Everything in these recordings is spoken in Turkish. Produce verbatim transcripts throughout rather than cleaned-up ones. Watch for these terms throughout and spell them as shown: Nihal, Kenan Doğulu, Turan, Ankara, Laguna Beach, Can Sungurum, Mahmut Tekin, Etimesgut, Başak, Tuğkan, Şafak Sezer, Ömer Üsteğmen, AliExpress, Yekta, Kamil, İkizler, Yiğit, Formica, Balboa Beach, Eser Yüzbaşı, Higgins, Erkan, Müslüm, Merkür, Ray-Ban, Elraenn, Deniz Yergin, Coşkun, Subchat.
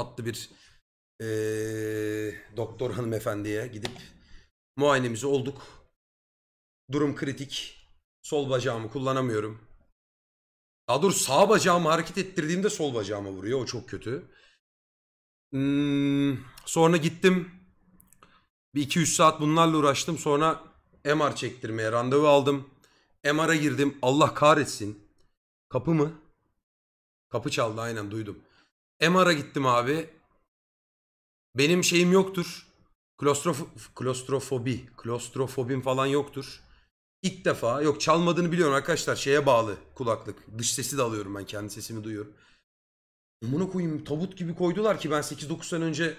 tatlı bir e, doktor hanımefendiye gidip muayenemizi olduk. Durum kritik. Sol bacağımı kullanamıyorum. Daha doğrusu sağ bacağımı hareket ettirdiğimde sol bacağıma vuruyor. O çok kötü. Hmm, sonra gittim. Bir iki üç saat bunlarla uğraştım. Sonra M R çektirmeye randevu aldım. M R'a girdim. Allah kahretsin. Kapı mı? Kapı çaldı, aynen duydum. M R'a gittim abi. Benim şeyim yoktur. Klostrof klostrofobi. Klostrofobim falan yoktur. İlk defa, yok çalmadığını biliyorum arkadaşlar, şeye bağlı kulaklık. Dış sesi de alıyorum ben, kendi sesimi duyuyorum. Bunu koyayım, tabut gibi koydular ki ben sekiz dokuz sene önce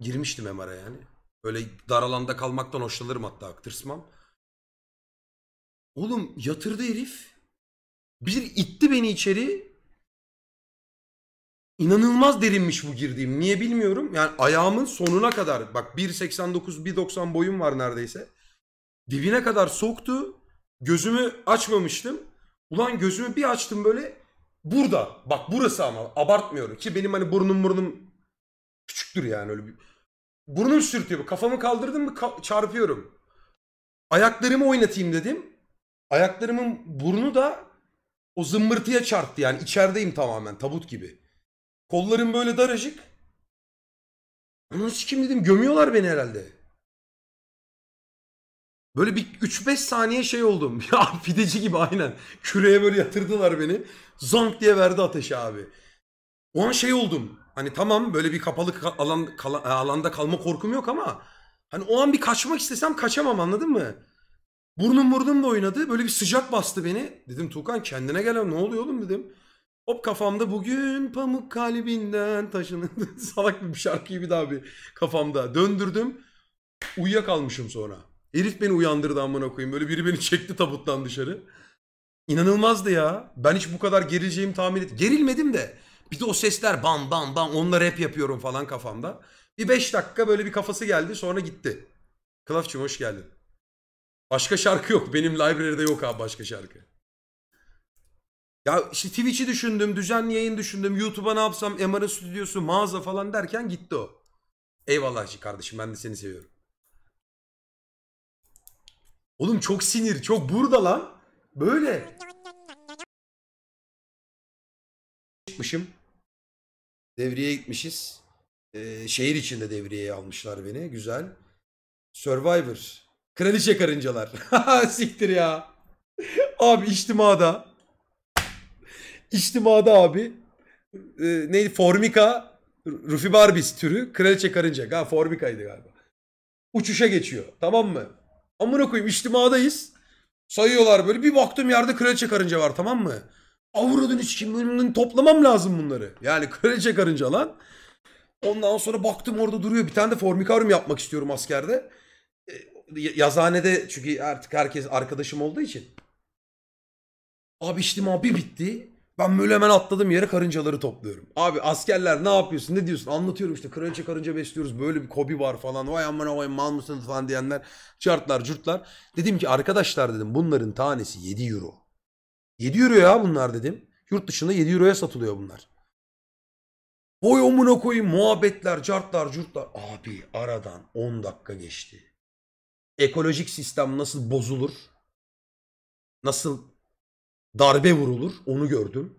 girmiştim M R'a yani. Böyle dar alanda kalmaktan hoşlanırım hatta, tırsmam. Oğlum yatırdı herif. Bir itti beni içeri. İnanılmaz derinmiş bu girdiğim. Niye bilmiyorum. Yani ayağımın sonuna kadar. Bak bir seksen dokuz bir doksan boyum var neredeyse. Dibine kadar soktu. Gözümü açmamıştım. Ulan gözümü bir açtım böyle. Burada. Bak burası ama. Abartmıyorum. Ki benim hani burnum burnum küçüktür yani. Öyle bir... Burnum sürtüyor. Kafamı kaldırdım mı ka çarpıyorum. Ayaklarımı oynatayım dedim. Ayaklarımın burnu da o zımbırtıya çarptı yani. İçerideyim tamamen. Tabut gibi. Kollarım böyle daracık. Ananı sikeyim dedim. Gömüyorlar beni herhalde. Böyle bir üç beş saniye şey oldum. Ya pideci gibi aynen. Küreye böyle yatırdılar beni. Zank diye verdi ateşi abi. O an şey oldum. Hani tamam böyle bir kapalı alan, kala, alanda kalma korkum yok ama hani o an bir kaçmak istesem kaçamam, anladın mı? Burnum burnum da oynadı. Böyle bir sıcak bastı beni. Dedim Tuğkan kendine gel, ne oluyor oğlum dedim. Hop kafamda bugün pamuk kalbinden taşındı. Salak bir şarkı gibi daha bir kafamda. Döndürdüm. Uyuyakalmışım sonra. Herif beni uyandırdı amına koyayım. Böyle biri beni çekti tabuttan dışarı. İnanılmazdı ya. Ben hiç bu kadar gerileceğimi tahmin etmedim. Gerilmedim de. Bir de o sesler bam bam bam. Onunla rap yapıyorum falan kafamda. Bir beş dakika böyle bir kafası geldi. Sonra gitti. Klafçım hoş geldin. Başka şarkı yok. Benim library'de yok abi başka şarkı. Ya işte Twitch'i düşündüm. Düzenli yayın düşündüm. YouTube'a ne yapsam? M R stüdyosu, mağaza falan derken gitti o. Eyvallah kardeşim. Ben de seni seviyorum. Oğlum çok sinir, çok burada lan. Böyle. Çıkmışım. Devriye gitmişiz. Ee, şehir içinde devriyeye almışlar beni. Güzel. Survivor. Kraliçe karıncalar. Siktir ya. Abi içtimada. İçtimada abi. Ee, neydi? Formica. Rufi Barbis türü. Kraliçe karınca. Ha, formikaydı galiba. Uçuşa geçiyor. Tamam mı? Amına koyayım içtimadayız. Sayıyorlar böyle. Bir baktım yerde kraliçe karınca var, tamam mı? Avradın hiç kimliğinden toplamam lazım bunları. Yani kraliçe karınca lan. Ondan sonra baktım orada duruyor. Bir tane de formikaryum yapmak istiyorum askerde. Yazhanede çünkü artık herkes arkadaşım olduğu için. Abi içtima bir bitti. Ben böyle hemen atladım yere, karıncaları topluyorum. Abi askerler ne yapıyorsun ne diyorsun, anlatıyorum işte kraliçe karınca besliyoruz, böyle bir kobi var falan, vay aman vay mal mısınız falan diyenler, çartlar curtlar. Dedim ki arkadaşlar dedim bunların tanesi yedi euro. yedi euro ya bunlar dedim. Yurt dışında yedi euroya satılıyor bunlar. Boy omuna koyayım muhabbetler çartlar curtlar. Abi aradan on dakika geçti. Ekolojik sistem nasıl bozulur? Nasıl darbe vurulur. Onu gördüm.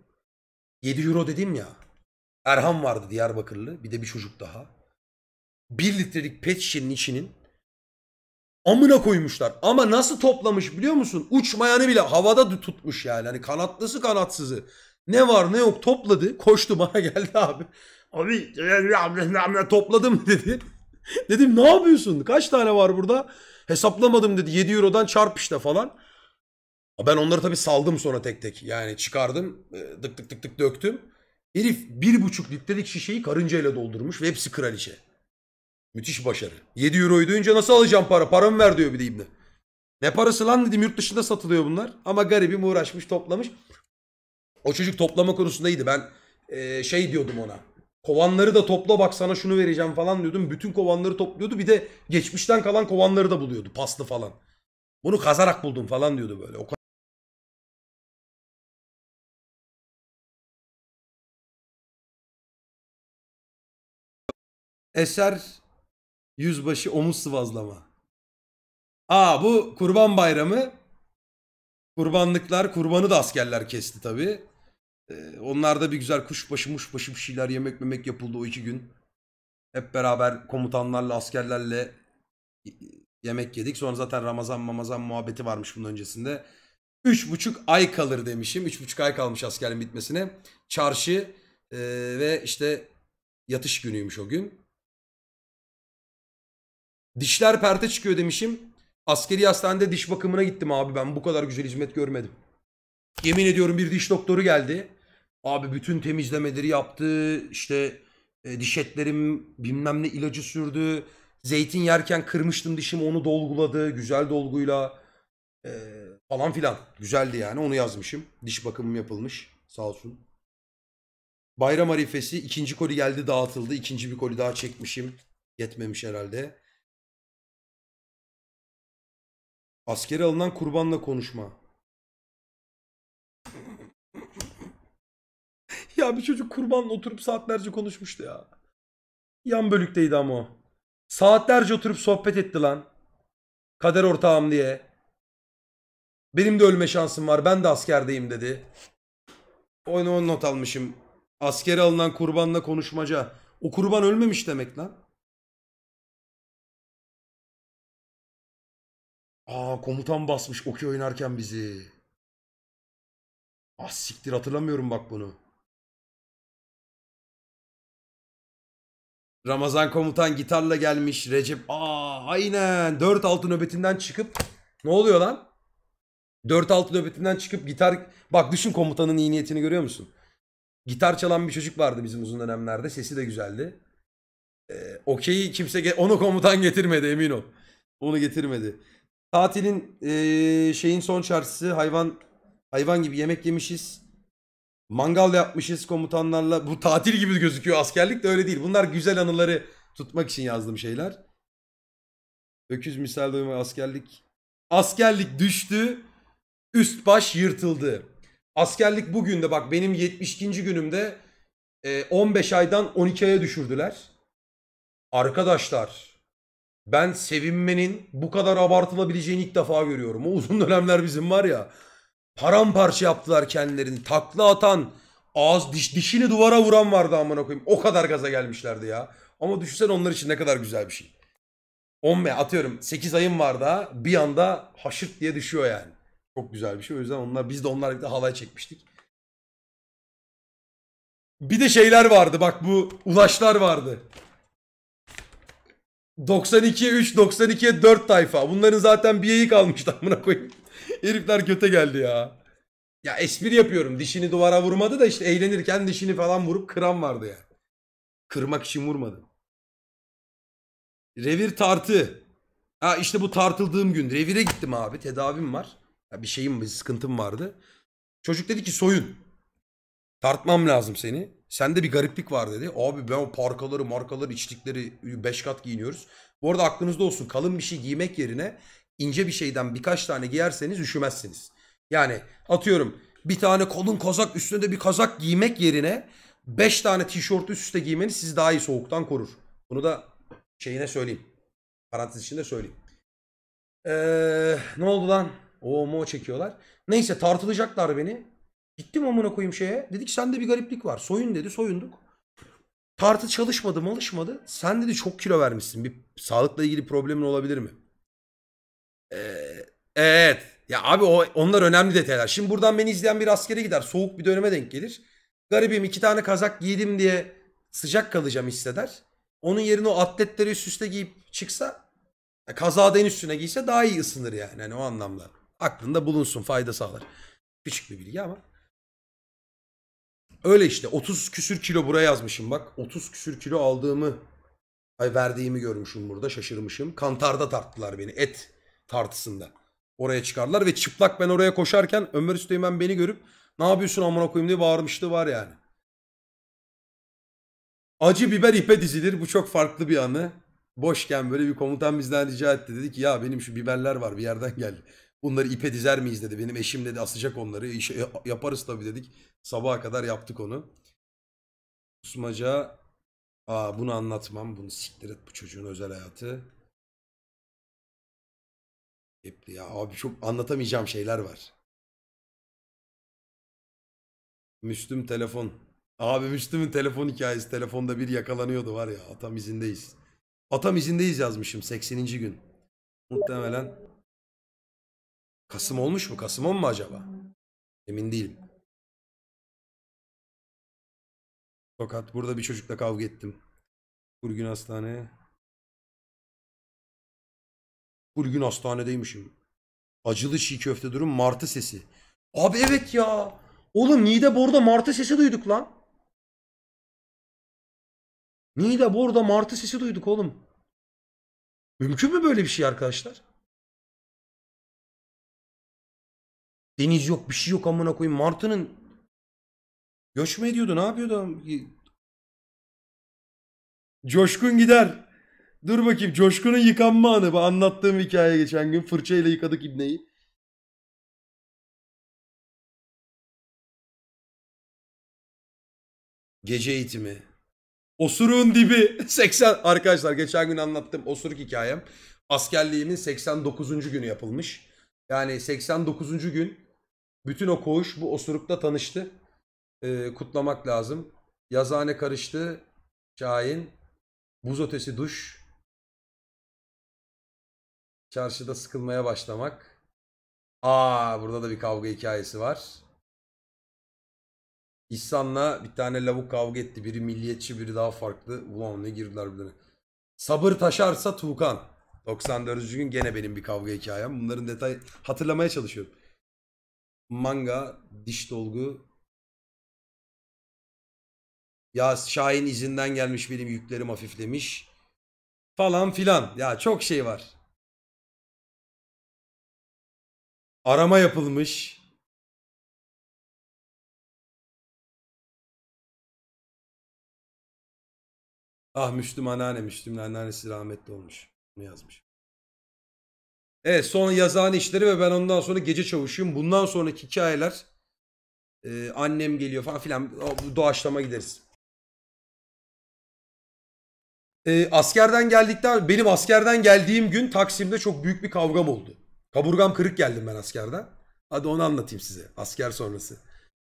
yedi euro dedim ya. Erhan vardı Diyarbakırlı. Bir de bir çocuk daha. bir litrelik pet şişenin içinin amına koymuşlar. Ama nasıl toplamış biliyor musun? Uçmayanı bile havada tutmuş yani. Hani kanatlısı kanatsızı. Ne var ne yok topladı. Koştu bana geldi abi. Abi topladım dedi. Dedim ne yapıyorsun? Kaç tane var burada? Hesaplamadım dedi. yedi eurodan çarp işte falan. Ben onları tabii saldım sonra tek tek. Yani çıkardım, dık dık dık dık döktüm. Herif bir buçuk litrelik şişeyi karıncayla doldurmuş ve hepsi kraliçe. Müthiş başarı. yedi euroyu duyunca nasıl alacağım para? Paramı ver diyor bir de ibne. Ne parası lan dedim, yurt dışında satılıyor bunlar. Ama garibim uğraşmış toplamış. O çocuk toplama konusundaydı. Ben ee, şey diyordum ona. Kovanları da topla bak sana şunu vereceğim falan diyordum. Bütün kovanları topluyordu. Bir de geçmişten kalan kovanları da buluyordu. Paslı falan. Bunu kazarak buldum falan diyordu böyle. O Eser Yüzbaşı omuz sıvazlama. Aa, bu Kurban Bayramı. Kurbanlıklar, kurbanı da askerler kesti tabii. Ee, onlarda bir güzel kuşbaşı muşbaşı bir şeyler yemek memek yapıldı o iki gün. Hep beraber komutanlarla, askerlerle yemek yedik. Sonra zaten Ramazan mamazan muhabbeti varmış bunun öncesinde. Üç buçuk ay kalır demişim. Üç buçuk ay kalmış askerin bitmesine. Çarşı e, ve işte yatış günüymüş o gün. Dişler perte çıkıyor demişim. Askeri hastanede diş bakımına gittim abi, ben bu kadar güzel hizmet görmedim. Yemin ediyorum bir diş doktoru geldi. Abi bütün temizlemeleri yaptı. İşte e, diş etlerim bilmem ne ilacı sürdü. Zeytin yerken kırmıştım dişimi, onu dolguladı. Güzel dolguyla e, falan filan. Güzeldi yani, onu yazmışım. Diş bakımım yapılmış sağ olsun. Bayram arifesi ikinci koli geldi, dağıtıldı. İkinci bir koli daha çekmişim. Yetmemiş herhalde. Askeri alınan kurbanla konuşma. Ya bir çocuk kurbanla oturup saatlerce konuşmuştu ya. Yan bölükteydi ama o. Saatlerce oturup sohbet etti lan. Kader ortağım diye. Benim de ölme şansım var, ben de askerdeyim dedi. Oyunu on not almışım. Askeri alınan kurbanla konuşmaca. O kurban ölmemiş demek lan. Aa, komutan basmış okey oynarken bizi. Ah siktir, hatırlamıyorum bak bunu. Ramazan komutan gitarla gelmiş. Recep, aa aynen, dört altı nöbetinden çıkıp ne oluyor lan? dört altı nöbetinden çıkıp gitar, bak düşün komutanın iyi niyetini, görüyor musun? Gitar çalan bir çocuk vardı bizim uzun dönemlerde, sesi de güzeldi. Ee, okeyi kimse ge... onu komutan getirmedi, emin ol. Onu getirmedi. Tatilin ee, şeyin son çarşısı, hayvan hayvan gibi yemek yemişiz. Mangal yapmışız komutanlarla. Bu tatil gibi gözüküyor, askerlik de öyle değil. Bunlar güzel anıları tutmak için yazdığım şeyler. Öküz misal duyma askerlik. Askerlik düştü, üst baş yırtıldı. Askerlik bugün de bak, benim yetmiş ikinci günümde ee, on beş aydan on iki aya düşürdüler. Arkadaşlar, ben sevinmenin bu kadar abartılabileceğini ilk defa görüyorum. O uzun dönemler bizim var ya, paramparça yaptılar kendilerini. Takla atan, ağız diş, dişini duvara vuran vardı amına koyayım. O kadar gaza gelmişlerdi ya. Ama düşünsene onlar için ne kadar güzel bir şey. on atıyorum sekiz ayım var da bir anda haşırt diye düşüyor yani. Çok güzel bir şey. O yüzden onlar, biz de onlarla birlikte halay çekmiştik. Bir de şeyler vardı bak, bu ulaşlar vardı. doksan ikiye üç, doksan ikiye dört tayfa. Bunların zaten bir yayık almıştı amına koyayım. Herifler kötü geldi ya. Ya espri yapıyorum. Dişini duvara vurmadı da işte eğlenirken dişini falan vurup kıran vardı ya. Yani. Kırmak için vurmadı. Revir tartı. Ha işte bu tartıldığım gün. Revire gittim abi. Tedavim var. Ya bir şeyim, bir sıkıntım vardı. Çocuk dedi ki soyun. Tartmam lazım seni. Sende bir gariplik var dedi. Abi ben o parkaları, markaları, içlikleri beş kat giyiniyoruz. Bu arada aklınızda olsun, kalın bir şey giymek yerine ince bir şeyden birkaç tane giyerseniz üşümezsiniz. Yani atıyorum bir tane kolun kazak, üstüne de bir kazak giymek yerine beş tane tişört üst üste giymeniz sizi daha iyi soğuktan korur. Bunu da şeyine söyleyeyim. Parantez içinde söyleyeyim. Ee, ne oldu lan? O mo çekiyorlar. Neyse, tartılacaklar beni. Gittim amına koyayım şeye. Dedi ki sende bir gariplik var. Soyun dedi. Soyunduk. Tartı çalışmadı mı, alışmadı. Sen dedi çok kilo vermişsin. Bir sağlıkla ilgili problemin olabilir mi? Ee, evet. Ya abi o, onlar önemli detaylar. Şimdi buradan beni izleyen bir askere gider. Soğuk bir döneme denk gelir. Garibim iki tane kazak giydim diye sıcak kalacağım hisseder. Onun yerine o atletleri üst üste giyip çıksa, kazağı da en üstüne giyse daha iyi ısınır yani. Yani o anlamda. Aklında bulunsun, fayda sağlar. Küçük bir bilgi ama. Öyle işte, otuz küsür kilo buraya yazmışım bak. otuz küsür kilo aldığımı, ay verdiğimi görmüşüm burada, şaşırmışım. Kantarda tarttılar beni, et tartısında. Oraya çıkardılar ve çıplak ben oraya koşarken Ömer Üsteğmen beni görüp ne yapıyorsun amına koyayım diye bağırmıştı var yani. Acı biber ipe dizilir, bu çok farklı bir anı. Boşken böyle bir komutan bizden rica etti, dedi ki ya benim şu biberler var bir yerden geldi. Bunları ipe dizer miyiz dedi. Benim eşim dedi asacak onları. İşe yaparız tabii dedik. Sabaha kadar yaptık onu. Kusmaca. Aa, bunu anlatmam. Bunu siktir et, bu çocuğun özel hayatı. Hep ya abi, çok anlatamayacağım şeyler var. Müslüm telefon. Abi Müslüm'ün telefon hikayesi. Telefonda bir yakalanıyordu var ya. Atam izindeyiz. Atam izindeyiz yazmışım sekseninci gün. Muhtemelen Kasım olmuş mu? Kasım on mu acaba? Emin değilim. Fakat burada bir çocukla kavga ettim. Bugün hastane. Bugün hastanedeymişim. Acılı çiğ köfte durum, martı sesi. Abi evet ya. Oğlum Niğdebor'da martı sesi duyduk lan. Niğdebor'da martı sesi duyduk oğlum. Mümkün mü böyle bir şey arkadaşlar? Deniz yok, bir şey yok amına koyayım. Martının göç mü ediyordu, ne yapıyordu? Coşkun gider. Dur bakayım, Coşkun'un yıkanma anı. Bu anlattığım hikaye geçen gün, fırçayla yıkadık ibneyi. Gece eğitimi. Osurun dibi. seksen arkadaşlar, geçen gün anlattım osuruk hikayem. Askerliğimin seksen dokuzuncu günü yapılmış. Yani seksen dokuzuncu gün bütün o koğuş bu osurukla tanıştı. Ee, kutlamak lazım. Yazıhane karıştı. Şahin. Buz ötesi duş. Çarşıda sıkılmaya başlamak. Aa, burada da bir kavga hikayesi var. İhsan'la bir tane lavuk kavga etti. Biri milliyetçi, biri daha farklı. Ulan ne girdiler birbirine. Sabır taşarsa Tuğkan. doksan dördüncü gün gene benim bir kavga hikayem. Bunların detay hatırlamaya çalışıyorum. Manga, diş dolgu. Ya Şahin izinden gelmiş, benim yüklerim hafiflemiş. Falan filan. Ya çok şey var. Arama yapılmış. Ah Müslüm anneanne, Müslüm'ün anneannesi rahmetli olmuş. Bunu yazmış. Evet, sonra yazıhane işleri ve ben ondan sonra gece çavuşuyum. Bundan sonraki hikayeler e, annem geliyor falan filan, doğaçlama gideriz. E, askerden geldikten, benim askerden geldiğim gün Taksim'de çok büyük bir kavgam oldu. Kaburgam kırık geldim ben askerden. Hadi onu anlatayım size, asker sonrası.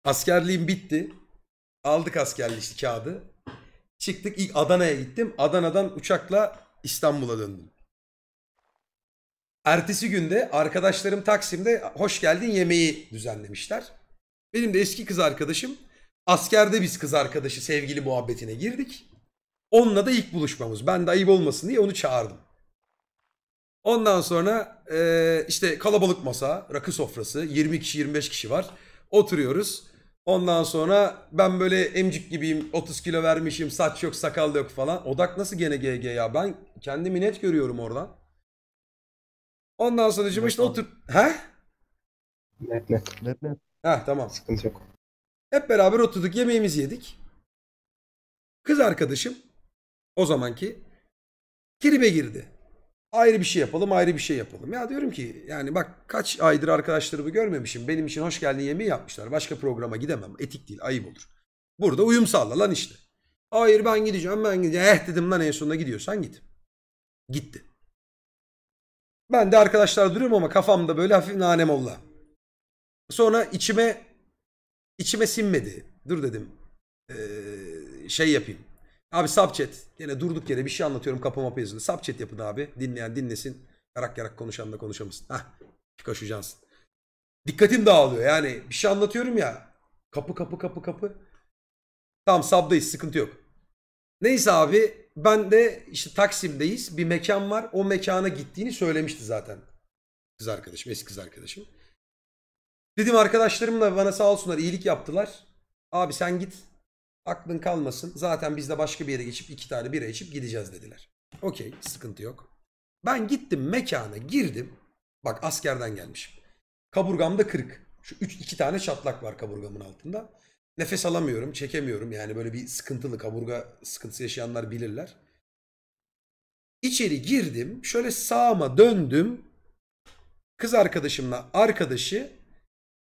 Askerliğim bitti. Aldık askerlik işte, kağıdı. Çıktık, ilk Adana'ya gittim. Adana'dan uçakla İstanbul'a döndüm. Ertesi günde arkadaşlarım Taksim'de hoş geldin yemeği düzenlemişler. Benim de eski kız arkadaşım, askerde biz kız arkadaşı sevgili muhabbetine girdik. Onunla da ilk buluşmamız. Ben de ayıp olmasın diye onu çağırdım. Ondan sonra ee, işte kalabalık masa, rakı sofrası, yirmi kişi yirmi beş kişi var. Oturuyoruz. Ondan sonra ben böyle emcik gibiyim, otuz kilo vermişim, saç yok, sakal yok falan. Odak nasıl gene G G ya, ben kendimi net görüyorum oradan. Ondan sonra cıma işte otur... He? Net net. Net net. Heh, tamam. Sıkıntı yok. Hep beraber oturduk, yemeğimizi yedik. Kız arkadaşım, o zamanki, tribe girdi. Ayrı bir şey yapalım, ayrı bir şey yapalım. Ya diyorum ki yani bak, kaç aydır arkadaşlarımı görmemişim. Benim için hoş geldin yemeği yapmışlar. Başka programa gidemem. Etik değil, ayıp olur. Burada uyum sağla lan işte. Hayır ben gideceğim, ben gideceğim. Eh dedim lan, en sonunda gidiyorsan git. Gitti. Ben de arkadaşlar duruyorum ama kafamda böyle hafif nanemolla. Sonra içime içime sinmedi. Dur dedim. Ee, şey yapayım. Abi subchat. Yine durduk yere bir şey anlatıyorum, kapı mapı yazılı. Subchat yapın abi. Dinleyen dinlesin. Yarak yarak konuşan da konuşamasın. Hah. Koşacaksın. Dikkatim dağılıyor. Yani bir şey anlatıyorum ya. Kapı kapı kapı kapı. Tamam, sub'dayız. Sıkıntı yok. Neyse abi. Ben de işte Taksim'deyiz. Bir mekan var. O mekana gittiğini söylemişti zaten. Kız arkadaşım. Eski kız arkadaşım. Dedim arkadaşlarımla bana sağ olsunlar iyilik yaptılar. Abi sen git. Aklın kalmasın. Zaten biz de başka bir yere geçip iki tane bira içip gideceğiz dediler. Okey, sıkıntı yok. Ben gittim mekana, girdim. Bak askerden gelmişim. Kaburgamda kırık. Şu üç, iki tane çatlak var kaburgamın altında. Nefes alamıyorum, çekemiyorum. Yani böyle bir sıkıntılı, kaburga sıkıntısı yaşayanlar bilirler. İçeri girdim. Şöyle sağıma döndüm. Kız arkadaşımla arkadaşı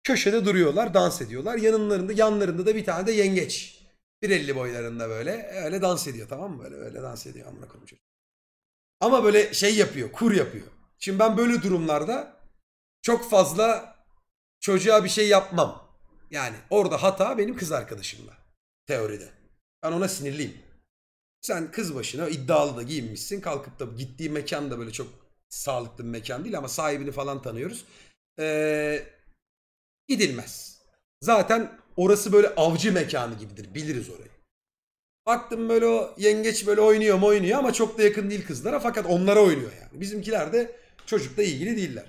köşede duruyorlar, dans ediyorlar. Yanlarında, yanlarında da bir tane de yengeç. bir elli boylarında böyle öyle dans ediyor, tamam mı? Böyle böyle dans ediyor amına koyayım çocuk. Ama böyle şey yapıyor, kur yapıyor. Şimdi ben böyle durumlarda çok fazla çocuğa bir şey yapmam. Yani orada hata benim kız arkadaşımla teoride. Ben ona sinirliyim. Sen kız başına iddialı da giyinmişsin. Kalkıp da gittiği mekan da böyle çok sağlıklı bir mekan değil ama sahibini falan tanıyoruz. Ee, gidilmez. Zaten orası böyle avcı mekanı gibidir. Biliriz orayı. Baktım böyle o yengeç böyle oynuyor mu oynuyor ama çok da yakın değil kızlara. Fakat onlara oynuyor yani. Bizimkiler de çocukla ilgili değiller.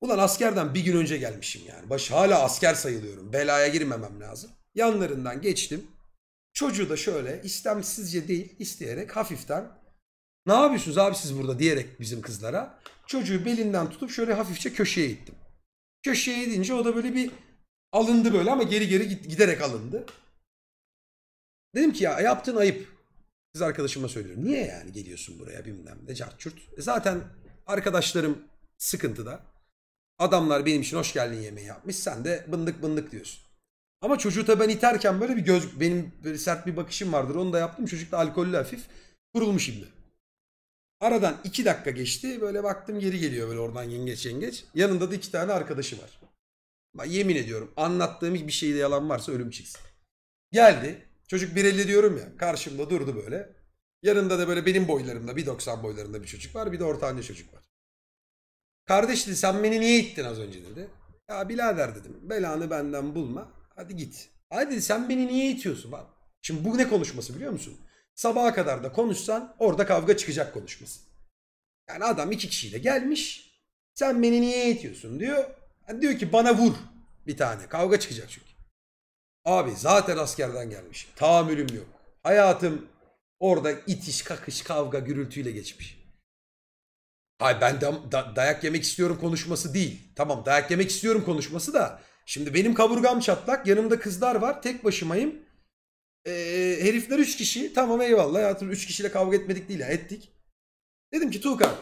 Ulan askerden bir gün önce gelmişim yani. Baş hala asker sayılıyorum. Belaya girmemem lazım. Yanlarından geçtim. Çocuğu da şöyle istemsizce değil isteyerek hafiften "Ne yapıyorsunuz abi siz burada?" diyerek bizim kızlara çocuğu belinden tutup şöyle hafifçe köşeye ittim. Köşeye gidince o da böyle bir alındı böyle ama geri geri giderek alındı. Dedim ki ya yaptığın ayıp. Kız arkadaşıma söylüyorum. Niye yani geliyorsun buraya bilmem ne cart çurt. E zaten arkadaşlarım sıkıntıda. Adamlar benim için hoş geldin yemeği yapmış. Sen de bındık bındık diyorsun. Ama çocuğu tabi ben iterken böyle bir göz, benim böyle sert bir bakışım vardır. Onu da yaptım. Çocuk da alkollü hafif. Kurulmuş şimdi. Aradan iki dakika geçti. Böyle baktım geri geliyor böyle oradan yengeç yengeç. Yanında da iki tane arkadaşı var. Bak yemin ediyorum anlattığım bir şeyde yalan varsa ölüm çıksın. Geldi. Çocuk bir elli diyorum ya. Karşımda durdu böyle. Yanında da böyle benim boylarımda bir doksan boylarında bir çocuk var. Bir de orta anne çocuk var. Kardeş dedi sen beni niye ittin az önce dedi. Ya birader dedim. Belanı benden bulma. Hadi git. Hadi dedi sen beni niye itiyorsun? Bak. Şimdi bu ne konuşması biliyor musun? Sabaha kadar da konuşsan orada kavga çıkacak konuşması. Yani adam iki kişiyle gelmiş. Sen beni niye itiyorsun diyor. Yani diyor ki bana vur bir tane. Kavga çıkacak çünkü. Abi zaten askerden gelmişim. Tahammülüm yok. Hayatım orada itiş, kakış, kavga, gürültüyle geçmiş. Hayır ben da, da, dayak yemek istiyorum konuşması değil. Tamam dayak yemek istiyorum konuşması da. Şimdi benim kaburgam çatlak. Yanımda kızlar var. Tek başımayım. Ee, herifler üç kişi. Tamam eyvallah. Hayatım üç kişiyle kavga etmedik değil ya. Ettik. Dedim ki Tuğkan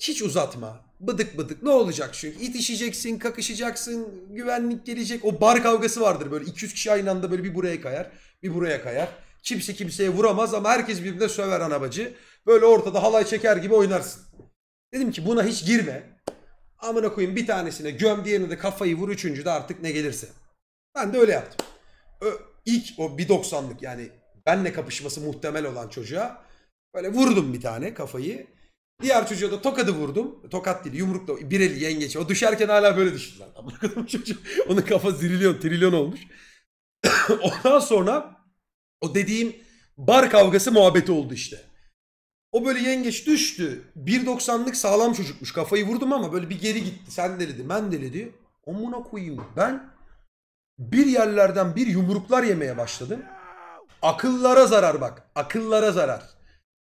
hiç uzatma. Bıdık bıdık ne olacak çünkü itişeceksin, kakışacaksın, güvenlik gelecek. O bar kavgası vardır böyle iki yüz kişi aynı anda böyle bir buraya kayar, bir buraya kayar. Kimse kimseye vuramaz ama herkes birbirine söver anabacı. Böyle ortada halay çeker gibi oynarsın. Dedim ki buna hiç girme. Amına koyayım bir tanesine göm, diğerine de kafayı vur, üçüncü de artık ne gelirse. Ben de öyle yaptım. Ö ilk o bir doksanlık yani benle kapışması muhtemel olan çocuğa böyle vurdum bir tane kafayı. Diğer çocuğa da tokadı vurdum. Tokat değil yumrukla bir eli yengeç. O düşerken hala böyle düştü zaten. Çocuğu, onun kafa zirilyon trilyon olmuş. Ondan sonra o dediğim bar kavgası muhabbeti oldu işte. O böyle yengeç düştü. bir doksanlık sağlam çocukmuş. Kafayı vurdum ama böyle bir geri gitti. Sen delidi ben delidi. Amına koyayım ben bir yerlerden bir yumruklar yemeye başladım. Akıllara zarar bak. Akıllara zarar.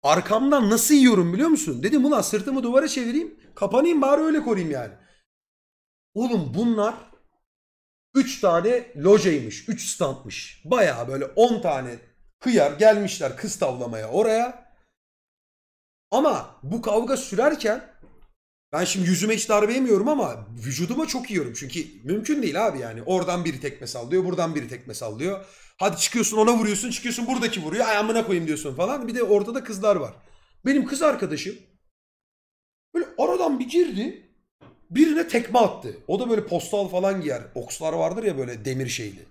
Arkamdan nasıl yiyorum biliyor musun? Dedim ulan sırtımı duvara çevireyim. Kapanayım bari öyle koruyayım yani. Oğlum bunlar üç tane lojeymiş. üç standmış. Bayağı böyle on tane hıyar gelmişler kız tavlamaya oraya. Ama bu kavga sürerken ben şimdi yüzüme hiç darbe yemiyorum ama vücuduma çok yiyorum. Çünkü mümkün değil abi yani. Oradan biri tekme sallıyor, buradan biri tekme sallıyor. Hadi çıkıyorsun ona vuruyorsun, çıkıyorsun buradaki vuruyor. Ay amına koyayım diyorsun falan. Bir de ortada kızlar var. Benim kız arkadaşım böyle aradan bir girdi. Birine tekme attı. O da böyle postal falan giyer. Okslar vardır ya böyle demir şeyli.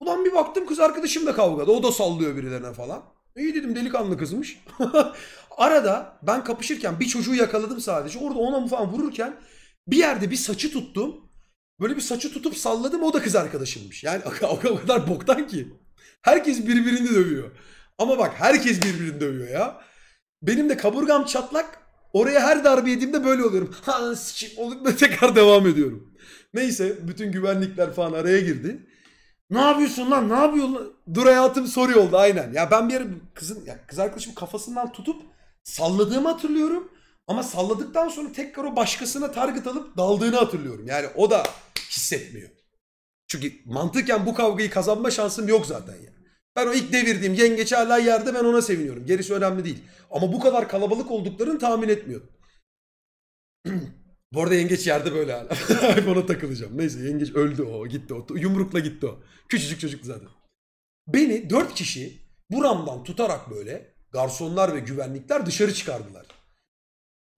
Ulan bir baktım kız arkadaşım da kavgada. O da sallıyor birilerine falan. İyi dedim delikanlı kızmış. Arada ben kapışırken bir çocuğu yakaladım sadece. Orada ona falan vururken bir yerde bir saçı tuttum. Böyle bir saçı tutup salladım, o da kız arkadaşımmış. Yani o kadar boktan ki. Herkes birbirini dövüyor. Ama bak herkes birbirini dövüyor ya. Benim de kaburgam çatlak. Oraya her darbe yediğimde böyle oluyorum. Ha s**im olup da tekrar devam ediyorum. Neyse bütün güvenlikler falan araya girdi. Ne yapıyorsun lan ne yapıyorsun lan? Dur hayatım soru oldu aynen. Ya ben bir yere kızın, ya kız arkadaşım kafasından tutup salladığımı hatırlıyorum. Ama salladıktan sonra tekrar o başkasına target alıp daldığını hatırlıyorum. Yani o da hissetmiyor. Çünkü mantıken bu kavgayı kazanma şansım yok zaten ya. Ben o ilk devirdiğim yengeç hala yerde, ben ona seviniyorum. Gerisi önemli değil. Ama bu kadar kalabalık olduklarını tahmin etmiyordum. Bu arada yengeç yerde böyle hala. Hep ona takılacağım. Neyse yengeç öldü o. Gitti o. Yumrukla gitti o. Küçücük çocuk zaten. Beni dört kişi buramdan tutarak böyle garsonlar ve güvenlikler dışarı çıkardılar.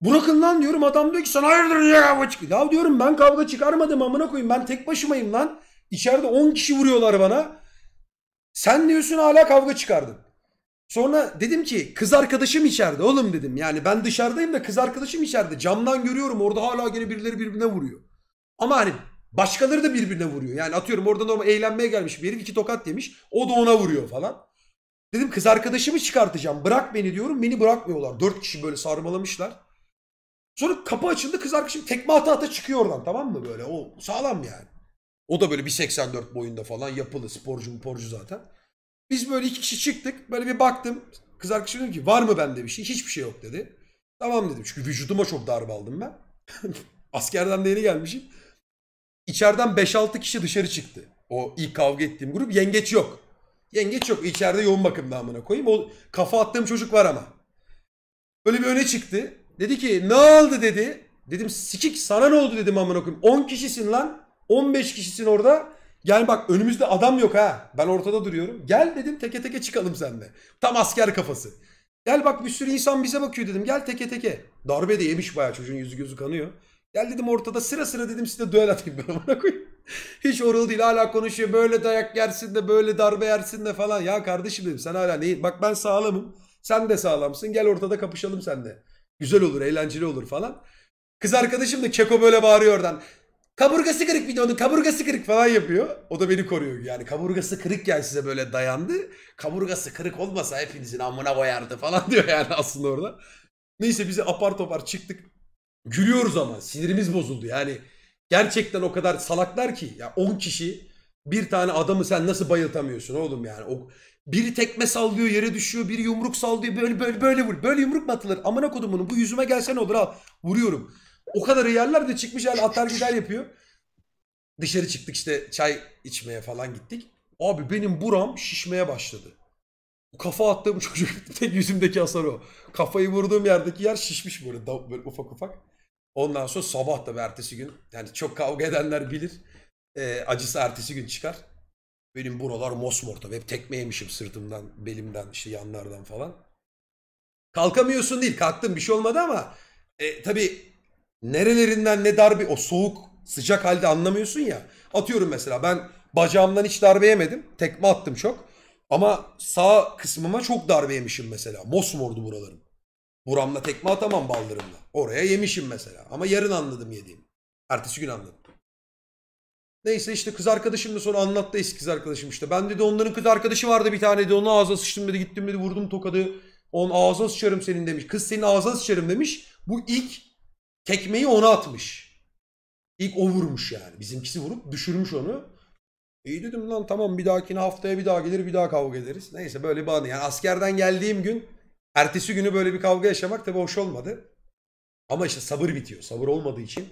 Bırakın lan diyorum, adam diyor ki sen hayırdır niye kavga çık? Ya diyorum ben kavga çıkarmadım amına koyayım, ben tek başımayım lan. İçeride on kişi vuruyorlar bana. Sen diyorsun hala kavga çıkardın. Sonra dedim ki kız arkadaşım içeride oğlum dedim. Yani ben dışarıdayım da kız arkadaşım içeride. Camdan görüyorum orada hala gene birileri birbirine vuruyor. Ama hani başkaları da birbirine vuruyor. Yani atıyorum oradan ama eğlenmeye gelmiş bir herif iki tokat yemiş. O da ona vuruyor falan. Dedim kız arkadaşımı çıkartacağım. Bırak beni diyorum. Beni bırakmıyorlar. Dört kişi böyle sarmalamışlar. Sonra kapı açıldı. Kız arkadaşım tekme ata ata çıkıyor oradan, tamam mı böyle? O sağlam yani. O da böyle bir seksen dört boyunda falan, yapılı, sporcu sporcu zaten. Biz böyle iki kişi çıktık. Böyle bir baktım. Kız arkadaşım dedim ki var mı bende bir şey? Hiçbir şey yok dedi. Tamam dedim. Çünkü vücuduma çok darbe aldım ben. Askerden de yeni gelmişim. İçeriden beş altı kişi dışarı çıktı. O ilk kavga ettiğim grup. Yengeç yok. Yengeç yok. İçeride yoğun bakımda amına koyayım. O kafa attığım çocuk var ama. Böyle bir öne çıktı. Dedi ki ne oldu dedi. Dedim sikik sana ne oldu dedim amına koyayım. on kişisin lan. on beş kişisin orada. Gel bak önümüzde adam yok ha. Ben ortada duruyorum. Gel dedim teke teke çıkalım seninle. Tam asker kafası. Gel bak bir sürü insan bize bakıyor dedim. Gel teke teke. Darbe de yemiş bayağı, çocuğun yüzü gözü kanıyor. Gel dedim ortada sıra sıra dedim size düel atayım ben ona koyayım. Hiç oralı değil hala konuşuyor. Böyle dayak yersin de böyle darbe yersin de falan. Ya kardeşim dedim sen hala neyin? Bak ben sağlamım. Sen de sağlamsın. Gel ortada kapışalım seninle. Güzel olur, eğlenceli olur falan. Kız arkadaşım da keko böyle bağırıyor oradan. Kaburgası kırık bir de onun kaburgası kırık falan yapıyor. O da beni koruyor yani. Kaburgası kırık yani size böyle dayandı. Kaburgası kırık olmasa hepinizin amına koyardı falan diyor yani aslında orada. Neyse bizi apar topar çıktık. Gülüyoruz ama sinirimiz bozuldu yani. Gerçekten o kadar salaklar ki. Ya on kişi bir tane adamı sen nasıl bayıltamıyorsun oğlum yani. O, biri tekme sallıyor yere düşüyor. Biri yumruk sallıyor böyle böyle böyle vur. Böyle yumruk mu atılır? Amına kodum bunu bu yüzüme gelsene olur al. Vuruyorum. O kadar yerler de çıkmış yani atar gider yapıyor. Dışarı çıktık işte çay içmeye falan gittik. Abi benim buram şişmeye başladı. Kafa attığım çocuk tek yüzümdeki hasar o. Kafayı vurduğum yerdeki yer şişmiş böyle, böyle ufak ufak. Ondan sonra sabah da ve ertesi gün yani çok kavga edenler bilir. E, acısı ertesi gün çıkar. Benim buralar mosmor tabii. Hep tekme yemişim sırtımdan, belimden, işte yanlardan falan. Kalkamıyorsun değil. Kalktım bir şey olmadı ama e, tabii nerelerinden ne darbe, o soğuk sıcak halde anlamıyorsun ya. Atıyorum mesela ben bacağımdan hiç darbe yemedim. Tekme attım çok. Ama sağ kısmıma çok darbe yemişim mesela. Mosmordu buralarım. Buramla tekme atamam baldırımla. Oraya yemişim mesela. Ama yarın anladım yediğim. Ertesi gün anladım. Neyse işte kız arkadaşım da sonra anlattı, eski kız arkadaşım işte. Ben dedi onların kız arkadaşı vardı bir tane dedi. Onun ağzına sıçtım dedi. Gittim dedi vurdum tokadı. Onun ağzına sıçarım senin demiş. Kız senin ağzına sıçarım demiş. Bu ilk tekmeyi ona atmış. İlk o vurmuş yani. Bizimkisi vurup düşürmüş onu. İyi dedim lan tamam bir dahakine haftaya bir daha gelir bir daha kavga ederiz. Neyse böyle bir anı. Yani askerden geldiğim gün ertesi günü böyle bir kavga yaşamak tabi hoş olmadı. Ama işte sabır bitiyor. Sabır olmadığı için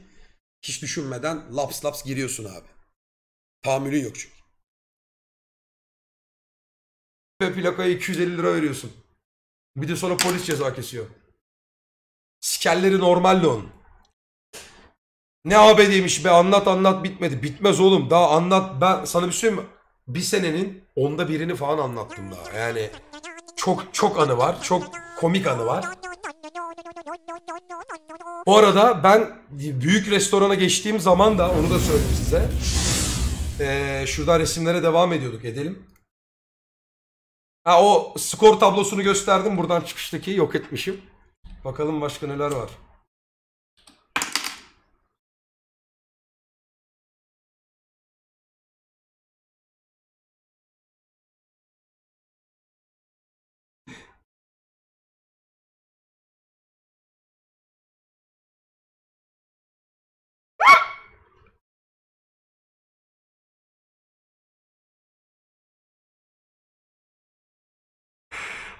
hiç düşünmeden laps laps giriyorsun abi. Tahammülün yok çünkü. Ve plakaya iki yüz elli lira veriyorsun. Bir de sonra polis ceza kesiyor. Sikerleri normalde onun. Ne abediymiş be, anlat anlat bitmedi. Bitmez oğlum daha anlat. Ben sana bir şey söyleyeyim mi? Bir senenin onda birini falan anlattım daha. Yani çok çok anı var. Çok komik anı var. Bu arada ben büyük restorana geçtiğim zaman da onu da söyleyeyim size. Ee, şuradan resimlere devam ediyorduk edelim. Ha o skor tablosunu gösterdim. Buradan çıkıştaki yok etmişim. Bakalım başka neler var.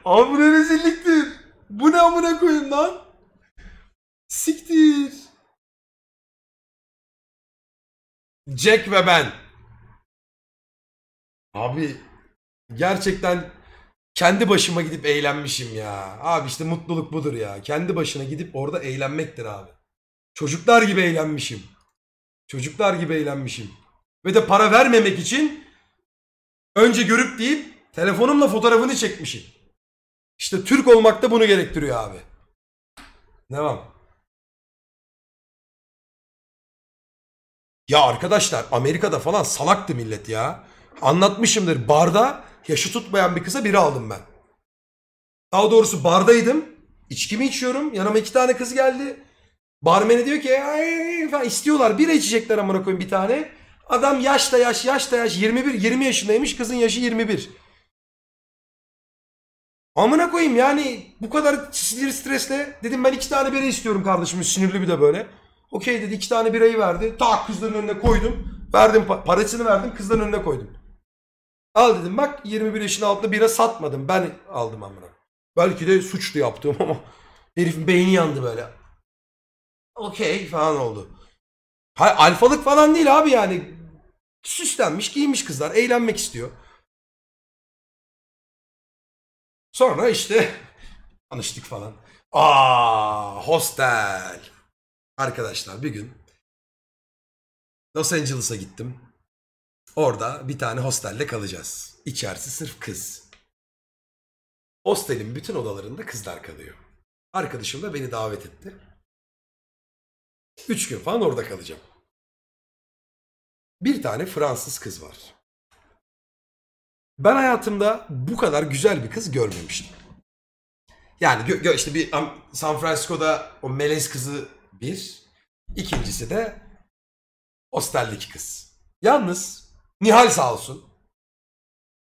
Abi ne rezilliktir. Bu ne amına koyayım lan? Siktir. Jack ve ben. Abi gerçekten kendi başıma gidip eğlenmişim ya. Abi işte mutluluk budur ya. Kendi başına gidip orada eğlenmektir abi. Çocuklar gibi eğlenmişim. Çocuklar gibi eğlenmişim. Ve de para vermemek için önce görüp deyip Telefonumla fotoğrafını çekmişim. İşte Türk olmak da bunu gerektiriyor abi. Devam. Ya arkadaşlar Amerika'da falan salaktı millet ya. Anlatmışımdır, barda yaşı tutmayan bir kıza biri aldım ben. Daha doğrusu bardaydım. İçkimi içiyorum. Yanıma iki tane kız geldi. Barmeni diyor ki falan istiyorlar. Bira içecekler amına koyayım bir tane. Adam yaş da yaş yaş da yaş. yirmi bir yirmi yaşındaymış. Kızın yaşı yirmi bir. Amına koyayım yani bu kadar sinir stresle. Dedim ben iki tane bira istiyorum kardeşim. Sinirli bir de böyle. Okey dedi, iki tane birayı verdi. Tak kızların önüne koydum. Verdim parasını verdim. Kızların önüne koydum. Al dedim bak yirmi bir yaşın altında bira satmadım. Ben aldım amına. Belki de suçlu yaptım ama herifin beyni yandı böyle. Okey falan oldu. Hayır, alfalık falan değil abi yani. Süslenmiş giymiş kızlar. Eğlenmek istiyor. Sonra işte tanıştık falan. Aa, hostel. Arkadaşlar bir gün Los Angeles'a gittim. Orada bir tane hostelde kalacağız. İçerisi sırf kız. Hostelin bütün odalarında kızlar kalıyor. Arkadaşım da beni davet etti. Üç gün falan orada kalacağım. Bir tane Fransız kız var. Ben hayatımda bu kadar güzel bir kız görmemiştim. Yani gö gö işte bir San Francisco'da o melez kızı bir. İkincisi de hosteldeki kız. Yalnız Nihal sağ olsun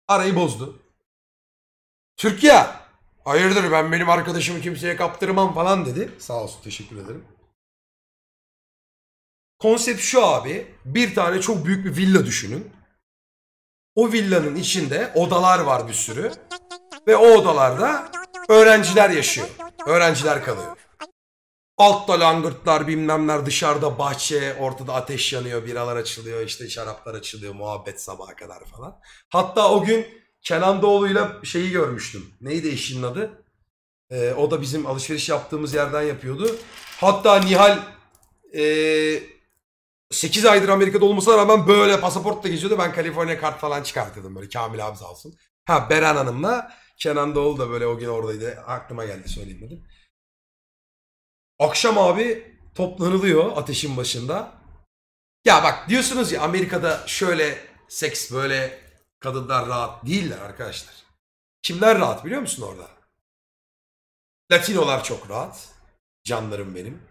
arayı bozdu. Türkiye hayırdır ben benim arkadaşımı kimseye kaptırmam falan dedi. Sağ olsun teşekkür ederim. Konsept şu abi, bir tane çok büyük bir villa düşünün. O villanın içinde odalar var bir sürü. Ve o odalarda öğrenciler yaşıyor. Öğrenciler kalıyor. Altta langırtlar bilmemler, dışarıda bahçe, ortada ateş yanıyor, biralar açılıyor, işte şaraplar açılıyor, muhabbet sabaha kadar falan. Hatta o gün Kenan Doğulu'yla şeyi görmüştüm. Neydi eşinin adı? Ee, o da bizim alışveriş yaptığımız yerden yapıyordu. Hatta Nihal ee, sekiz aydır Amerika'da olmasına rağmen böyle pasaportla geziyordu. Ben Kaliforniya kart falan çıkartıyordum böyle, Kamil abi sağ olsun. Ha Beren Hanım'la Kenan Doğulu da böyle o gün oradaydı. Aklıma geldi söyleyeyim dedim. Akşam abi toplanılıyor ateşin başında. Ya bak diyorsunuz ya Amerika'da şöyle seks böyle kadınlar rahat değiller arkadaşlar. Kimler rahat biliyor musun orada? Latinolar çok rahat. Canlarım benim.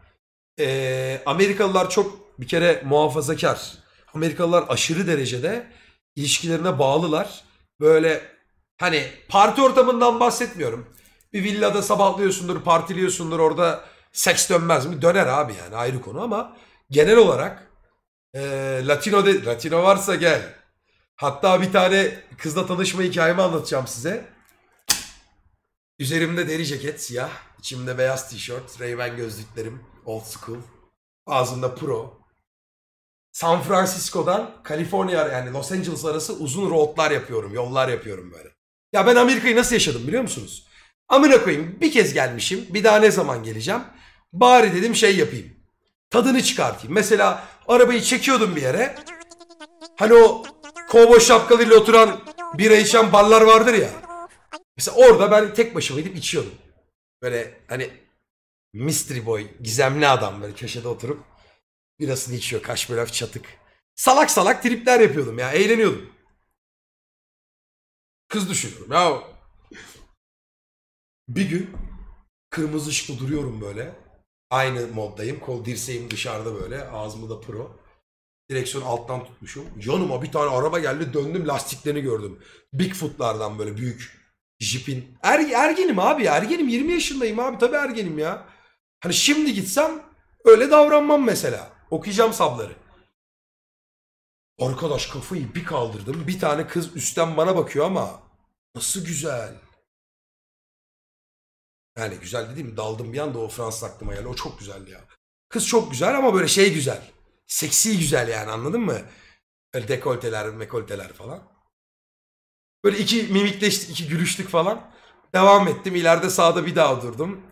Ee, Amerikalılar çok bir kere muhafazakar. Amerikalılar aşırı derecede ilişkilerine bağlılar. Böyle hani parti ortamından bahsetmiyorum. Bir villada sabahlıyorsundur, partiliyorsundur orada. Seks dönmez mi? Döner abi yani ayrı konu ama genel olarak e, Latino, de, Latino varsa gel. Hatta bir tane kızla tanışma hikayemi anlatacağım size. Üzerimde deri ceket siyah, içimde beyaz tişört, Ray-Ban gözlüklerim old school, ağzımda pro. San Francisco'dan Kaliforniya yani Los Angeles arası uzun roadlar yapıyorum, yollar yapıyorum böyle. Ya ben Amerika'yı nasıl yaşadım biliyor musunuz? Amına koyayım bir kez gelmişim, bir daha ne zaman geleceğim? Bari dedim şey yapayım. Tadını çıkartayım. Mesela arabayı çekiyordum bir yere. Hani o kovboy şapkalıyla oturan bira içen barlar vardır ya. Mesela orada ben tek başıma gidip içiyordum. Böyle hani mystery boy, gizemli adam böyle köşede oturup birasını içiyor. Kaş böyle hafif çatık. Salak salak tripler yapıyordum ya. Eğleniyordum. Kız düşünüyorum ya. Bir gün kırmızı ışıkta duruyorum böyle. Aynı moddayım. Kol dirseğim dışarıda böyle. Ağzımda da pro. Direksiyonu alttan tutmuşum. Yanıma bir tane araba geldi. Döndüm lastiklerini gördüm. Bigfoot'lardan böyle büyük. Jeep'in. Er, ergenim abi ya. Ergenim yirmi yaşındayım abi. Tabii ergenim ya. Hani şimdi gitsem öyle davranmam mesela. Okuyacağım sabları. Arkadaş kafayı bir kaldırdım. Bir tane kız üstten bana bakıyor ama nasıl güzel. Yani güzel dediğim daldım bir anda o Fransız aklıma geldi. O çok güzeldi ya. Kız çok güzel ama böyle şey güzel. Seksi güzel yani anladın mı? Böyle dekolteler, mekolteler falan. Böyle iki mimikleştik, iki gülüştük falan. Devam ettim. İleride sağda bir daha durdum.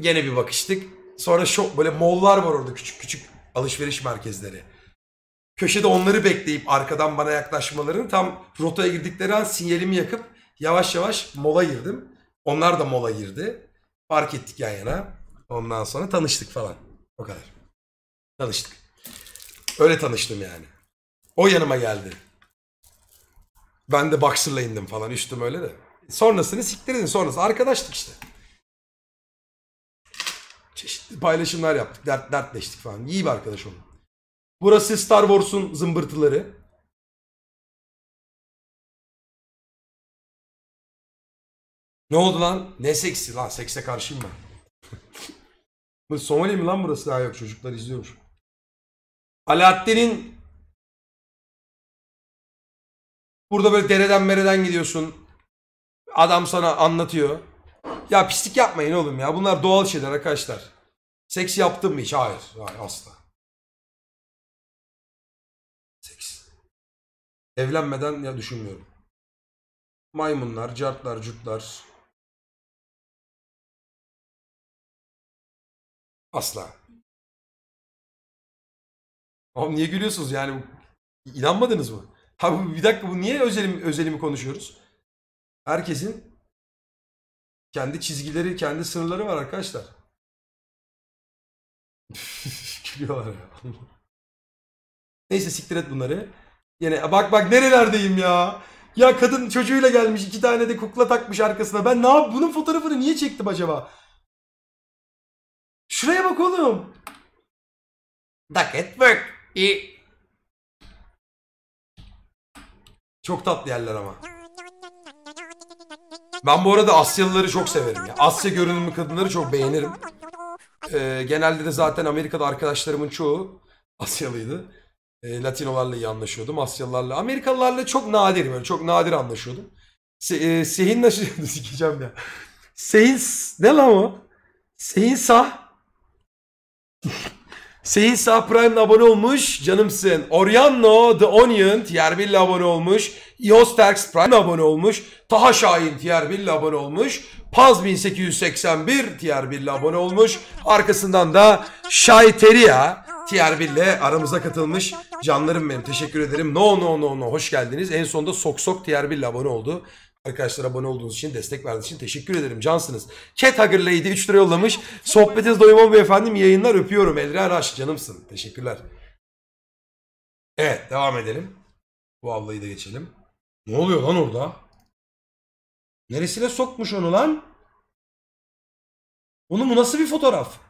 Gene bir bakıştık. Sonra şok böyle mollar var orada küçük küçük alışveriş merkezleri. Köşede onları bekleyip arkadan bana yaklaşmalarını tam rotaya girdikleri an sinyalimi yakıp yavaş yavaş mola girdim. Onlar da mola girdi. Fark ettik yan yana. Ondan sonra tanıştık falan. O kadar. Tanıştık. Öyle tanıştım yani. O yanıma geldi. Ben de boxer'la indim falan. Üstüm öyle de. Sonrasını siktirdin. Sonrası arkadaştık işte. Çeşitli paylaşımlar yaptık. Dert, dertleştik falan. İyi bir arkadaş oldum. Burası Star Wars'un zımbırtıları. Ne oldu lan? Ne seksi lan? Sekse karşıyım ben. Somali mi lan burası? Daha yok. Çocuklar izliyormuş. Alaaddin'in burada böyle dereden mereden gidiyorsun. Adam sana anlatıyor. Ya pislik yapmayın oğlum ya. Bunlar doğal şeyler arkadaşlar. Seks yaptın mı hiç? Hayır. Hayır asla. Seks. Evlenmeden ya düşünmüyorum. Maymunlar, cartlar, cutlar. Asla. Oğlum niye gülüyorsunuz yani? İnanmadınız mı? Ha bir dakika, bu niye özelimi, özelimi konuşuyoruz? Herkesin kendi çizgileri, kendi sınırları var arkadaşlar. Gülüyorlar ya. Neyse siktir et bunları. Yine bak bak nerelerdeyim ya. Ya kadın çocuğuyla gelmiş, iki tane de kukla takmış arkasına. Ben ne yap? Bunun fotoğrafını niye çektim acaba? Şuraya bak oğlum. Duck at work. İyi. Çok tatlı yerler ama. Ben bu arada Asyalıları çok severim ya. Asya görünümlü kadınları çok beğenirim. Ee, genelde de zaten Amerika'da arkadaşlarımın çoğu Asyalıydı. E, Latinolarla iyi anlaşıyordum. Asyalılarla, Amerikalılarla çok nadirim. Yani çok nadir anlaşıyordum. Se, e, Sehin nasıl sikeceğim ya. Sehin ne lan o? Sehin Sah. Sehin Sah Prime'la abone olmuş. Canımsın. Oriano The Onion T R bir'le abone olmuş. Yosterx Prime'la abone olmuş. Taha Şahin T R bir'le abone olmuş. Paz bin sekiz yüz seksen bir T R bir'le abone olmuş. Arkasından da Şayteriya T R bir'le aramıza katılmış. Canlarım benim, teşekkür ederim. No no no no, hoş geldiniz. En sonunda Sok Sok T R bir'le abone oldu. Arkadaşlar abone olduğunuz için, destek verdiğiniz için teşekkür ederim. Cansınız. Cat Hugger Lady üç lira yollamış. Sohbetiniz doymam beyefendim. Yayınlar, öpüyorum. Elraenn Aş, canımsın. Teşekkürler. Evet, devam edelim. Bu ablayı da geçelim. Ne oluyor lan orada? Neresine sokmuş onu lan? Onun bu nasıl bir fotoğraf?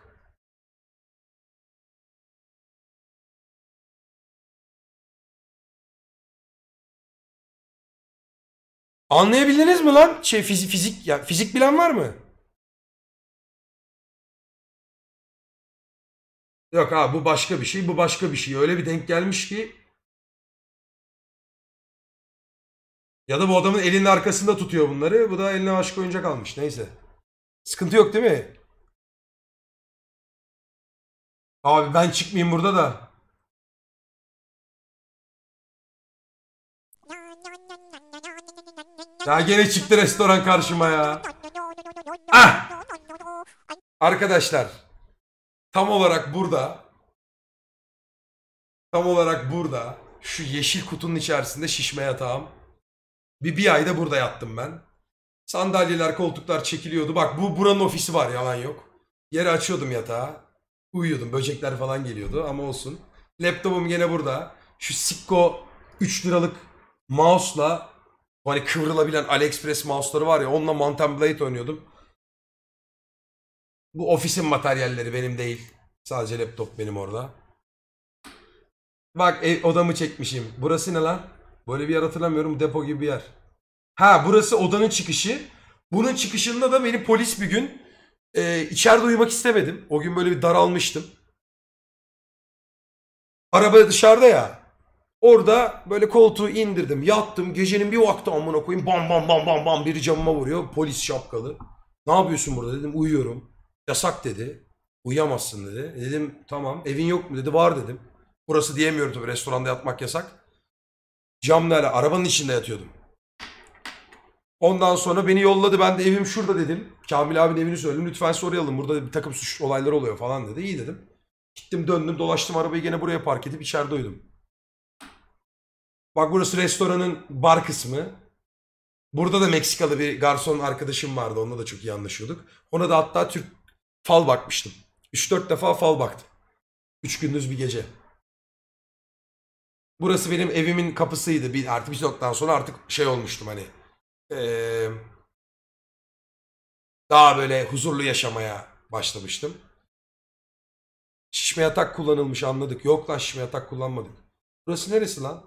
Anlayabildiniz mi lan? Şey fizik, fizik ya, fizik bilen var mı? Yok abi, bu başka bir şey, bu başka bir şey. Öyle bir denk gelmiş ki. Ya da bu adamın elinin arkasında tutuyor bunları. Bu da eline başka oyuncak almış. Neyse. Sıkıntı yok değil mi? Abi ben çıkmayayım burada da. Ya gene çıktı restoran karşıma ya. Ah! Arkadaşlar, tam olarak burada, tam olarak burada, şu yeşil kutunun içerisinde şişme yatağım. Bir bir ayda burada yattım ben. Sandalyeler, koltuklar çekiliyordu. Bak bu buranın ofisi var, yalan yok. Yeri açıyordum yatağa, uyuyordum. Böcekler falan geliyordu ama olsun. Laptopum gene burada. Şu Sikko üç liralık mouse'la, hani kıvrılabilen AliExpress mouse'ları var ya, onunla Mount and Blade oynuyordum. Bu ofisin materyalleri, benim değil. Sadece laptop benim orada. Bak ev, odamı çekmişim. Burası ne lan? Böyle bir yer hatırlamıyorum. Depo gibi bir yer. Ha burası odanın çıkışı. Bunun çıkışında da beni polis bir gün e, içeride uyumak istemedim. O gün böyle bir daralmıştım. Araba dışarıda ya. Orada böyle koltuğu indirdim, yattım, gecenin bir vakti amına koyayım, bam bam bam bam bam biri camıma vuruyor, polis şapkalı. Ne yapıyorsun burada dedim, uyuyorum. Yasak dedi, uyuyamazsın dedi. Dedim tamam, evin yok mu dedi, var dedim. Burası diyemiyorum tabii, restoranda yatmak yasak. Camlarla arabanın içinde yatıyordum. Ondan sonra beni yolladı, ben de evim şurada dedim. Kamil abinin evini söyledim, lütfen sorayalım, burada bir takım suç olayları oluyor falan dedi. İyi dedim. Gittim, döndüm, dolaştım, arabayı gene buraya park edip içeride uyudum. Bak burası restoranın bar kısmı. Burada da Meksikalı bir garson arkadaşım vardı. Onunla da çok iyi anlaşıyorduk. Ona da hatta Türk fal bakmıştım. üç dört defa fal baktım. üç gündüz bir gece. Burası benim evimin kapısıydı. Bir, artık bir noktadan sonra artık şey olmuştum hani. Ee, daha böyle huzurlu yaşamaya başlamıştım. Şişme yatak kullanılmış anladık. Yok lan şişme yatak kullanmadık. Burası neresi lan?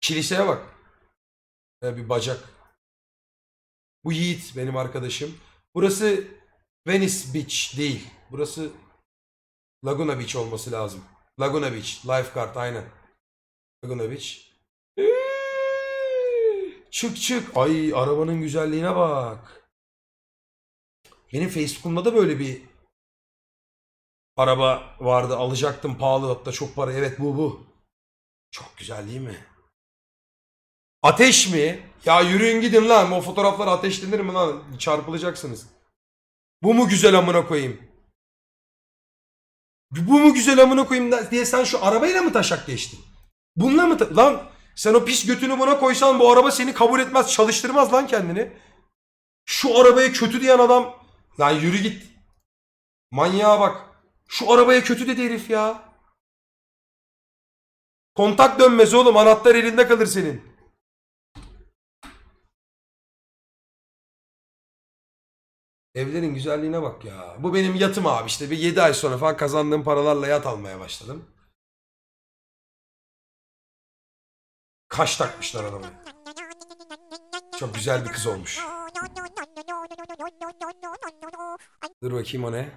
Kiliseye bak. Ee, bir bacak. Bu Yiğit benim arkadaşım. Burası Venice Beach değil. Burası Laguna Beach olması lazım. Laguna Beach. Lifeguard aynen. Laguna Beach. Çık çık. Ay arabanın güzelliğine bak. Benim Facebook'umda da böyle bir araba vardı. Alacaktım pahalı hatta çok para. Evet bu bu. Çok güzel değil mi? Ateş mi? Ya yürüyün gidin lan. O fotoğraflar ateşlenir mi lan? Çarpılacaksınız. Bu mu güzel amına koyayım? Bu mu güzel amına koyayım diye sen şu arabayla mı taşak geçtin? Bununla mı ta lan sen o pis götünü buna koysan bu araba seni kabul etmez, çalıştırmaz lan kendini. Şu arabaya kötü diyen adam lan yürü git. Manyağa bak. Şu arabaya kötü dedi herif ya. Kontak dönmez oğlum, anahtar elinde kalır senin. Evlerin güzelliğine bak ya. Bu benim yatım abi işte. Bir yedi ay sonra falan kazandığım paralarla yat almaya başladım. Kaş takmışlar adamı. Çok güzel bir kız olmuş. Dur bakayım o ne?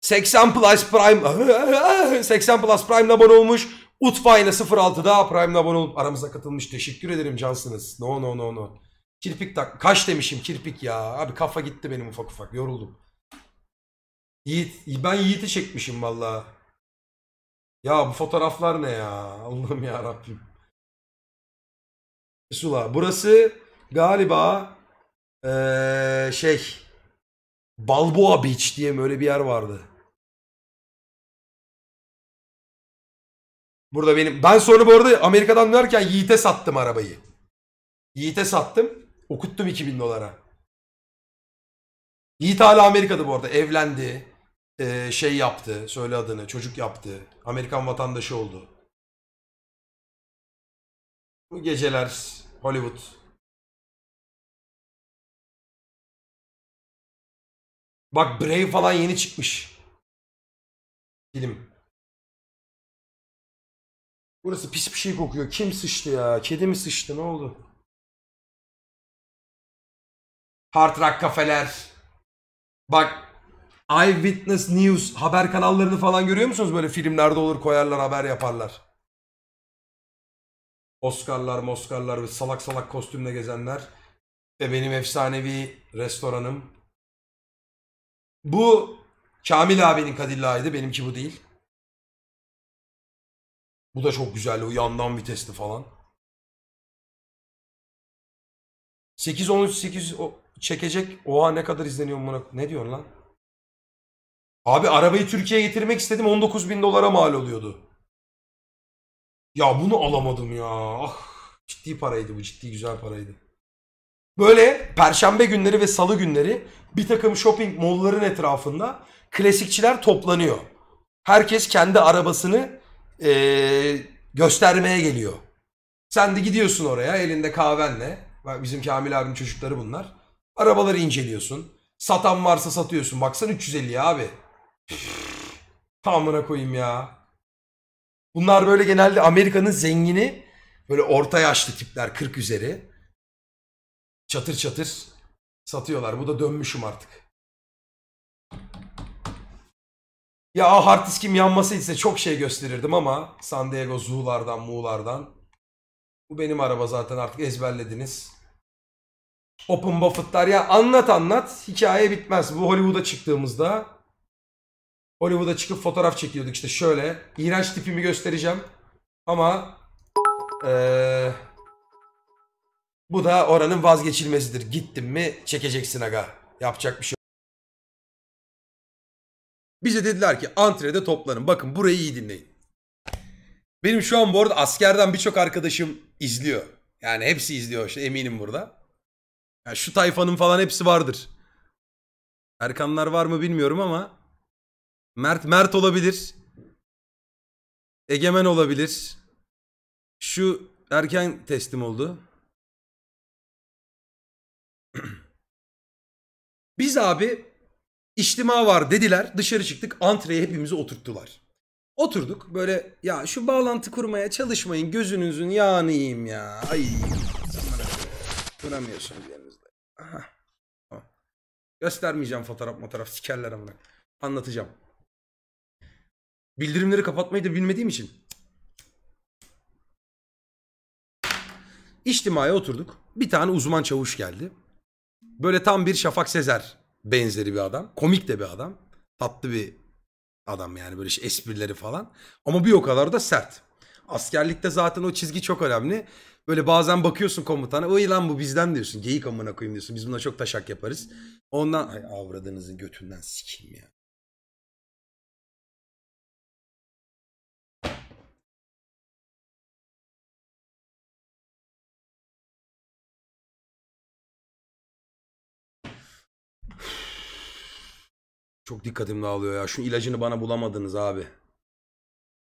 seksen Plus Prime seksen Plus Prime'la abone olmuş. Utfayla sıfır altıda Prime'la abone olup aramıza katılmış. Teşekkür ederim cansınız. No no no no. Kirpik tak. Kaş demişim kirpik ya. Abi kafa gitti benim ufak ufak. Yoruldum. Yiğit. Ben Yiğit'i çekmişim valla. Ya bu fotoğraflar ne ya? Allah'ım ya Rabbim. Sula. Burası galiba ee, şey Balboa Beach diye böyle bir yer vardı. Burada benim. Ben sonra bu arada Amerika'dan dönerken Yiğit'e sattım arabayı. Yiğit'e sattım. Okuttum iki bin dolara. Yiğit hala Amerika'da bu arada. Evlendi. Ee, şey yaptı. Söyle adını. Çocuk yaptı. Amerikan vatandaşı oldu. Bu geceler Hollywood. Bak Brave falan yeni çıkmış. Film. Burası pis bir şey kokuyor. Kim sıçtı ya? Kedi mi sıçtı? Ne oldu? Hard Rock kafeler. Bak Eyewitness News haber kanallarını falan görüyor musunuz? Böyle filmlerde olur koyarlar haber yaparlar. Oscar'lar moskarlar ve salak salak kostümle gezenler. Ve benim efsanevi restoranım. Bu Kamil abinin Kadilla'ydı. Benimki bu değil. Bu da çok güzeldi. O yandan vitesli falan. sekiz on üç sekiz o çekecek. Oha ne kadar izleniyor buna. Ne diyorsun lan? Abi arabayı Türkiye'ye getirmek istedim. on dokuz bin dolara mal oluyordu. Ya bunu alamadım ya. Ah, ciddi paraydı bu. Ciddi güzel paraydı. Böyle perşembe günleri ve salı günleri bir takım shopping mallların etrafında klasikçiler toplanıyor. Herkes kendi arabasını ee, göstermeye geliyor. Sen de gidiyorsun oraya elinde kahvenle. Bizim Kamil abinin çocukları bunlar. Arabaları inceliyorsun. Satan varsa satıyorsun. Baksana üç yüz elliye abi. Tamamına koyayım ya. Bunlar böyle genelde Amerika'nın zengini. Böyle orta yaşlı tipler kırk üzeri. Çatır çatır satıyorlar. Bu da dönmüşüm artık. Ya hard diskim yanması ise çok şey gösterirdim ama San Diego Zoo'lardan, Muğlardan. Bu benim araba zaten artık ezberlediniz. Open Buffett'lar ya anlat anlat hikaye bitmez. Bu Hollywood'a çıktığımızda Hollywood'a çıkıp fotoğraf çekiyorduk işte şöyle. İğrenç tipimi göstereceğim ama ee, bu da oranın vazgeçilmezidir. Gittin mi çekeceksin aga. Yapacak bir şey yok. Bize dediler ki antrede toplanın. Bakın burayı iyi dinleyin. Benim şu an bu arada askerden birçok arkadaşım izliyor. Yani hepsi izliyor işte, eminim burada. Yani şu tayfanın falan hepsi vardır. Erkanlar var mı bilmiyorum ama Mert Mert olabilir. Egemen olabilir. Şu erken teslim oldu. Biz abi içtima var dediler. Dışarı çıktık. Antreye hepimizi oturttular. Oturduk böyle, ya şu bağlantı kurmaya çalışmayın. Gözünüzün yağını yiyeyim ya. Ay. Duramıyorsunuz yerinizde. Aha. Aha. Göstermeyeceğim fotoğraf fotoğraf. Sikerler amına. Anlatacağım. Bildirimleri kapatmayı da bilmediğim için. İçtimaya oturduk. Bir tane uzman çavuş geldi. Böyle tam bir Şafak Sezer benzeri bir adam. Komik de bir adam. Tatlı bir adam yani, böyle şey, esprileri falan. Ama bir o kadar da sert. Askerlikte zaten o çizgi çok önemli. Böyle bazen bakıyorsun komutana. Oy lan bu bizden diyorsun. Geyik amına koyayım diyorsun. Biz buna çok taşak yaparız. Ondan ay avradınızın götünden sikeyim ya. Çok dikkatim dağılıyor ya. Şu ilacını bana bulamadınız abi.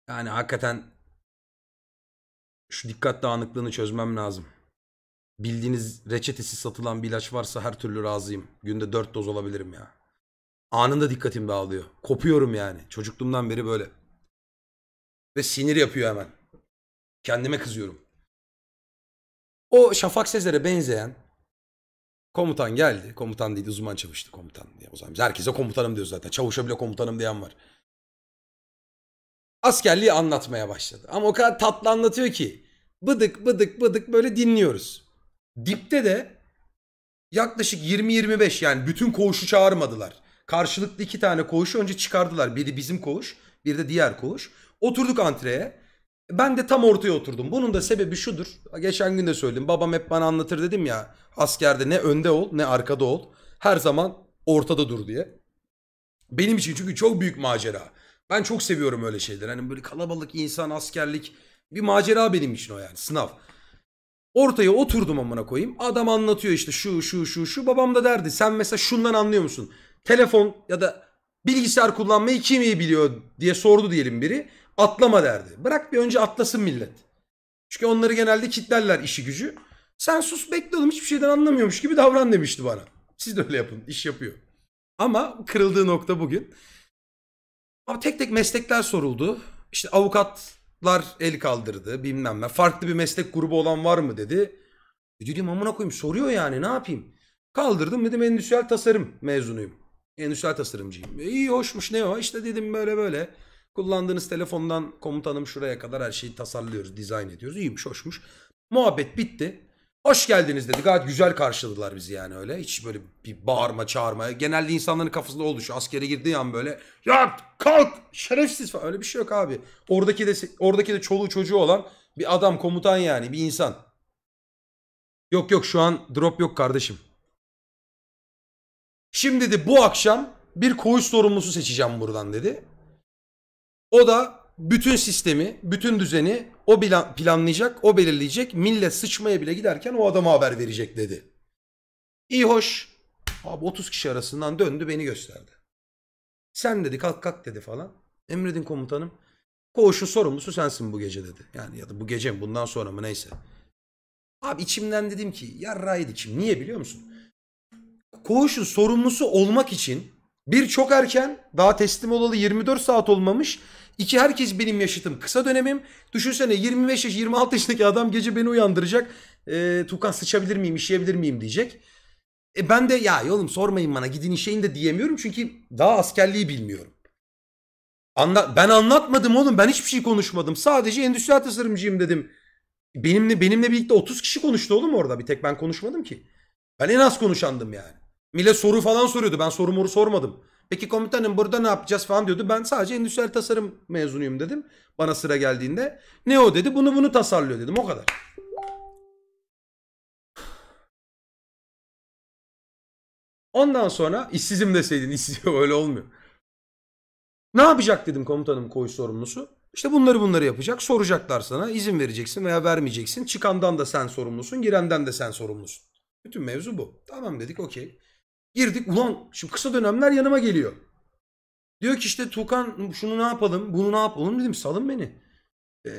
Yani hakikaten şu dikkat dağınıklığını çözmem lazım. Bildiğiniz reçetesiz satılan bir ilaç varsa her türlü razıyım. Günde dört doz olabilirim ya. Anında dikkatim dağılıyor. Kopuyorum yani. Çocukluğumdan beri böyle. Ve sinir yapıyor hemen. Kendime kızıyorum. O Şafak Sezer'e benzeyen komutan geldi. Komutan değil, uzman çavuştu komutan diye. O zaman biz herkese komutanım diyoruz zaten. Çavuşa bile komutanım diyen var. Askerliği anlatmaya başladı. Ama o kadar tatlı anlatıyor ki. Bıdık bıdık bıdık böyle dinliyoruz. Dipte de yaklaşık yirmi yirmi beş, yani bütün koğuşu çağırmadılar. Karşılıklı iki tane koğuşu önce çıkardılar. Biri bizim koğuş, biri de diğer koğuş. Oturduk antreye. Ben de tam ortaya oturdum. Bunun da sebebi şudur. Geçen gün de söyledim. Babam hep bana anlatır dedim ya. Askerde ne önde ol ne arkada ol. Her zaman ortada dur diye. Benim için çünkü çok büyük macera. Ben çok seviyorum öyle şeyleri. Hani böyle kalabalık insan, askerlik. Bir macera benim için o yani. Sınav. Ortaya oturdum amına koyayım. Adam anlatıyor işte şu şu şu şu. Babam da derdi. Sen mesela şundan anlıyor musun? Telefon ya da bilgisayar kullanmayı kim iyi biliyor diye sordu diyelim biri. Atlama derdi. Bırak bir önce atlasın millet. Çünkü onları genelde kitlerler işi gücü. Sen sus bekle oğlum, hiçbir şeyden anlamıyormuş gibi davran demişti bana. Siz de öyle yapın. İş yapıyor. Ama kırıldığı nokta bugün. Ama tek tek meslekler soruldu. İşte avukatlar el kaldırdı bilmem ne. Farklı bir meslek grubu olan var mı dedi. E dedim amına koyayım, soruyor yani, ne yapayım. Kaldırdım, dedim endüstriyel tasarım mezunuyum. Endüstriyel tasarımcıyım. E, iyi hoşmuş, ne o işte dedim, böyle böyle. Kullandığınız telefondan komutanım şuraya kadar her şeyi tasarlıyoruz, dizayn ediyoruz. İyiymiş, hoşmuş. Muhabbet bitti. Hoş geldiniz dedi. Gayet güzel karşıladılar bizi yani öyle. Hiç böyle bir bağırma, çağırma. Genelde insanların kafasında oldu şu askere girdiği an böyle. Ya kalk şerefsiz falan. Öyle bir şey yok abi. Oradaki de, oradaki de çoluğu çocuğu olan bir adam, komutan yani, bir insan. Yok yok, şu an drop yok kardeşim. Şimdi de bu akşam bir koğuş sorumlusu seçeceğim buradan dedi. O da bütün sistemi, bütün düzeni o planlayacak, o belirleyecek. Millet sıçmaya bile giderken o adama haber verecek dedi. İyi hoş. Abi otuz kişi arasından döndü, beni gösterdi. Sen dedi kalk kalk dedi falan. Emredin komutanım. Koğuşun sorumlusu sensin bu gece dedi. Yani ya da bu gece mi, bundan sonra mı, neyse. Abi içimden dedim ki yarraydı kim. Niye biliyor musun? Koğuşun sorumlusu olmak için bir çok erken, daha teslim olalı yirmi dört saat olmamış. İki, herkes benim yaşıtım, kısa dönemim. Düşünsene yirmi beş yaş, yirmi altı yaşındaki adam gece beni uyandıracak. E, Tuğkan sıçabilir miyim, işleyebilir miyim diyecek. E, ben de ya oğlum sormayın bana, gidin işeyin de diyemiyorum. Çünkü daha askerliği bilmiyorum. Anla ben anlatmadım oğlum, ben hiçbir şey konuşmadım. Sadece endüstriyel tasarımcıyım dedim. Benimle benimle birlikte otuz kişi konuştu oğlum orada. Bir tek ben konuşmadım ki. Ben en az konuşandım yani. Millet soru falan soruyordu. Ben soru moru sormadım. Peki komutanım burada ne yapacağız falan diyordu. Ben sadece endüstriyel tasarım mezunuyum dedim. Bana sıra geldiğinde. Ne o dedi. Bunu bunu tasarlıyor dedim. O kadar. Ondan sonra işsizim deseydin. İşsizim öyle olmuyor. Ne yapacak dedim komutanım koğuş sorumlusu. İşte bunları bunları yapacak. Soracaklar sana. İzin vereceksin veya vermeyeceksin. Çıkandan da sen sorumlusun. Girenden de sen sorumlusun. Bütün mevzu bu. Tamam dedik, okey. Girdik. Ulan şimdi kısa dönemler yanıma geliyor. Diyor ki işte Tuğkan şunu ne yapalım? Bunu ne yapalım? Dedim salın beni. Ee,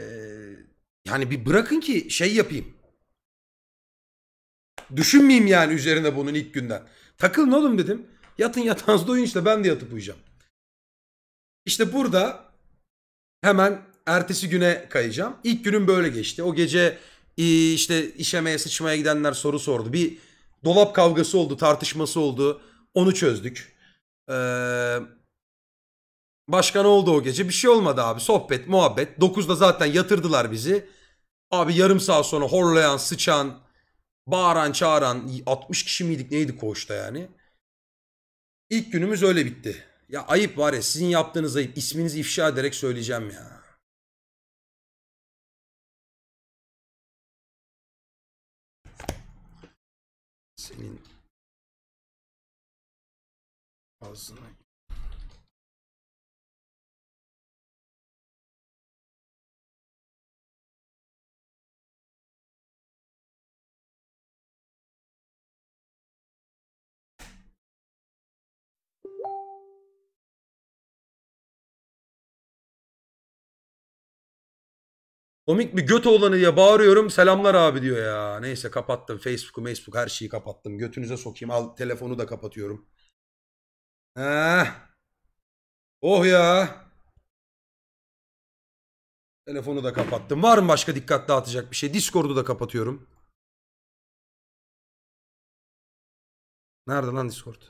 yani bir bırakın ki şey yapayım. Düşünmeyeyim yani üzerine bunun ilk günden. Takılın oğlum dedim. Yatın yatağınızda uyuyun işte, ben de yatıp uyuyacağım. İşte burada hemen ertesi güne kayacağım. İlk günüm böyle geçti. O gece işte işemeye sıçmaya gidenler soru sordu. Bir dolap kavgası oldu, tartışması oldu. Onu çözdük. Ee, başka ne oldu o gece? Bir şey olmadı abi. Sohbet, muhabbet. dokuzda zaten yatırdılar bizi. Abi yarım saat sonra horlayan, sıçan, bağıran, çağıran altmış kişi miydik neydi koğuşta yani. İlk günümüz öyle bitti. Ya ayıp var ya, sizin yaptığınız ayıp. İsminizi ifşa ederek söyleyeceğim ya. Senin ağzına. Komik bir göt oğlanı diye bağırıyorum. Selamlar abi diyor ya. Neyse kapattım. Facebook'u, Facebook her şeyi kapattım. Götünüze sokayım. Al telefonu da kapatıyorum. Heh. Oh ya. Telefonu da kapattım. Var mı başka dikkat dağıtacak bir şey? Discord'u da kapatıyorum. Nerede lan Discord?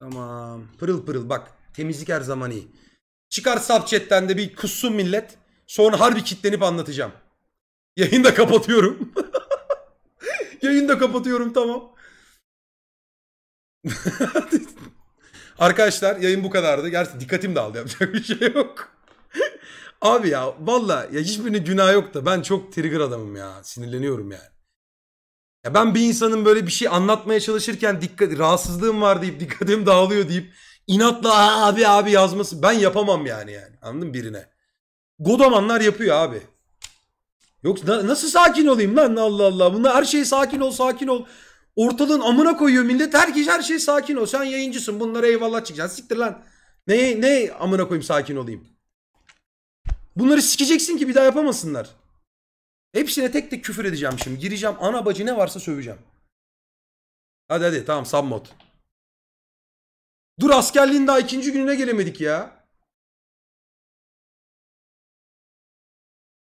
Tamam. Pırıl pırıl bak. Temizlik her zaman iyi. Çıkar subchat'ten de bir kussun millet. Sonra harbi kitlenip anlatacağım. Yayını da kapatıyorum. Yayını da kapatıyorum, tamam. Arkadaşlar yayın bu kadardı. Gerçi dikkatim dağıldı, yapacak bir şey yok. Abi ya valla ya hiçbirinin günahı yok da ben çok trigger adamım ya. Sinirleniyorum yani. Ya ben bir insanın böyle bir şey anlatmaya çalışırken dikkat, rahatsızlığım var deyip dikkatim dağılıyor deyip İnatla abi abi yazması. Ben yapamam yani yani. Anladın mı birine? Godamanlar yapıyor abi. Yok na, nasıl sakin olayım lan? Allah Allah. Bunlar her şey sakin ol sakin ol. Ortalığın amına koyuyor millet. Herkes her şey sakin ol. Sen yayıncısın. Bunlara eyvallah çıkacaksın. Siktir lan. Ne, ne amına koyayım sakin olayım. Bunları sikeceksin ki bir daha yapamasınlar. Hepsine tek tek küfür edeceğim şimdi. Gireceğim. Ana bacı ne varsa söveceğim. Hadi hadi tamam submod. Dur askerliğin daha ikinci gününe gelemedik ya.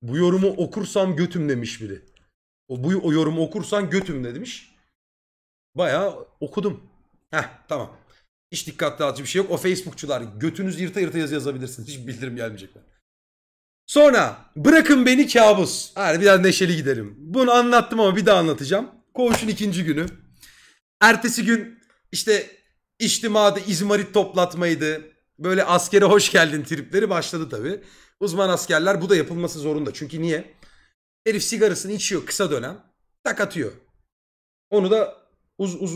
Bu yorumu okursam götüm demiş biri. O, bu, o yorumu okursan götüm demiş. Bayağı okudum. Heh tamam. Hiç dikkat dağıtıcı bir şey yok. O Facebookçular götünüz yırta yırta yazı yazabilirsiniz. Hiç bildirim gelmeyecekler. Sonra bırakın beni kabus. Hadi bir daha neşeli gidelim. Bunu anlattım ama bir daha anlatacağım. Koğuşun ikinci günü. Ertesi gün işte... İçtimada izmarit toplatmaydı. Böyle askere hoş geldin tripleri başladı tabii. Uzman askerler bu da yapılması zorunda. Çünkü niye? Herif sigarasını içiyor kısa dönem. Tak atıyor. Onu da uz, uz,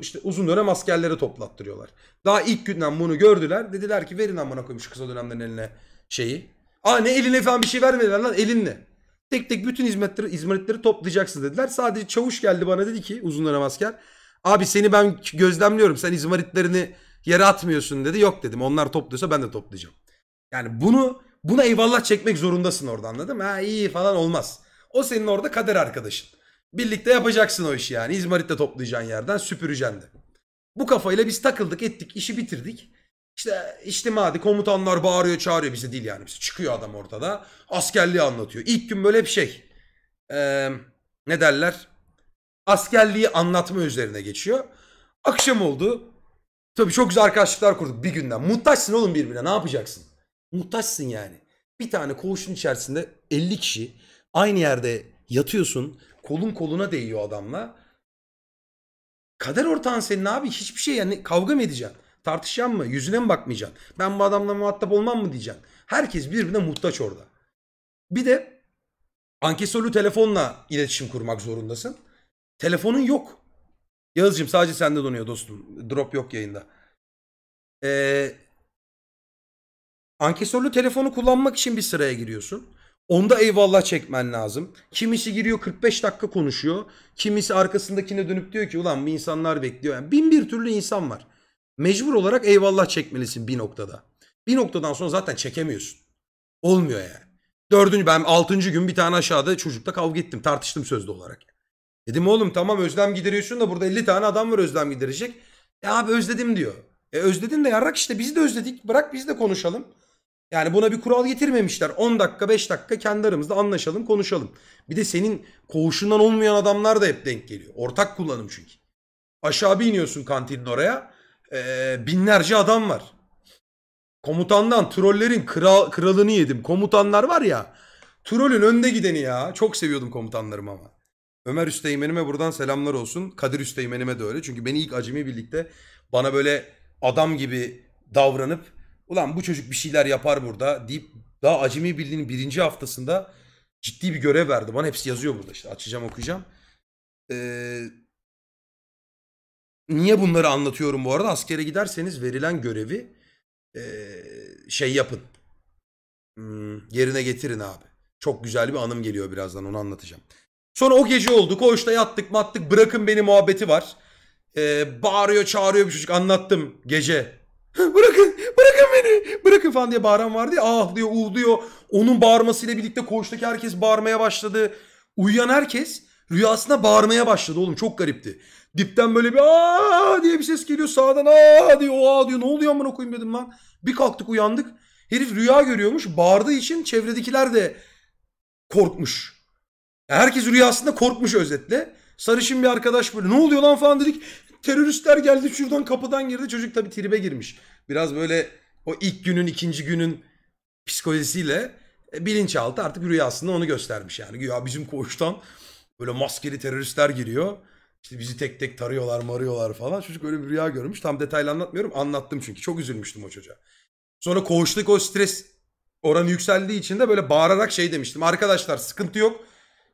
işte uzun dönem askerlere toplattırıyorlar. Daha ilk günden bunu gördüler. Dediler ki verin amına koyayım şu kısa dönemlerin eline şeyi. Aa ne eline falan bir şey vermediler lan, elinle. Tek tek bütün izmaritleri, izmaritleri toplayacaksınız dediler. Sadece çavuş geldi bana dedi ki uzun dönem asker. Abi seni ben gözlemliyorum. Sen izmaritlerini yere atmıyorsun dedi. Yok dedim. Onlar topluyorsa ben de toplayacağım. Yani bunu buna eyvallah çekmek zorundasın orada, anladın mı? Ha iyi falan olmaz. O senin orada kader arkadaşın. Birlikte yapacaksın o işi yani. İzmaritle toplayacağın yerden süpüreceksin de. Bu kafayla biz takıldık ettik. İşi bitirdik. İşte içtimadi komutanlar bağırıyor çağırıyor bizi değil yani. Bizi. Çıkıyor adam ortada. Askerliği anlatıyor. İlk gün böyle bir şey. Ee, ne derler? Askerliği anlatma üzerine geçiyor. Akşam oldu. Tabii çok güzel arkadaşlıklar kurduk bir günden. Muhtaçsın oğlum birbirine, ne yapacaksın? Muhtaçsın yani. Bir tane koğuşun içerisinde elli kişi aynı yerde yatıyorsun. Kolun koluna değiyor adamla. Kader ortağın senin abi, hiçbir şey yani. Kavga mı edeceksin? Tartışacaksın mı? Yüzüne mi bakmayacaksın? Ben bu adamla muhatap olmam mı diyeceksin? Herkes birbirine muhtaç orada. Bir de ankesörlü telefonla iletişim kurmak zorundasın. Telefonun yok. Yağız'cığım sadece sende donuyor dostum. Drop yok yayında. Ee, Ankesörlü telefonu kullanmak için bir sıraya giriyorsun. Onda eyvallah çekmen lazım. Kimisi giriyor kırk beş dakika konuşuyor. Kimisi arkasındakine dönüp diyor ki ulan bu insanlar bekliyor. Yani bin bir türlü insan var. Mecbur olarak eyvallah çekmelisin bir noktada. Bir noktadan sonra zaten çekemiyorsun. Olmuyor yani. Dördüncü, ben altıncı gün bir tane aşağıda çocukla kavga ettim. Tartıştım sözlü olarak. Dedim oğlum tamam özlem gideriyorsun da burada elli tane adam var özlem giderecek. E abi özledim diyor. E özledin de yarrak işte biz de özledik. Bırak biz de konuşalım. Yani buna bir kural getirmemişler. on dakika beş dakika kendi aramızda anlaşalım konuşalım. Bir de senin koğuşundan olmayan adamlar da hep denk geliyor. Ortak kullanım çünkü. Aşağı bir iniyorsun kantinin oraya. Ee, binlerce adam var. Komutandan trollerin kral, kralını yedim. Komutanlar var ya. Trollün önde gideni ya. Çok seviyordum komutanlarımı ama. Ömer Üsteğmen'ime buradan selamlar olsun. Kadir Üsteğmen'ime de öyle. Çünkü beni ilk acemi birlikte bana böyle adam gibi davranıp ulan bu çocuk bir şeyler yapar burada deyip daha acemi birliğinin birinci haftasında ciddi bir görev verdi. Bana hepsi yazıyor burada işte. Açacağım okuyacağım. Ee, niye bunları anlatıyorum bu arada? Askere giderseniz verilen görevi e, şey yapın. Hmm, yerine getirin abi. Çok güzel bir anım geliyor birazdan, onu anlatacağım. Sonra o gece oldu. Koğuşta yattık mattık bırakın beni muhabbeti var. Ee, bağırıyor çağırıyor bir çocuk, anlattım gece. Bırakın, bırakın beni, bırakın falan diye bağıran vardı ya, ahlıyor, uğluyor. Onun bağırmasıyla birlikte koğuştaki herkes bağırmaya başladı. Uyuyan herkes rüyasına bağırmaya başladı oğlum, çok garipti. Dipten böyle bir aa diye bir ses geliyor, sağdan aa diyor, aa diyor, ne oluyor amına koyayım dedim lan. Bir kalktık uyandık, herif rüya görüyormuş, bağırdığı için çevredekiler de korkmuş. Yani herkes rüyasında korkmuş özetle. Sarışın bir arkadaş böyle ne oluyor lan falan dedik. Teröristler geldi şuradan kapıdan girdi. Çocuk tabii tribe girmiş. Biraz böyle o ilk günün ikinci günün psikolojisiyle e, bilinçaltı artık rüyasında onu göstermiş yani. Ya bizim koğuştan böyle maskeli teröristler giriyor. İşte bizi tek tek tarıyorlar marıyorlar falan. Çocuk öyle bir rüya görmüş. Tam detaylı anlatmıyorum. Anlattım çünkü. Çok üzülmüştüm o çocuğa. Sonra koğuştaki o stres oranı yükseldiği için de böyle bağırarak şey demiştim. Arkadaşlar sıkıntı yok.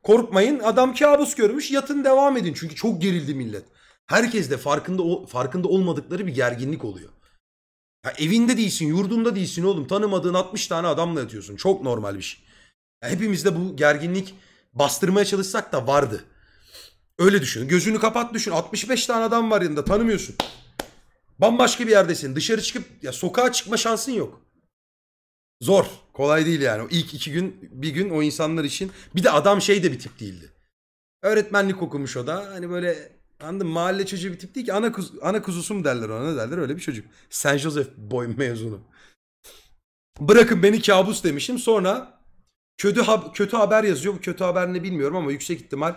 Korkmayın, adam kabus görmüş, yatın devam edin çünkü çok gerildi millet. Herkes de farkında farkında olmadıkları bir gerginlik oluyor. Ya evinde değilsin, yurdunda değilsin oğlum, tanımadığın altmış tane adamla yatıyorsun, çok normal bir şey. Ya hepimizde bu gerginlik bastırmaya çalışsak da vardı. Öyle düşün, gözünü kapat düşün, altmış beş tane adam var yanında, tanımıyorsun. Bambaşka bir yerdesin, dışarı çıkıp ya sokağa çıkma şansın yok. Zor. Kolay değil yani. O ilk iki gün, bir gün o insanlar için. Bir de adam şey de bir tip değildi. Öğretmenlik okumuş o da. Hani böyle anladın, mahalle çocuğu bir tip değil ki. Ana, kuz, ana kuzusum derler ona, derler öyle bir çocuk. Saint Joseph boy mezunu. Bırakın beni kabus demişim. Sonra kötü, ha kötü haber yazıyor. Bu kötü haber ne bilmiyorum ama yüksek ihtimal.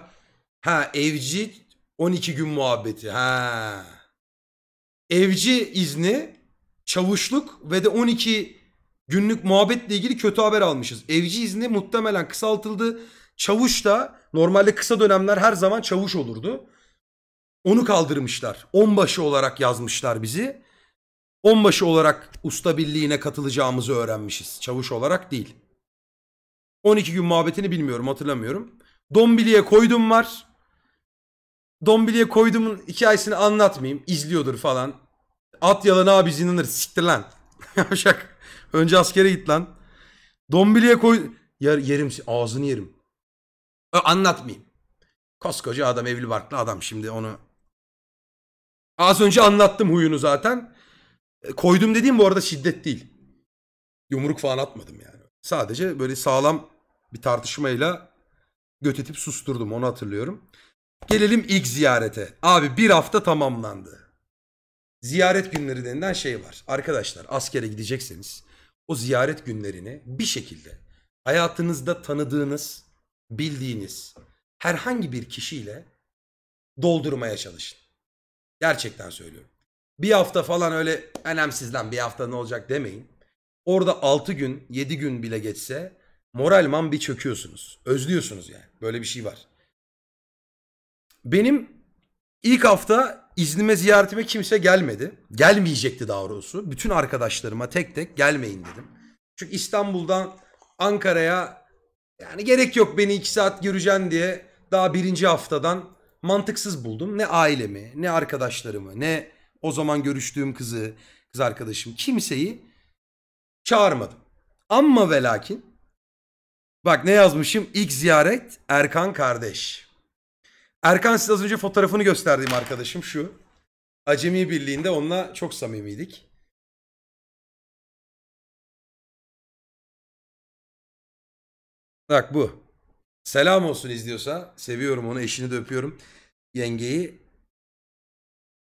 Ha evci on iki gün muhabbeti. Ha. Evci izni, çavuşluk ve de on iki günlük muhabbetle ilgili kötü haber almışız. Evci izni muhtemelen kısaltıldı. Çavuş da normalde kısa dönemler her zaman çavuş olurdu. Onu kaldırmışlar. Onbaşı olarak yazmışlar bizi. Onbaşı olarak usta birliğine katılacağımızı öğrenmişiz. Çavuş olarak değil. on iki gün muhabbetini bilmiyorum, hatırlamıyorum. Dombili'ye koydum var. Dombili'ye koydumun hikayesini anlatmayayım. İzliyordur falan. At yalan abi inanır. Siktir lan. Şaka. Önce askere git lan. Dombili'ye koy... Yer, yerim, ağzını yerim. Ö, anlatmayayım. Koskoca adam, evli barklı adam şimdi onu. Az önce anlattım huyunu zaten. E, koydum dediğim bu arada şiddet değil. Yumruk falan atmadım yani. Sadece böyle sağlam bir tartışmayla götetip susturdum, onu hatırlıyorum. Gelelim ilk ziyarete. Abi bir hafta tamamlandı. Ziyaret günleri denilen şey var. Arkadaşlar askere gidecekseniz... O ziyaret günlerini bir şekilde hayatınızda tanıdığınız, bildiğiniz herhangi bir kişiyle doldurmaya çalışın. Gerçekten söylüyorum. Bir hafta falan öyle önemsiz lan bir hafta ne olacak demeyin. Orada altı gün, yedi gün bile geçse moralman bir çöküyorsunuz. Özlüyorsunuz yani. Böyle bir şey var. Benim ilk hafta iznime, ziyaretime kimse gelmedi. Gelmeyecekti daha doğrusu. Bütün arkadaşlarıma tek tek gelmeyin dedim. Çünkü İstanbul'dan Ankara'ya yani gerek yok, beni iki saat göreceksin diye daha birinci haftadan mantıksız buldum. Ne ailemi, ne arkadaşlarımı, ne o zaman görüştüğüm kızı, kız arkadaşım, kimseyi çağırmadım. Amma ve lakin. Bak ne yazmışım? İlk ziyaret Erkan kardeş. Erkan size az önce fotoğrafını gösterdiğim arkadaşım şu. Acemi Birliği'nde onunla çok samimiydik. Bak bu. Selam olsun izliyorsa. Seviyorum onu. Eşini de öpüyorum. Yengeyi.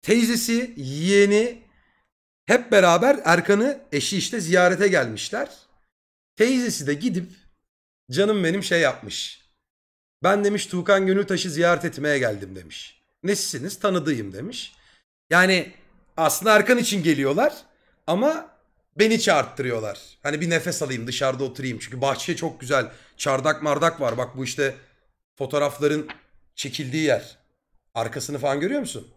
Teyzesi, yeğeni hep beraber Erkan'ı eşi işte ziyarete gelmişler. Teyzesi de gidip canım benim şey yapmış. Ben demiş Tuğkan Gönültaş'ı ziyaret etmeye geldim demiş. Nesisiniz? Tanıdığım demiş. Yani aslında Erkan için geliyorlar ama beni çağırttırıyorlar. Hani bir nefes alayım dışarıda oturayım. Çünkü bahçe çok güzel. Çardak mardak var. Bak bu işte fotoğrafların çekildiği yer. Arkasını falan görüyor musun?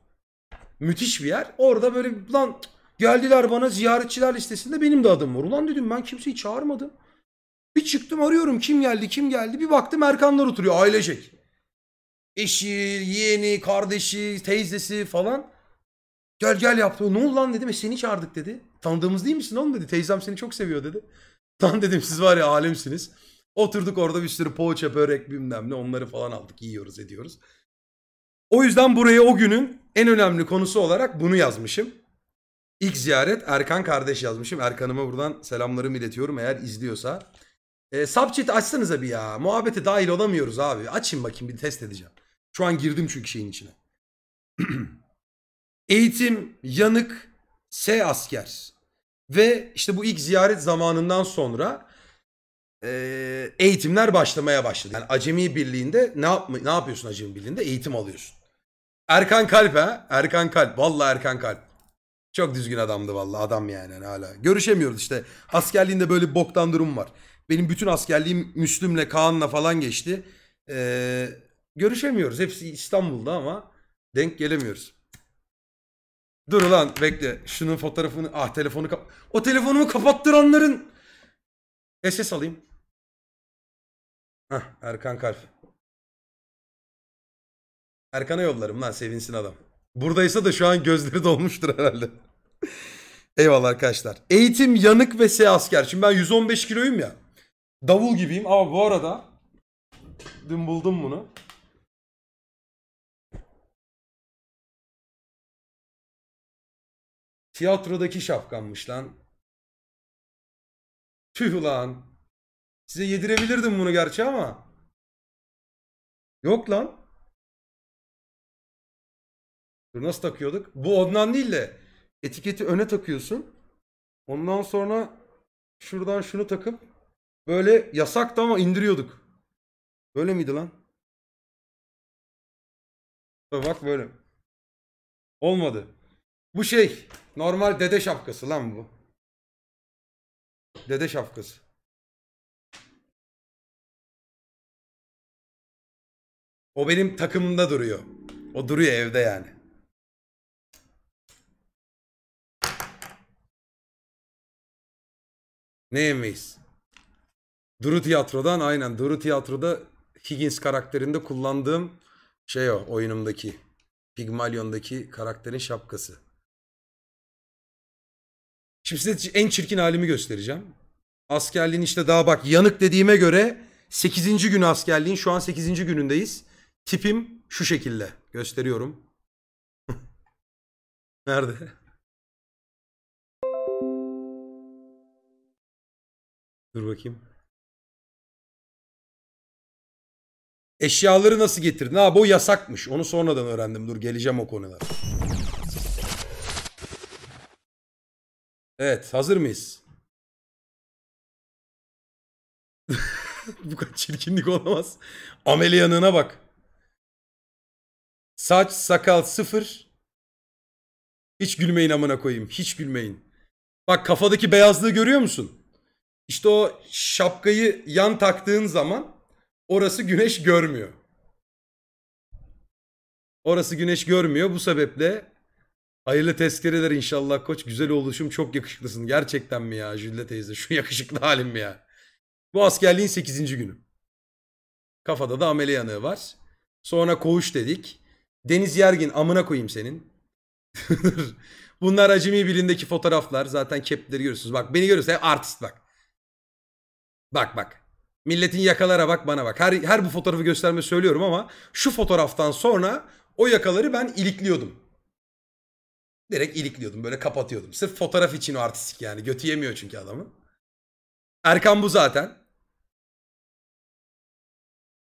Müthiş bir yer. Orada böyle lan geldiler bana ziyaretçiler listesinde benim de adım var. Ulan dedim ben kimseyi çağırmadım. Bir çıktım arıyorum kim geldi kim geldi. Bir baktım Erkanlar oturuyor ailecek. Eşi, yeğeni, kardeşi, teyzesi falan. Gel gel yaptı. Ne oldu lan dedim. E seni çağırdık dedi. Tanıdığımız değil misin oğlum dedi. Teyzem seni çok seviyor dedi. Lan dedim siz var ya alemsiniz. Oturduk orada bir sürü poğaça, börek bilmem ne onları falan aldık. Yiyoruz ediyoruz. O yüzden buraya o günün en önemli konusu olarak bunu yazmışım. İlk ziyaret Erkan kardeş yazmışım. Erkan'ıma buradan selamlarımı iletiyorum eğer izliyorsa. E, Subchat'i açsanıza bir ya. Muhabbete dahil olamıyoruz abi. Açın bakayım bir test edeceğim. Şu an girdim çünkü şeyin içine. Eğitim, yanık, S asker. Ve işte bu ilk ziyaret zamanından sonra e, eğitimler başlamaya başladı. Yani Acemi Birliği'nde ne, yap ne yapıyorsun Acemi Birliği'nde? Eğitim alıyorsun. Erkan Kalp ha? Erkan Kalp. Vallahi Erkan Kalp. Çok düzgün adamdı vallahi adam yani, yani hala. Görüşemiyoruz işte. Askerliğinde böyle bir boktan durum var. Benim bütün askerliğim Müslüm'le, Kaan'la falan geçti. Ee, görüşemiyoruz. Hepsi İstanbul'da ama denk gelemiyoruz. Dur lan bekle. Şunun fotoğrafını... Ah telefonu kap... O telefonumu kapattıranların... S S alayım. Hah Erkan Kalp. Erkan'a yollarım lan sevinsin adam. Buradaysa da şu an gözleri dolmuştur herhalde. Eyvallah arkadaşlar. Eğitim, yanık ve S asker. Şimdi ben yüz on beş kiloyum ya. Davul gibiyim ama bu arada dün buldum bunu. Tiyatrodaki şapkanmış lan. Tüh lan. Size yedirebilirdim bunu gerçi ama. Yok lan. Nasıl takıyorduk? Bu ondan değil de etiketi öne takıyorsun. Ondan sonra şuradan şunu takıp böyle yasaktı ama indiriyorduk. Böyle miydi lan? Bak böyle. Olmadı. Bu şey normal dede şapkası lan bu. Dede şapkası. O benim takımımda duruyor. O duruyor evde yani. Ne yemeyiz? Duru Tiyatro'dan aynen. Duru Tiyatro'da Higgins karakterinde kullandığım şey o oyunumdaki. Pigmalion'daki karakterin şapkası. Şimdi size en çirkin halimi göstereceğim. Askerliğin işte daha bak yanık dediğime göre sekizinci gün askerliğin. Şu an sekizinci günündeyiz. Tipim şu şekilde. Gösteriyorum. Nerede? Dur bakayım. Eşyaları nasıl getirdin? Abi o yasakmış. Onu sonradan öğrendim. Dur geleceğim o konulara. Evet. Hazır mıyız? Bu kadar çirkinlik olamaz. Ameliyanına bak. Saç, sakal sıfır. Hiç gülmeyin amına koyayım. Hiç gülmeyin. Bak kafadaki beyazlığı görüyor musun? İşte o şapkayı yan taktığın zaman orası güneş görmüyor. Orası güneş görmüyor. Bu sebeple hayırlı tezkereler inşallah koç. Güzel oluşum çok yakışıklısın. Gerçekten mi ya Jülde teyze? Şu yakışıklı halim mi ya? Bu askerliğin sekizinci günü. Kafada da amele yanığı var. Sonra koğuş dedik. Deniz Yergin amına koyayım senin. Bunlar Acemi Birliği'ndeki fotoğraflar. Zaten kepleri görüyorsunuz. Bak beni görüyorsunuz. Hep artist bak. Bak bak. Milletin yakalara bak, bana bak. Her, her bu fotoğrafı gösterme söylüyorum ama şu fotoğraftan sonra o yakaları ben ilikliyordum. Direkt ilikliyordum. Böyle kapatıyordum. Sırf fotoğraf için o artistik yani. Götü yemiyor çünkü adamı. Erkan bu zaten.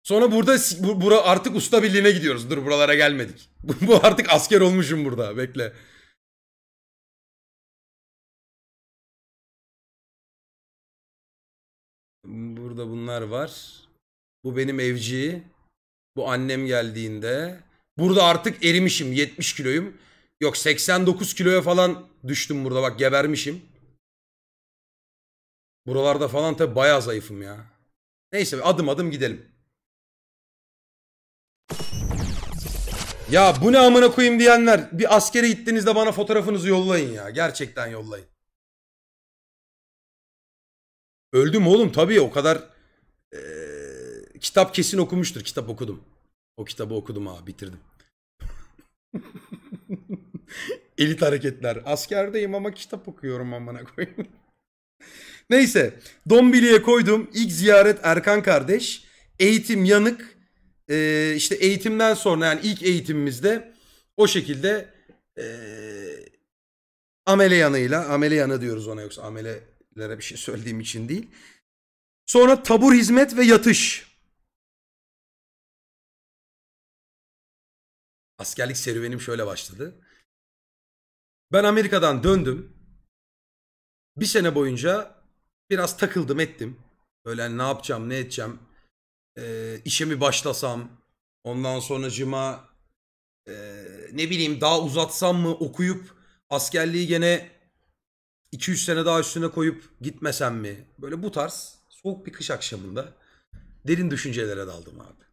Sonra burada bura artık usta birliğine gidiyoruz. Dur, buralara gelmedik. Bu artık asker olmuşum burada. Bekle. Burada bunlar var. Bu benim evci. Bu annem geldiğinde. Burada artık erimişim. yetmiş kiloyum. Yok, seksen dokuz kiloya falan düştüm burada. Bak, gebermişim. Buralarda falan tabi bayağı zayıfım ya. Neyse, adım adım gidelim. Ya bu ne amına koyayım diyenler, bir askere gittiğinizde bana fotoğrafınızı yollayın ya. Gerçekten yollayın. Öldüm oğlum tabii, o kadar ee, kitap kesin okumuştur. Kitap okudum. O kitabı okudum ha, bitirdim. Elit hareketler. Askerdeyim ama kitap okuyorum amına koyayım. Neyse. Dombili'ye koydum. İlk ziyaret Erkan kardeş. Eğitim yanık. Ee, işte eğitimden sonra, yani ilk eğitimimizde o şekilde ee, amele yanıyla, amele yanı diyoruz ona, yoksa amelelere bir şey söylediğim için değil. Sonra tabur hizmet ve yatış. Askerlik serüvenim şöyle başladı. Ben Amerika'dan döndüm. Bir sene boyunca biraz takıldım ettim. Böyle hani ne yapacağım, ne edeceğim. Ee, işe mi başlasam, ondan sonracıma e, ne bileyim daha uzatsam mı, okuyup askerliği gene iki yüz sene daha üstüne koyup gitmesem mi? Böyle bu tarz soğuk bir kış akşamında derin düşüncelere daldım abi.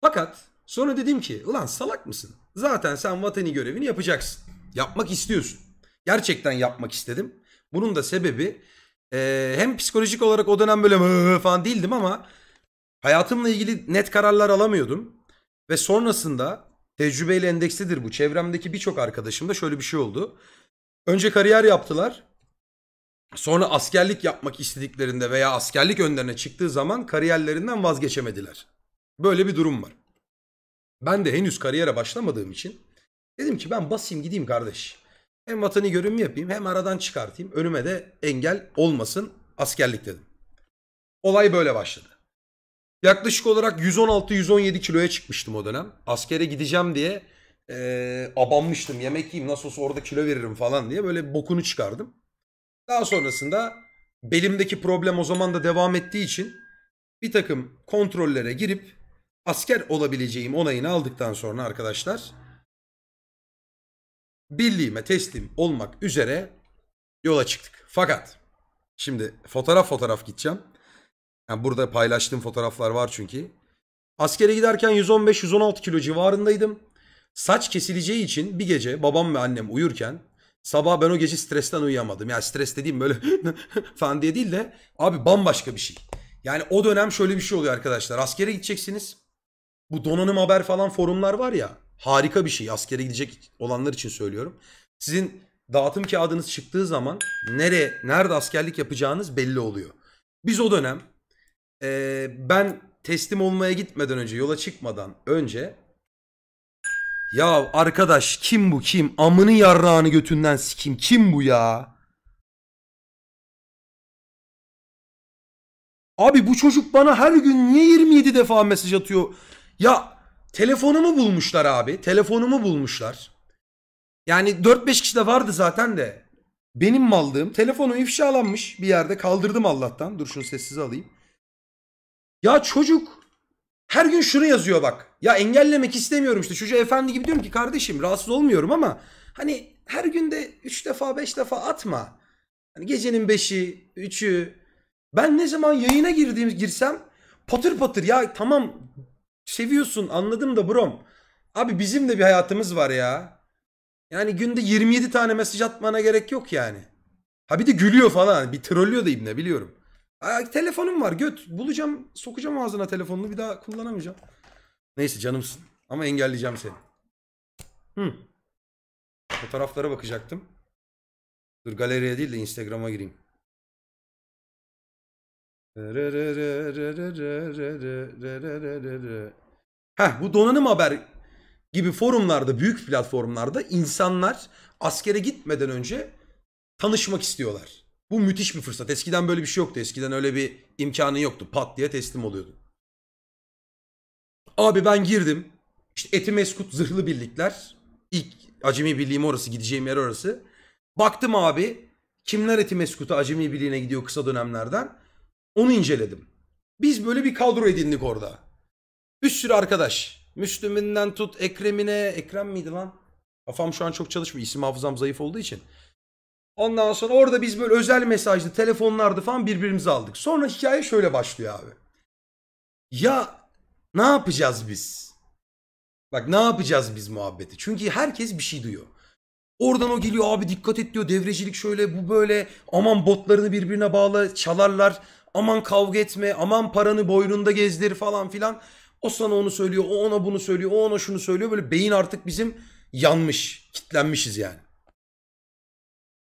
Fakat sonra dedim ki ulan salak mısın? Zaten sen vatani görevini yapacaksın. Yapmak istiyorsun. Gerçekten yapmak istedim. Bunun da sebebi e, hem psikolojik olarak o dönem böyle falan değildim ama hayatımla ilgili net kararlar alamıyordum. Ve sonrasında tecrübeyle endekslidir bu. Çevremdeki birçok arkadaşımda şöyle bir şey oldu. Önce kariyer yaptılar. Sonra askerlik yapmak istediklerinde veya askerlik önlerine çıktığı zaman kariyerlerinden vazgeçemediler. Böyle bir durum var. Ben de henüz kariyere başlamadığım için dedim ki ben basayım gideyim kardeş. Hem vatani görevimi yapayım, hem aradan çıkartayım. Önüme de engel olmasın askerlik dedim. Olay böyle başladı. Yaklaşık olarak yüz on altı yüz on yedi kiloya çıkmıştım o dönem. Askere gideceğim diye e, abanmıştım. Yemek yiyeyim, nasıl olsa orada kilo veririm falan diye böyle bokunu çıkardım. Daha sonrasında belimdeki problem o zaman da devam ettiği için bir takım kontrollere girip asker olabileceğim onayını aldıktan sonra arkadaşlar birliğime teslim olmak üzere yola çıktık. Fakat şimdi fotoğraf fotoğraf gideceğim. Yani burada paylaştığım fotoğraflar var çünkü. Askere giderken yüz on beş yüz on altı kilo civarındaydım. Saç kesileceği için bir gece babam ve annem uyurken sabah ben o gece stresten uyuyamadım. Yani stres dediğim böyle falan diye değil de abi bambaşka bir şey. Yani o dönem şöyle bir şey oluyor arkadaşlar. Askere gideceksiniz. Bu donanım haber falan forumlar var ya. Harika bir şey. Askere gidecek olanlar için söylüyorum. Sizin dağıtım kağıdınız çıktığı zaman nereye, nerede askerlik yapacağınız belli oluyor. Biz o dönem Ee, ben teslim olmaya gitmeden önce, yola çıkmadan önce ya arkadaş kim bu kim? Amını yarrağını götünden sikim. Kim bu ya? Abi bu çocuk bana her gün niye yirmi yedi defa mesaj atıyor? Ya telefonumu bulmuşlar abi. Telefonumu bulmuşlar. Yani dört beş kişi de vardı zaten de. Benim mallığım. Telefonu ifşalanmış bir yerde. Kaldırdım Allah'tan. Dur şunu sessize alayım. Ya çocuk her gün şunu yazıyor bak. Ya engellemek istemiyorum işte. Çocuğa efendi gibi diyorum ki kardeşim rahatsız olmuyorum ama hani her günde üç defa beş defa atma. Hani gecenin beşi üçü. Ben ne zaman yayına girdiğim girsem patır patır ya tamam seviyorsun anladım da brom. Abi bizim de bir hayatımız var ya. Yani günde yirmi yedi tane mesaj atmana gerek yok yani. Ha bir de gülüyor falan. Bir trollüyor da ibne biliyorum. Ay, telefonum var göt. Bulacağım, sokacağım ağzına telefonunu, bir daha kullanamayacağım. Neyse canımsın. Ama engelleyeceğim seni. Hı. Fotoğraflara bakacaktım. Dur galeriye değil de Instagram'a gireyim. Heh, bu donanım haber gibi forumlarda, büyük platformlarda insanlar askere gitmeden önce tanışmak istiyorlar. Bu müthiş bir fırsat. Eskiden böyle bir şey yoktu. Eskiden öyle bir imkanı yoktu. Pat diye teslim oluyordun. Abi ben girdim. İşte Etimesgut zırhlı birlikler. İlk acemi birliğim orası, gideceğim yer orası. Baktım abi kimler Etimeskut'a, acemi birliğine gidiyor kısa dönemlerden. Onu inceledim. Biz böyle bir kadro edindik orada. Bir sürü arkadaş. Müslüm'ünden tut Ekrem'ine. Ekrem miydi lan? Kafam şu an çok çalışmıyor. İsim hafızam zayıf olduğu için. Ondan sonra orada biz böyle özel mesajlı, telefonlardı falan birbirimizi aldık. Sonra hikaye şöyle başlıyor abi. Ya ne yapacağız biz? Bak ne yapacağız biz muhabbeti. Çünkü herkes bir şey duyuyor. Oradan o geliyor abi, dikkat et diyor, devrecilik şöyle, bu böyle, aman botlarını birbirine bağla çalarlar, aman kavga etme, aman paranı boynunda gezdir falan filan. O sana onu söylüyor, o ona bunu söylüyor, o ona şunu söylüyor. Böyle beyin artık bizim yanmış, kitlenmişiz yani.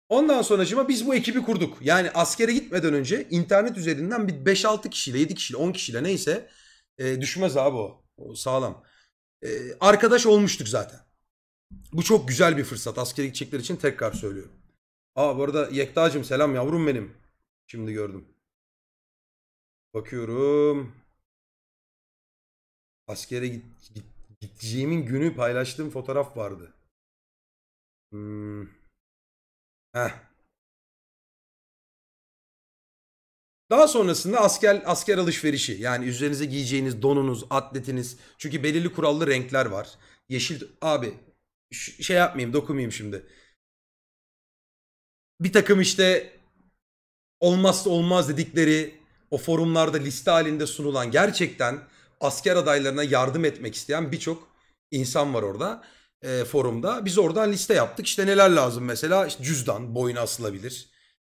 Ondan sonracıma biz bu ekibi kurduk. Yani askere gitmeden önce internet üzerinden bir beş altı kişiyle, yedi kişiyle, on kişiyle neyse e, düşmez abi o, o sağlam. E, arkadaş olmuştuk zaten. Bu çok güzel bir fırsat. Askere gidecekler için tekrar söylüyorum. Aa bu arada Yekta'cığım selam yavrum benim. Şimdi gördüm. Bakıyorum. Askere git, git, gideceğimin günü paylaştığım fotoğraf vardı. Hmm. Heh. Daha sonrasında asker asker alışverişi. Yani üzerinize giyeceğiniz donunuz, atletiniz. Çünkü belirli kurallı renkler var. Yeşil abi... Şey yapmayayım, dokunmayayım şimdi. Bir takım işte olmazsa olmaz dedikleri o forumlarda liste halinde sunulan, gerçekten asker adaylarına yardım etmek isteyen birçok insan var orada e, forumda. Biz oradan liste yaptık. İşte neler lazım mesela? İşte cüzdan boyuna asılabilir.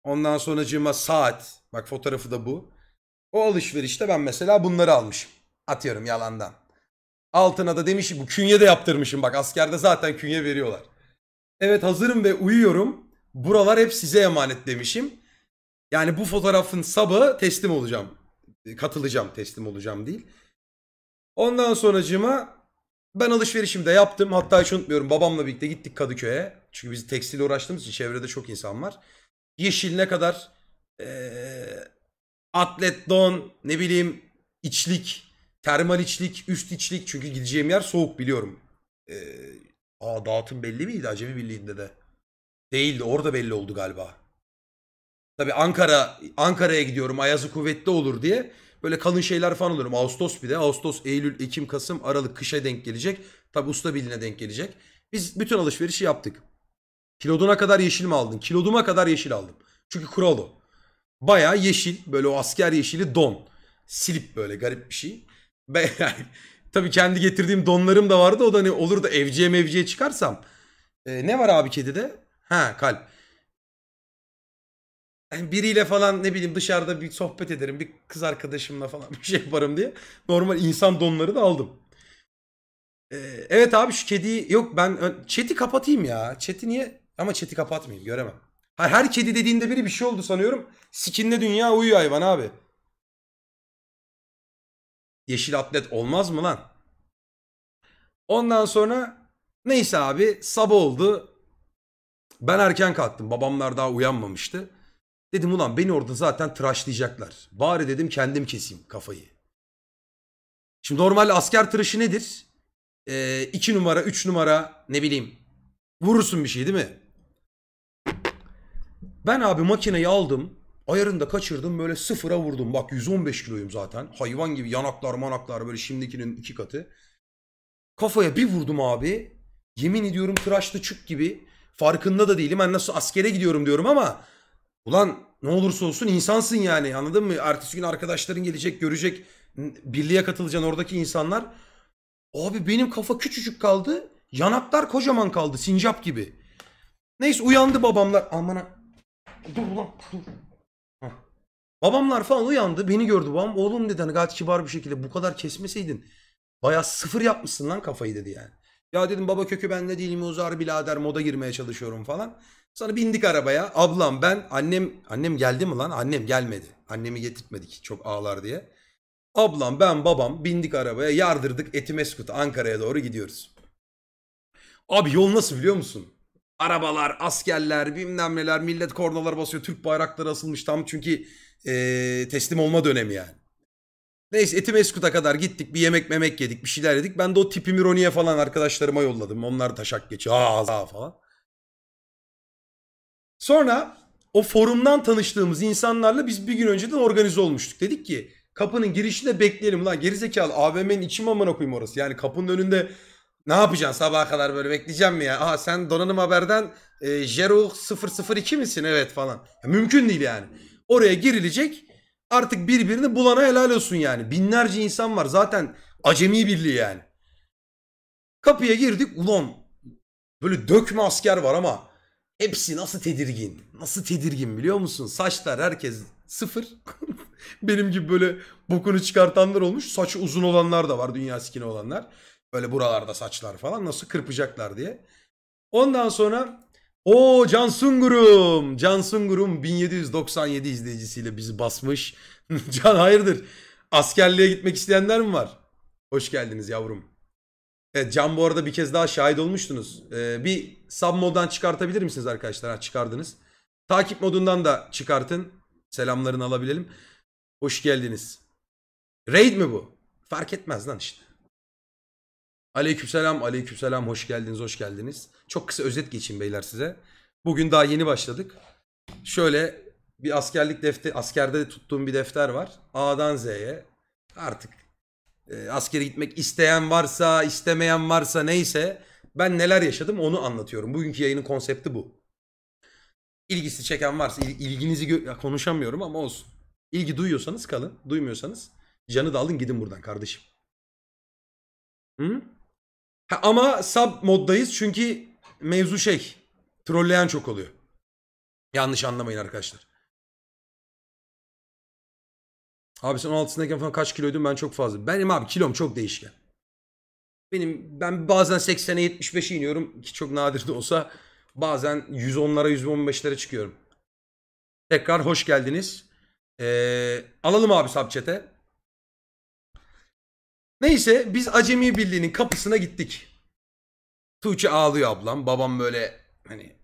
Ondan sonracığıma saat. Bak fotoğrafı da bu. O alışverişte ben mesela bunları almışım. Atıyorum yalandan. Altına da demiş, bu künye de yaptırmışım. Bak askerde zaten künye veriyorlar. Evet hazırım ve uyuyorum. Buralar hep size emanet demişim. Yani bu fotoğrafın sabahı teslim olacağım. Katılacağım, teslim olacağım değil. Ondan sonracığıma ben alışverişimi de yaptım. Hatta hiç unutmuyorum, babamla birlikte gittik Kadıköy'e. Çünkü biz tekstil uğraştığımız için çevrede çok insan var. Yeşil ne kadar ee, atlet, don, ne bileyim içlik. Termal içlik, üst içlik. Çünkü gideceğim yer soğuk biliyorum. Ee, aa dağıtım belli miydi acemi birliğinde de? Değildi. Orada belli oldu galiba. Tabii Ankara, Ankara'ya gidiyorum. Ayazı kuvvetli olur diye. Böyle kalın şeyler falan olurum. Ağustos bir de. Ağustos, Eylül, Ekim, Kasım, Aralık, kışa denk gelecek. Tabii usta birliğine denk gelecek. Biz bütün alışverişi yaptık. Kiloduna kadar yeşil mi aldın? Kiloduma kadar yeşil aldım. Çünkü kural o. Bayağı yeşil. Böyle o asker yeşili don. Silip böyle garip bir şey. Ben yani, tabii kendi getirdiğim donlarım da vardı. O da hani olur da evciye mevciye çıkarsam. Ee, ne var abi kedide? Ha kalp. Yani biriyle falan ne bileyim dışarıda bir sohbet ederim. Bir kız arkadaşımla falan bir şey yaparım diye. Normal insan donları da aldım. Ee, evet abi şu kediyi yok ben chat'i kapatayım ya. Chat'i niye? Ama chat'i kapatmayayım, göremem. Her, her kedi dediğinde biri bir şey oldu sanıyorum. Sikinle dünya uyuyor hayvan abi. Yeşil atlet olmaz mı lan? Ondan sonra neyse abi sabah oldu. Ben erken kalktım. Babamlar daha uyanmamıştı. Dedim ulan beni orada zaten tıraşlayacaklar. Bari dedim kendim keseyim kafayı. Şimdi normalde asker tıraşı nedir? Ee, iki numara, üç numara ne bileyim. Vurursun bir şey değil mi? Ben abi makineyi aldım. Ayarını da kaçırdım, böyle sıfıra vurdum. Bak yüz on beş kiloyum zaten. Hayvan gibi yanaklar manaklar böyle şimdikinin iki katı. Kafaya bir vurdum abi. Yemin ediyorum tıraşlı çık gibi. Farkında da değilim. Ben nasıl askere gidiyorum diyorum ama. Ulan ne olursa olsun insansın yani, anladın mı? Ertesi gün arkadaşların gelecek, görecek. Birliğe katılacaksın oradaki insanlar. Abi benim kafa küçücük kaldı. Yanaklar kocaman kaldı sincap gibi. Neyse uyandı babamlar. Amana. Dur ulan dur. Babamlar falan uyandı. Beni gördü babam. Oğlum dedi hani gayet kibar bir şekilde, bu kadar kesmeseydin. Bayağı sıfır yapmışsın lan kafayı dedi yani. Ya dedim baba kökü ben ne değilim uzar birader moda girmeye çalışıyorum falan. Sonra bindik arabaya. Ablam ben annem annem geldi mi lan? Annem gelmedi. Annemi getirtmedik çok ağlar diye. Ablam ben babam bindik arabaya yardırdık Etimesgut'a Ankara'ya doğru gidiyoruz. Abi yol nasıl biliyor musun? Arabalar, askerler, bilmem neler, millet kornalar basıyor. Türk bayrakları asılmış tam çünkü ee, teslim olma dönemi yani. Neyse Etimesgut'a kadar gittik. Bir yemek memek yedik. Bir şeyler yedik. Ben de o tipi ironiye falan arkadaşlarıma yolladım. Onlar taşak geçiyor. Aa falan. Sonra o forumdan tanıştığımız insanlarla biz bir gün önceden organize olmuştuk. Dedik ki kapının girişinde bekleyelim lan gerizekalı. A V M'nin içi mi amına koyayım orası? Yani kapının önünde ne yapacaksın sabaha kadar böyle bekleyeceğim mi ya? Aha sen Donanım Haber'den e, Jero sıfır sıfır iki misin? Evet falan. Ya, mümkün değil yani. Oraya girilecek. Artık birbirini bulana helal olsun yani. Binlerce insan var. Zaten acemi birliği yani. Kapıya girdik. Ulan böyle dökme asker var ama hepsi nasıl tedirgin. Nasıl tedirgin biliyor musun? Saçlar herkes sıfır. Benim gibi böyle bokunu çıkartanlar olmuş. Saçı uzun olanlar da var. Dünya sikini olanlar. Böyle buralarda saçlar falan. Nasıl kırpacaklar diye. Ondan sonra o Can Sungurum. Can Sungurum bin yedi yüz doksan yedi izleyicisiyle bizi basmış. Can hayırdır? Askerliğe gitmek isteyenler mi var? Hoş geldiniz yavrum. Evet Can bu arada bir kez daha şahit olmuştunuz. Ee, bir sub moddan çıkartabilir misiniz arkadaşlar? Ha, çıkardınız. Takip modundan da çıkartın. Selamlarını alabilelim. Hoş geldiniz. Raid mi bu? Fark etmez lan işte. Aleykümselam, aleykümselam. Hoş geldiniz, hoş geldiniz. Çok kısa özet geçeyim beyler size. Bugün daha yeni başladık. Şöyle bir askerlik defter, askerde tuttuğum bir defter var. A'dan Z'ye. Artık e, askere gitmek isteyen varsa, istemeyen varsa neyse ben neler yaşadım onu anlatıyorum. Bugünkü yayının konsepti bu. İlgisi çeken varsa, il, ilginizi ya konuşamıyorum ama olsun. İlgi duyuyorsanız kalın, duymuyorsanız canı da alın gidin buradan kardeşim. Hı? Ha, ama sub moddayız çünkü mevzu şey, trolleyen çok oluyor. Yanlış anlamayın arkadaşlar. Abi sen on altısındayken falan kaç kiloydun? Ben çok fazla. Benim abi kilom çok değişken. Benim ben bazen seksene yetmiş beşe iniyorum ki çok nadir de olsa bazen yüz onlara yüz on beşlere çıkıyorum. Tekrar hoş geldiniz. Ee, alalım abi sub chat'e. Neyse biz Acemi Birliği'nin kapısına gittik. Tuğçe ağlıyor ablam. Babam böyle hani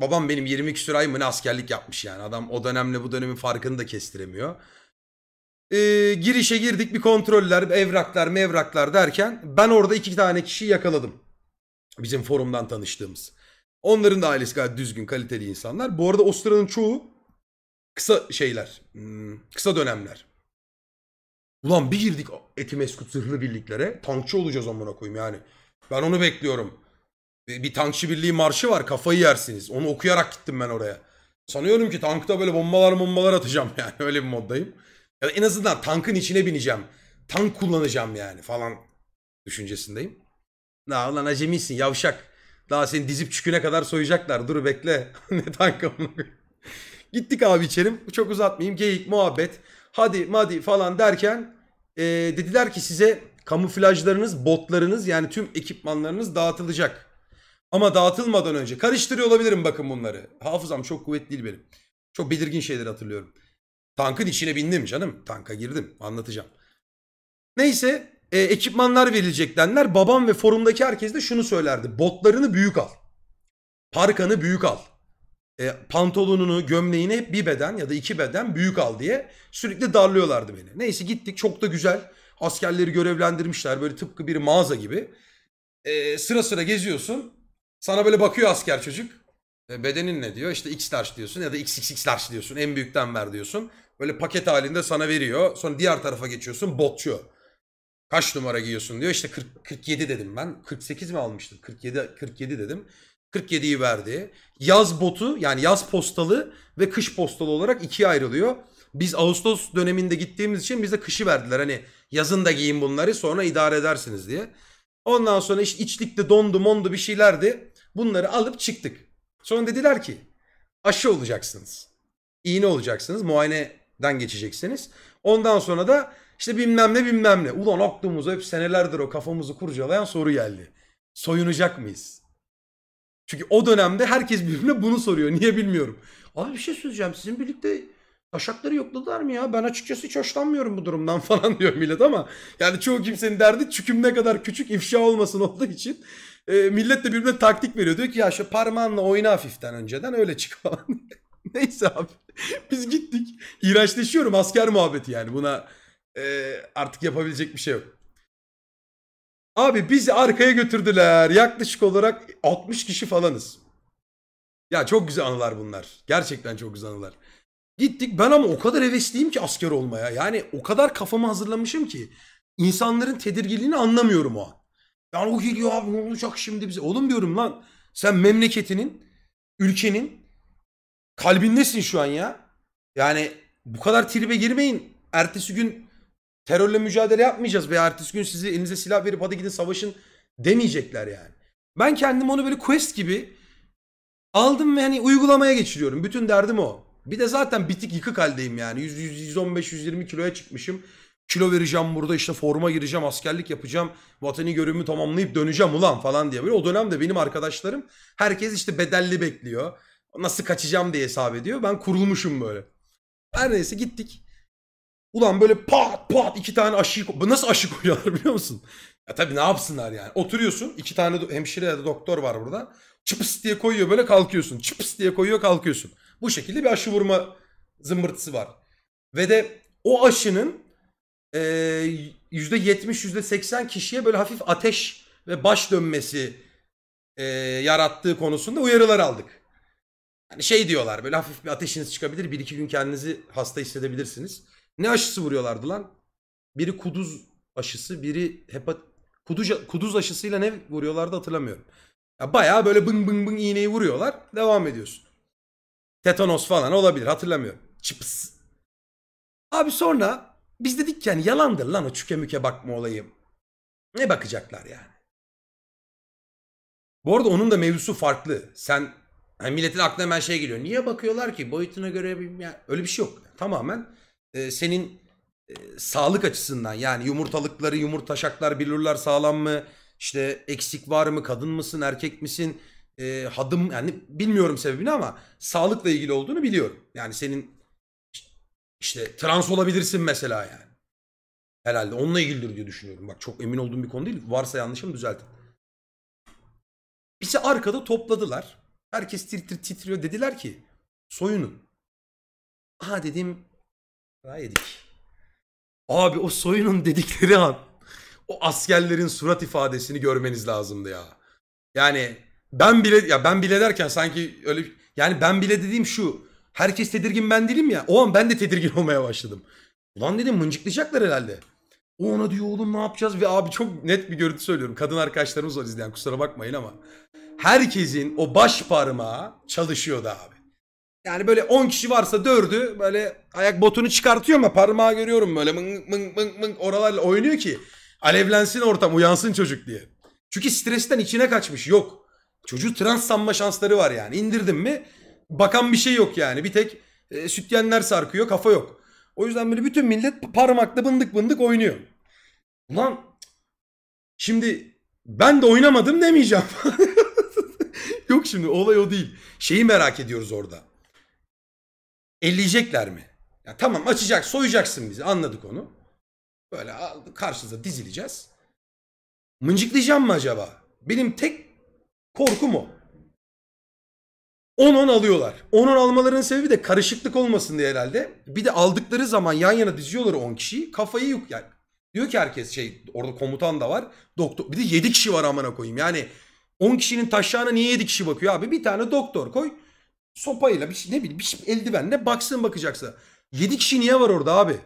babam benim yirmi küsur ay mı ne askerlik yapmış yani. Adam o dönemle bu dönemin farkını da kestiremiyor. Ee, girişe girdik bir kontroller, evraklar, mevraklar derken ben orada iki tane kişiyi yakaladım. Bizim forumdan tanıştığımız. Onların da ailesi gayet düzgün, kaliteli insanlar. Bu arada o sıranın çoğu kısa şeyler, kısa dönemler. Ulan bir girdik Etimesgut zırhlı birliklere. Tankçı olacağız amına koyayım yani. Ben onu bekliyorum. Bir tankçı birliği marşı var kafayı yersiniz. Onu okuyarak gittim ben oraya. Sanıyorum ki tankta böyle bombalar bombalar atacağım yani. Öyle bir moddayım. Ya da en azından tankın içine bineceğim. Tank kullanacağım yani falan düşüncesindeyim. Daha ulan acemisin yavşak. Daha seni dizip çüküne kadar soyacaklar. Dur bekle. Ne tank amına koyayım. Gittik abi içerim. Çok uzatmayayım. Geyik, muhabbet. Hadi madi falan derken e, dediler ki size kamuflajlarınız, botlarınız yani tüm ekipmanlarınız dağıtılacak. Ama dağıtılmadan önce karıştırıyor olabilirim bakın bunları. Hafızam çok kuvvetli değil benim. Çok belirgin şeyleri hatırlıyorum. Tankın içine bindim canım. Tanka girdim. Anlatacağım. Neyse e, ekipmanlar verilecek denler. Babam ve forumdaki herkes de şunu söylerdi. Botlarını büyük al. Parkanı büyük al. E, pantolonunu, gömleğini hep bir beden ya da iki beden büyük al diye sürekli darlıyorlardı beni. Neyse gittik çok da güzel askerleri görevlendirmişler böyle tıpkı bir mağaza gibi. E, sıra sıra geziyorsun sana böyle bakıyor asker çocuk e, bedenin ne diyor işte X large diyorsun ya da X X X large diyorsun en büyükten ver diyorsun. Böyle paket halinde sana veriyor sonra diğer tarafa geçiyorsun botçu. Kaç numara giyiyorsun diyor işte kırk, kırk yedi dedim ben kırk sekiz mi almıştım kırk yedi, kırk yedi dedim. kırk yediyi verdi. Yaz botu yani yaz postalı ve kış postalı olarak ikiye ayrılıyor. Biz Ağustos döneminde gittiğimiz için bize kışı verdiler. Hani yazın da giyin bunları sonra idare edersiniz diye. Ondan sonra işte içlikte dondu mondu bir şeylerdi. Bunları alıp çıktık. Sonra dediler ki aşı olacaksınız. İğne olacaksınız. Muayeneden geçeceksiniz. Ondan sonra da işte bilmem ne bilmem ne. Ulan aklımıza hep senelerdir o kafamızı kurcalayan soru geldi. soyunacak mıyız? Çünkü o dönemde herkes birbirine bunu soruyor. Niye bilmiyorum. Abi bir şey söyleyeceğim. Sizin birlikte taşakları yokladılar mı ya? Ben açıkçası hiç hoşlanmıyorum bu durumdan falan diyor millet ama yani çoğu kimsenin derdi çüküm ne kadar küçük ifşa olmasın olduğu için e, millet de birbirine taktik veriyor. Diyor ki ya şu parmağınla oyna hafiften önceden öyle çık falan. Neyse abi biz gittik. İğrençleşiyorum asker muhabbeti yani buna e, artık yapabilecek bir şey yok. Abi bizi arkaya götürdüler. Yaklaşık olarak altmış kişi falanız. Ya çok güzel anılar bunlar. Gerçekten çok güzel anılar. Gittik ben ama o kadar hevesliyim ki asker olmaya. Yani o kadar kafamı hazırlamışım ki. İnsanların tedirginliğini anlamıyorum o an. Yani o geliyor abi ne olacak şimdi bize? Oğlum diyorum lan sen memleketinin, ülkenin kalbindesin şu an ya. Yani bu kadar tribe girmeyin. Ertesi gün terörle mücadele yapmayacağız veya ertesi gün sizi elinize silah verip hadi gidin savaşın demeyecekler yani. Ben kendim onu böyle quest gibi aldım ve hani uygulamaya geçiriyorum. Bütün derdim o. Bir de zaten bitik yıkık haldeyim yani. yüz on beş yüz yirmi kiloya çıkmışım. Kilo vereceğim burada işte forma gireceğim, askerlik yapacağım. Vatani görevimi tamamlayıp döneceğim ulan falan diye. Böyle o dönemde benim arkadaşlarım herkes işte bedelli bekliyor. Nasıl kaçacağım diye hesap ediyor. Ben kurulmuşum böyle. Her neyse gittik. Ulan böyle pat pat iki tane aşı nasıl aşı koyuyorlar biliyor musun? Ya tabii ne yapsınlar yani. Oturuyorsun iki tane hemşire ya da doktor var burada. Çıpıs diye koyuyor böyle kalkıyorsun. Çıpıs diye koyuyor kalkıyorsun. Bu şekilde bir aşı vurma zımbırtısı var. Ve de o aşının e, yüzde yetmiş yüzde seksen kişiye böyle hafif ateş ve baş dönmesi e, yarattığı konusunda uyarılar aldık. Yani şey diyorlar böyle hafif bir ateşiniz çıkabilir. Bir iki gün kendinizi hasta hissedebilirsiniz. Ne aşısı vuruyorlardı lan? Biri kuduz aşısı, biri hepat... Kuduz, kuduz aşısıyla ne vuruyorlardı hatırlamıyorum. Ya bayağı böyle bın bın bın iğneyi vuruyorlar. Devam ediyorsun. Tetanos falan olabilir hatırlamıyorum. Çıpıs. Abi sonra biz dedik ki yani yalandır lan o çüke müke bakma olayı. Ne bakacaklar yani? Bu arada onun da mevzusu farklı. Sen yani milletin aklına hemen şey geliyor. Niye bakıyorlar ki? Boyutuna göre bilmiyorum. Öyle bir şey yok. Yani tamamen senin e, sağlık açısından yani yumurtalıkları, yumurtaşaklar, bilurlar sağlam mı? İşte eksik var mı? Kadın mısın? Erkek misin? E, hadım yani bilmiyorum sebebini ama sağlıkla ilgili olduğunu biliyorum. Yani senin işte trans olabilirsin mesela yani. Herhalde onunla ilgilidir diye düşünüyorum. Bak çok emin olduğum bir konu değil. Varsa yanlışım düzeltin. Bizi arkada topladılar. Herkes tir tir titriyor. Dediler ki soyunun. Aha dedim daha yedik. Abi o soyunun dedikleri an o askerlerin surat ifadesini görmeniz lazımdı ya. Yani ben bile ya ben bile derken sanki öyle yani ben bile dediğim şu. Herkes tedirgin ben değilim ya. O an ben de tedirgin olmaya başladım. Ulan dedim mıncıklayacaklar herhalde. O ona diyor oğlum ne yapacağız ve abi çok net bir görüntü söylüyorum. Kadın arkadaşlarımız var izleyen kusura bakmayın ama. Herkesin o baş parmağı çalışıyordu abi. Yani böyle on kişi varsa dördü böyle ayak botunu çıkartıyor ama parmağı görüyorum böyle mınk mınk mınk mınk oralarla oynuyor ki alevlensin ortam uyansın çocuk diye. Çünkü stresten içine kaçmış yok. Çocuğu trans sanma şansları var yani indirdim mi bakan bir şey yok yani bir tek e, sütyenler sarkıyor kafa yok. O yüzden böyle bütün millet parmakla bındık bındık oynuyor. Ulan şimdi ben de oynamadım demeyeceğim. Yok şimdi olay o değil. Şeyi merak ediyoruz orada. Elleyecekler mi? Ya tamam açacak soyacaksın bizi anladık onu. Böyle karşınıza dizileceğiz. Mıncıklayacağım mı acaba? Benim tek korkum o. on on alıyorlar. on on almalarının sebebi de karışıklık olmasın diye herhalde. Bir de aldıkları zaman yan yana diziyorlar on kişiyi. Kafayı yok yani. Diyor ki herkes şey orada komutan da var. Doktor bir de yedi kişi var amına koyayım. Yani on kişinin taşağına niye yedi kişi bakıyor abi? Bir tane doktor koy. Sopayla bir şey ne bileyim bir şey, eldivenle baksın bakacaksa. yedi kişi niye var orada abi?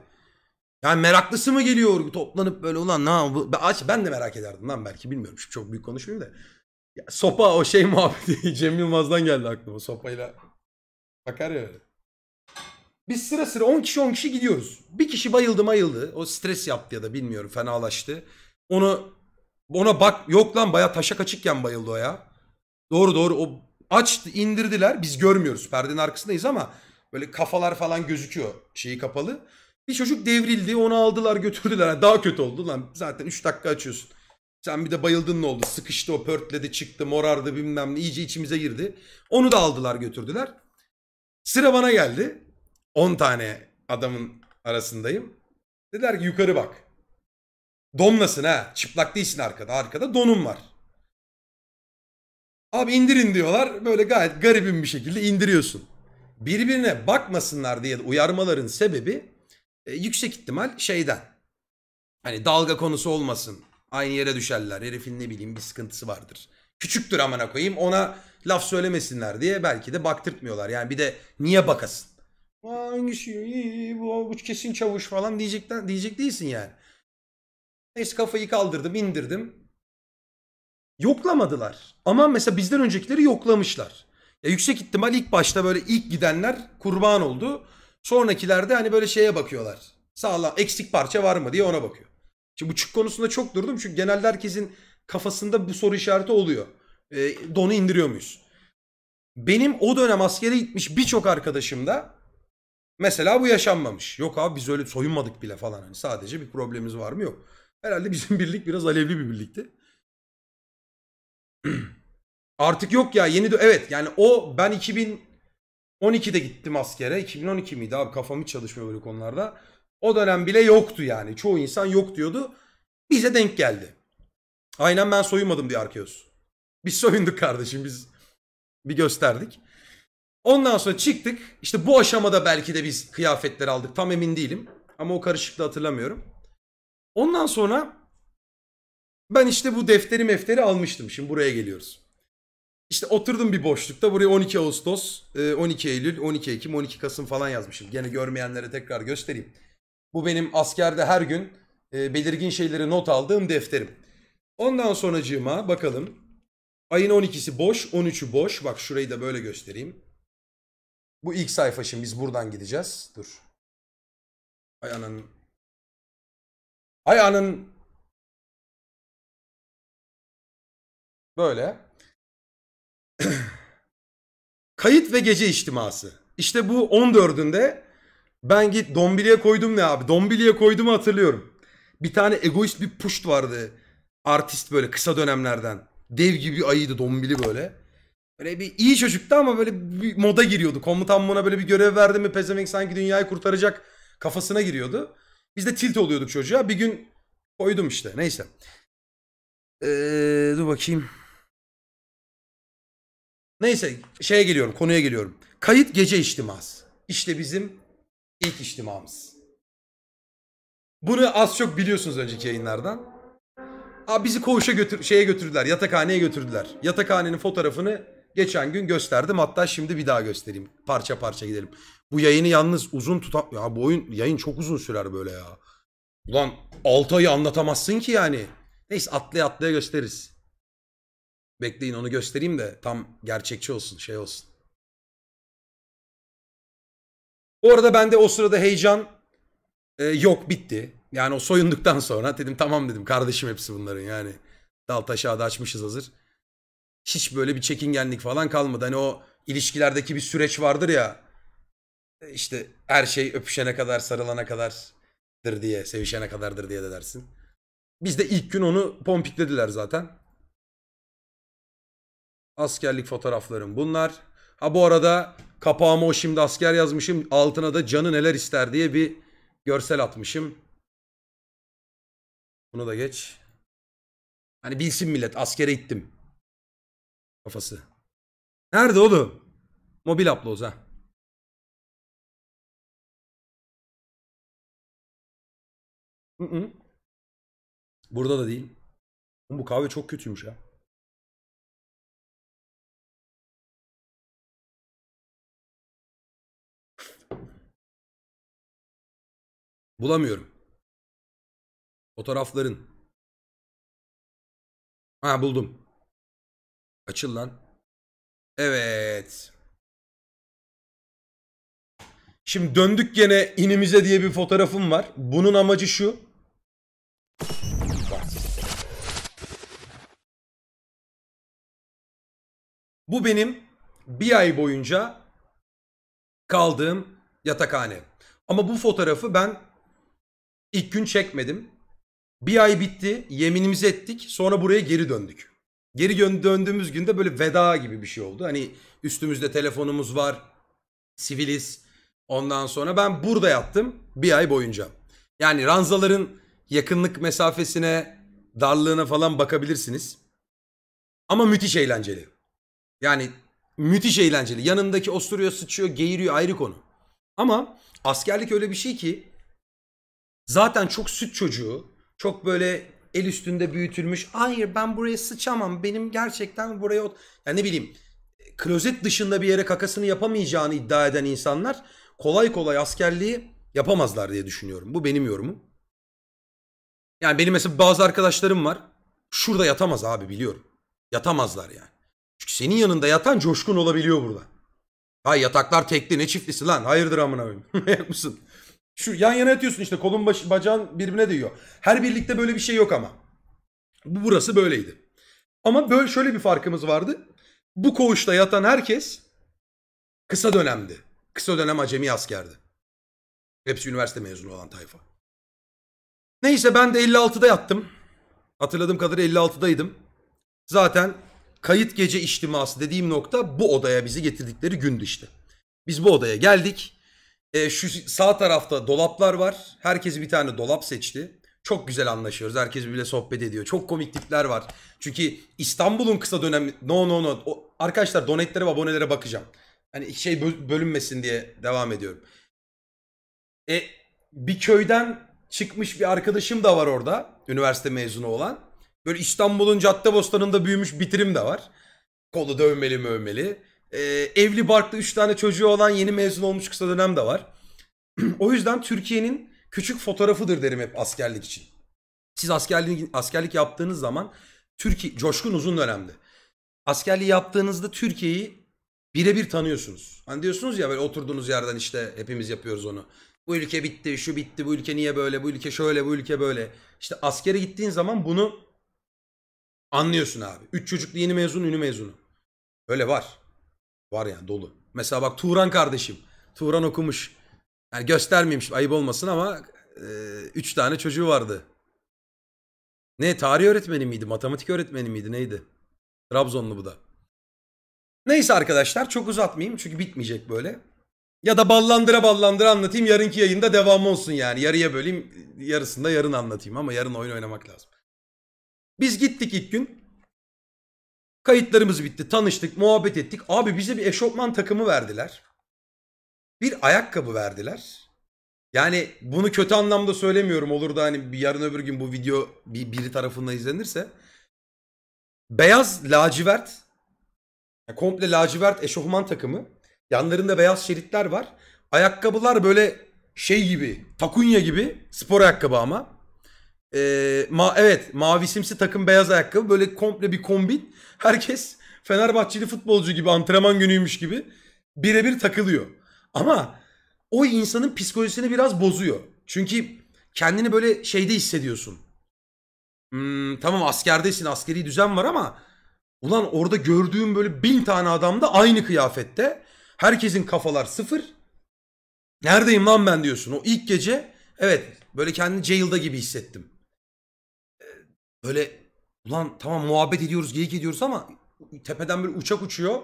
Yani meraklısı mı geliyor toplanıp böyle ulan na bu aç ben de merak ederdim lan belki bilmiyorum. Şimdi çok büyük konuşuyorum da. Ya, sopa o şey muhabbeti Cem Yılmaz'dan geldi aklıma sopayla. Bakar ya öyle. Biz sıra sıra on kişi on kişi gidiyoruz. Bir kişi bayıldı mayıldı. O stres yaptı ya da bilmiyorum fenalaştı. Onu ona bak yok lan bayağı taşak açıkken bayıldı o ya. Doğru doğru o açtı indirdiler biz görmüyoruz perdenin arkasındayız ama böyle kafalar falan gözüküyor şeyi kapalı. Bir çocuk devrildi onu aldılar götürdüler daha kötü oldu lan zaten üç dakika açıyorsun. Sen bir de bayıldın ne oldu? Sıkıştı o, pörtledi, çıktı, morardı bilmem ne. İyice içimize girdi. Onu da aldılar götürdüler. Sıra bana geldi. on tane adamın arasındayım. Dediler ki yukarı bak. Donlasın ha. Çıplak değilsin arkada. Arkada donum var. Abi indirin diyorlar. Böyle gayet garibim bir şekilde indiriyorsun. Birbirine bakmasınlar diye uyarmaların sebebi e, yüksek ihtimal şeyden. Hani dalga konusu olmasın. Aynı yere düşerler. Herifin ne bileyim bir sıkıntısı vardır. Küçüktür amına koyayım. Ona laf söylemesinler diye belki de baktırtmıyorlar. Yani bir de niye bakasın? Hangisi bu, bu kesin çavuş falan diyecekten diyecek değilsin yani. Neyse kafayı kaldırdım, indirdim. Yoklamadılar. Ama mesela bizden öncekileri yoklamışlar. Ya yüksek ihtimal ilk başta böyle ilk gidenler kurban oldu. Sonrakilerde hani böyle şeye bakıyorlar. Sağlam eksik parça var mı diye ona bakıyor. Şimdi bu çık konusunda çok durdum çünkü genelde herkesin kafasında bu soru işareti oluyor. E, donu indiriyor muyuz? Benim o dönem askere gitmiş birçok arkadaşım da mesela bu yaşanmamış. Yok abi biz öyle soyunmadık bile falan. Hani sadece bir problemimiz var mı yok. Herhalde bizim birlik biraz alevli bir birlikti. Artık yok ya yeni de evet yani o ben iki bin on iki'de gittim askere. iki bin on iki miydi abi, kafam hiç çalışmıyor böyle konularda. O dönem bile yoktu yani. Çoğu insan yok diyordu. Bize denk geldi. Aynen ben soyunmadım diye Arkeos. Biz soyunduk kardeşim, biz bir gösterdik. Ondan sonra çıktık. İşte bu aşamada belki de biz kıyafetleri aldık. Tam emin değilim. Ama o karışıklığı hatırlamıyorum. Ondan sonra ben işte bu defteri mefteri almıştım. Şimdi buraya geliyoruz. İşte oturdum bir boşlukta. Buraya on iki Ağustos, on iki Eylül, on iki Ekim, on iki Kasım falan yazmışım. Gene görmeyenlere tekrar göstereyim. Bu benim askerde her gün belirgin şeyleri not aldığım defterim. Ondan sonracığıma bakalım. Ayın on ikisi boş, on üçü boş. Bak şurayı da böyle göstereyim. Bu ilk sayfa, şimdi biz buradan gideceğiz. Dur. Ay ananın. Ay ananın. Böyle. Kayıt ve gece içtiması. İşte bu on dördünde ben git Dombili'ye koydum ne abi? Dombili'ye koyduğumu hatırlıyorum. Bir tane egoist bir puşt vardı. Artist böyle kısa dönemlerden. Dev gibi ayıydı Dombili böyle. Böyle bir iyi çocuktu ama böyle bir moda giriyordu. Komutan buna böyle bir görev verdi mi pezevenk sanki dünyayı kurtaracak kafasına giriyordu. Biz de tilt oluyorduk çocuğa. Bir gün koydum işte. Neyse. Ee, dur bakayım. Neyse şeye geliyorum, konuya geliyorum. Kayıt gece içtiması. İşte bizim ilk içtimamız. Bunu az çok biliyorsunuz önceki yayınlardan. Aa, bizi koğuşa götür şeye götürdüler, yatakhaneye götürdüler. Yatakhanenin fotoğrafını geçen gün gösterdim. Hatta şimdi bir daha göstereyim. Parça parça gidelim. Bu yayını yalnız uzun tutam... Ya bu oyun, yayın çok uzun sürer böyle ya. Ulan altı ayı anlatamazsın ki yani. Neyse atlaya atlaya gösteririz. Bekleyin onu göstereyim de tam gerçekçi olsun, şey olsun. Bu arada bende o sırada heyecan e, yok, bitti. Yani o soyunduktan sonra dedim tamam dedim kardeşim hepsi bunların yani. Dal taş ağı da açmışız hazır. Hiç böyle bir çekingenlik falan kalmadı. Hani o ilişkilerdeki bir süreç vardır ya. İşte her şey öpüşene kadar, sarılana kadardır diye, sevişene kadardır diye de dersin. Biz de ilk gün onu pompiklediler zaten. Askerlik fotoğraflarım bunlar. Ha bu arada kapağıma o şimdi asker yazmışım. Altına da canı neler ister diye bir görsel atmışım. Bunu da geç. Hani bilsin millet askere gittim. Kafası. Nerede oğlum? Mobil upload ha. Hı hı. Burada da değil. Bu kahve çok kötüymüş ha. Bulamıyorum. Fotoğrafların. Ha buldum. Açıl lan. Evet. Şimdi döndük gene inimize diye bir fotoğrafım var. Bunun amacı şu. Bu benim bir ay boyunca kaldığım yatakhane. Ama bu fotoğrafı ben ilk gün çekmedim. Bir ay bitti, yeminimizi ettik, sonra buraya geri döndük. Geri döndüğümüz günde böyle veda gibi bir şey oldu. Hani üstümüzde telefonumuz var, siviliz. Ondan sonra ben burada yattım bir ay boyunca. Yani ranzaların yakınlık mesafesine, darlığına falan bakabilirsiniz. Ama müthiş eğlenceli. Yani müthiş eğlenceli. Yanındaki osuruyor, sıçıyor, geğiriyor, ayrı konu. Ama askerlik öyle bir şey ki zaten çok süt çocuğu, çok böyle el üstünde büyütülmüş. Hayır, ben buraya sıçamam. Benim gerçekten buraya... Yani ne bileyim, klozet dışında bir yere kakasını yapamayacağını iddia eden insanlar kolay kolay askerliği yapamazlar diye düşünüyorum. Bu benim yorumum. Yani benim mesela bazı arkadaşlarım var. Şurada yatamaz abi, biliyorum. Yatamazlar yani. Çünkü senin yanında yatan Coşkun olabiliyor burada. Hay yataklar tekli ne çiftlisi lan. Hayırdır amına koyayım. Manyak mısın? Şu yan yana yatıyorsun işte, kolun baş, bacağın birbirine değiyor. Her birlikte böyle bir şey yok ama. Bu burası böyleydi. Ama böyle şöyle bir farkımız vardı. Bu koğuşta yatan herkes kısa dönemdi. Kısa dönem acemi askerdi. Hepsi üniversite mezunu olan tayfa. Neyse ben de elli altıda yattım. Hatırladığım kadarıyla elli altıdaydım. Zaten kayıt gece içtiması dediğim nokta bu odaya bizi getirdikleri gündü işte. Biz bu odaya geldik. E, şu sağ tarafta dolaplar var. Herkes bir tane dolap seçti. Çok güzel anlaşıyoruz. Herkes birbirle sohbet ediyor. Çok komik tipler var. Çünkü İstanbul'un kısa dönemi... No no no. O, arkadaşlar donetlere ve abonelere bakacağım. Hani şey bölünmesin diye devam ediyorum. E, bir köyden çıkmış bir arkadaşım da var orada. Üniversite mezunu olan. Böyle İstanbul'un Caddebostanı'nda büyümüş bitirim de var. Kolu dövmeli mövmeli. Ee, evli barklı üç tane çocuğu olan yeni mezun olmuş kısa dönem de var. O yüzden Türkiye'nin küçük fotoğrafıdır derim hep askerlik için. Siz askerlik, askerlik yaptığınız zaman Türkiye, Coşkun uzun dönemde. Askerliği yaptığınızda Türkiye'yi birebir tanıyorsunuz. Hani diyorsunuz ya böyle oturduğunuz yerden işte hepimiz yapıyoruz onu. Bu ülke bitti, şu bitti, bu ülke niye böyle, bu ülke şöyle, bu ülke böyle. İşte askere gittiğin zaman bunu anlıyorsun abi. Üç çocuklu yeni mezun, ünü mezunu. Öyle var. Var yani dolu. Mesela bak Turan kardeşim. Turan okumuş. Yani göstermeyeyim şimdi, ayıp olmasın ama e, üç tane çocuğu vardı. Ne, tarih öğretmeni miydi? Matematik öğretmeni miydi? Neydi? Trabzonlu bu da. Neyse arkadaşlar, çok uzatmayayım çünkü bitmeyecek böyle. Ya da ballandıra ballandıra anlatayım, yarınki yayında devamı olsun yani. Yarıya böleyim, yarısında yarın anlatayım ama yarın oyun oynamak lazım. Biz gittik ilk gün. Kayıtlarımız bitti. Tanıştık, muhabbet ettik. Abi bize bir eşofman takımı verdiler. Bir ayakkabı verdiler. Yani bunu kötü anlamda söylemiyorum. Olur da hani yarın öbür gün bu video bir, biri tarafından izlenirse. Beyaz lacivert. Komple lacivert eşofman takımı. Yanlarında beyaz şeritler var. Ayakkabılar böyle şey gibi. Takunya gibi. Spor ayakkabı ama. Ee, ma evet mavisimsi takım, beyaz ayakkabı, böyle komple bir kombin. Herkes Fenerbahçeli futbolcu gibi, antrenman günüymüş gibi birebir takılıyor. Ama o insanın psikolojisini biraz bozuyor. Çünkü kendini böyle şeyde hissediyorsun. Hmm, tamam askerdesin, askeri düzen var ama ulan orada gördüğüm böyle bin tane adam da aynı kıyafette. Herkesin kafalar sıfır. Neredeyim lan ben diyorsun. O ilk gece evet böyle kendini jail'da gibi hissettim. Böyle ulan tamam muhabbet ediyoruz, geyik ediyoruz ama tepeden bir uçak uçuyor.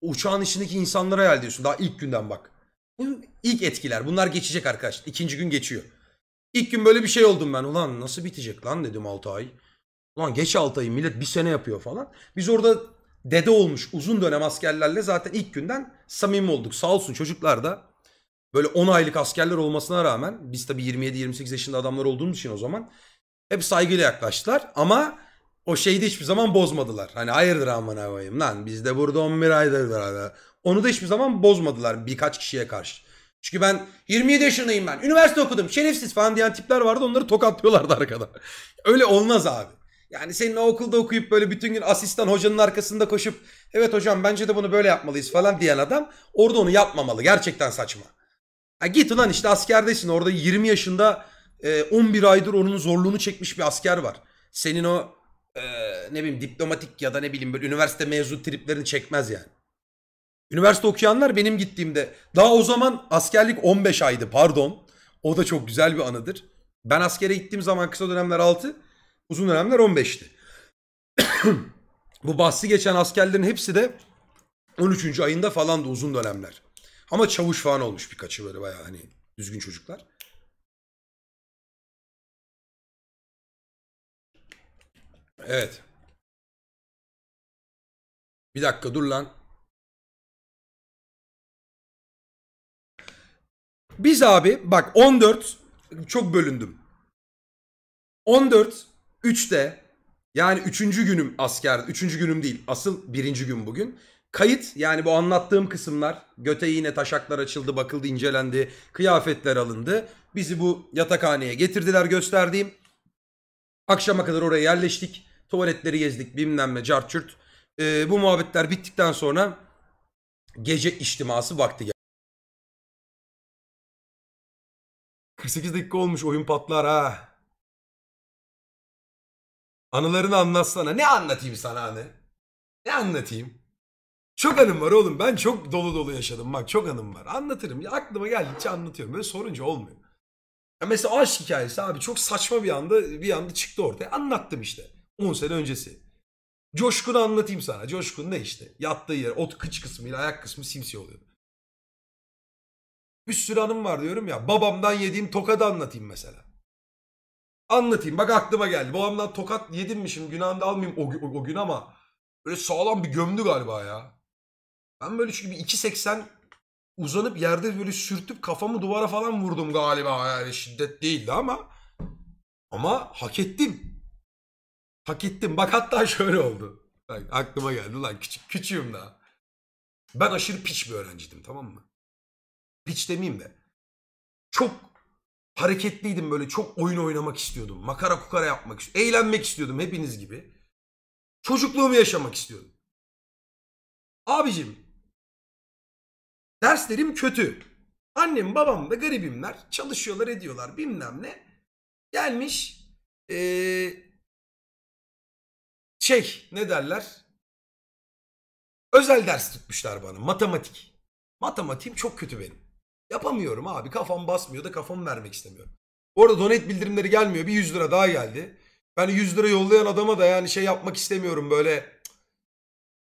Uçağın içindeki insanlara hayal ediyorsun. Daha ilk günden bak. Bu ilk etkiler. Bunlar geçecek arkadaşlar. İkinci gün geçiyor. İlk gün böyle bir şey oldum ben. Ulan nasıl bitecek lan dedim altı ay. Ulan geç altı ayı, millet bir sene yapıyor falan. Biz orada dede olmuş uzun dönem askerlerle zaten ilk günden samimi olduk. Sağ olsun çocuklar da böyle on aylık askerler olmasına rağmen, biz tabii yirmi yedi yirmi sekiz yaşında adamlar olduğumuz için o zaman... Hep saygıyla yaklaştılar ama o şeyi de hiçbir zaman bozmadılar. Hani hayırdır aman havayım lan biz de burada on bir aydır beraber. Onu da hiçbir zaman bozmadılar birkaç kişiye karşı. Çünkü ben yirmi yedi yaşındayım ben. Üniversite okudum şerefsiz falan diyen tipler vardı, onları tokatlıyorlardı arkada. Öyle olmaz abi. Yani senin o okulda okuyup böyle bütün gün asistan hocanın arkasında koşup evet hocam bence de bunu böyle yapmalıyız falan diyen adam orada onu yapmamalı, gerçekten saçma. Ya git ulan işte askerdesin orada yirmi yaşında... on bir aydır onun zorluğunu çekmiş bir asker var. Senin o e, ne bileyim diplomatik ya da ne bileyim böyle üniversite mezun triplerini çekmez yani. Üniversite okuyanlar benim gittiğimde daha o zaman askerlik on beş aydı pardon. O da çok güzel bir anıdır. Ben askere gittiğim zaman kısa dönemler altı, uzun dönemler on beşti. Bu bahsi geçen askerlerin hepsi de on üçüncü ayında falan da uzun dönemler. Ama çavuş falan olmuş birkaçı, böyle bayağı hani düzgün çocuklar. Evet. Bir dakika dur lan. Biz abi bak on dört çok bölündüm. on dört üçte, yani üçüncü günüm asker, üçüncü günüm değil asıl birinci gün bugün. Kayıt, yani bu anlattığım kısımlar, göte yine taşaklar açıldı, bakıldı, incelendi, kıyafetler alındı. Bizi bu yatakhaneye getirdiler gösterdiğim. Akşama kadar oraya yerleştik. Tuvaletleri gezdik, bilmem ne, carçürt. Ee, bu muhabbetler bittikten sonra gece içtiması vakti geldi. kırk sekiz dakika olmuş, oyun patlar ha. Anılarını anlatsana. Ne anlatayım sana hani? Ne anlatayım? Çok anım var oğlum. Ben çok dolu dolu yaşadım. Bak çok anım var. Anlatırım. Ya aklıma geldikçe anlatıyorum. Böyle sorunca olmuyor. Ya mesela aşk hikayesi abi çok saçma bir anda bir anda çıktı ortaya. Anlattım işte. on sene öncesi. Coşkun'u anlatayım sana. Coşkun ne işte? Yattığı yer, ot kıç kısmı ile ayak kısmı simsiye oluyor. Bir sürü anım var diyorum ya. Babamdan yediğim tokadı anlatayım mesela. Anlatayım. Bak aklıma geldi. Babamdan tokat yedim mi şimdi? Günahını da almayayım o, o, o gün ama böyle sağlam bir gömdü galiba ya. Ben böyle çünkü bir iki seksen uzanıp yerde böyle sürtüp kafamı duvara falan vurdum galiba. Yani şiddet değildi ama ama hak ettim. Hak ettim. Bak hatta şöyle oldu. Bak, aklıma geldi. Lan küçük, küçüğüm daha. Ben aşırı piç bir öğrenciydim, tamam mı? Piç demeyeyim de. Çok hareketliydim böyle. Çok oyun oynamak istiyordum. Makara kukara yapmak istiyordum. Eğlenmek istiyordum hepiniz gibi. Çocukluğumu yaşamak istiyordum. Abicim, derslerim kötü. Annem babam da garibimler. Çalışıyorlar ediyorlar bilmem ne. Gelmiş ee, şey ne derler? Özel ders tutmuşlar bana. Matematik. Matematiğim çok kötü benim. Yapamıyorum abi. Kafam basmıyor da kafamı vermek istemiyorum. Orada donate bildirimleri gelmiyor. Bir yüz lira daha geldi. Ben yüz lira yollayan adama da yani şey yapmak istemiyorum böyle.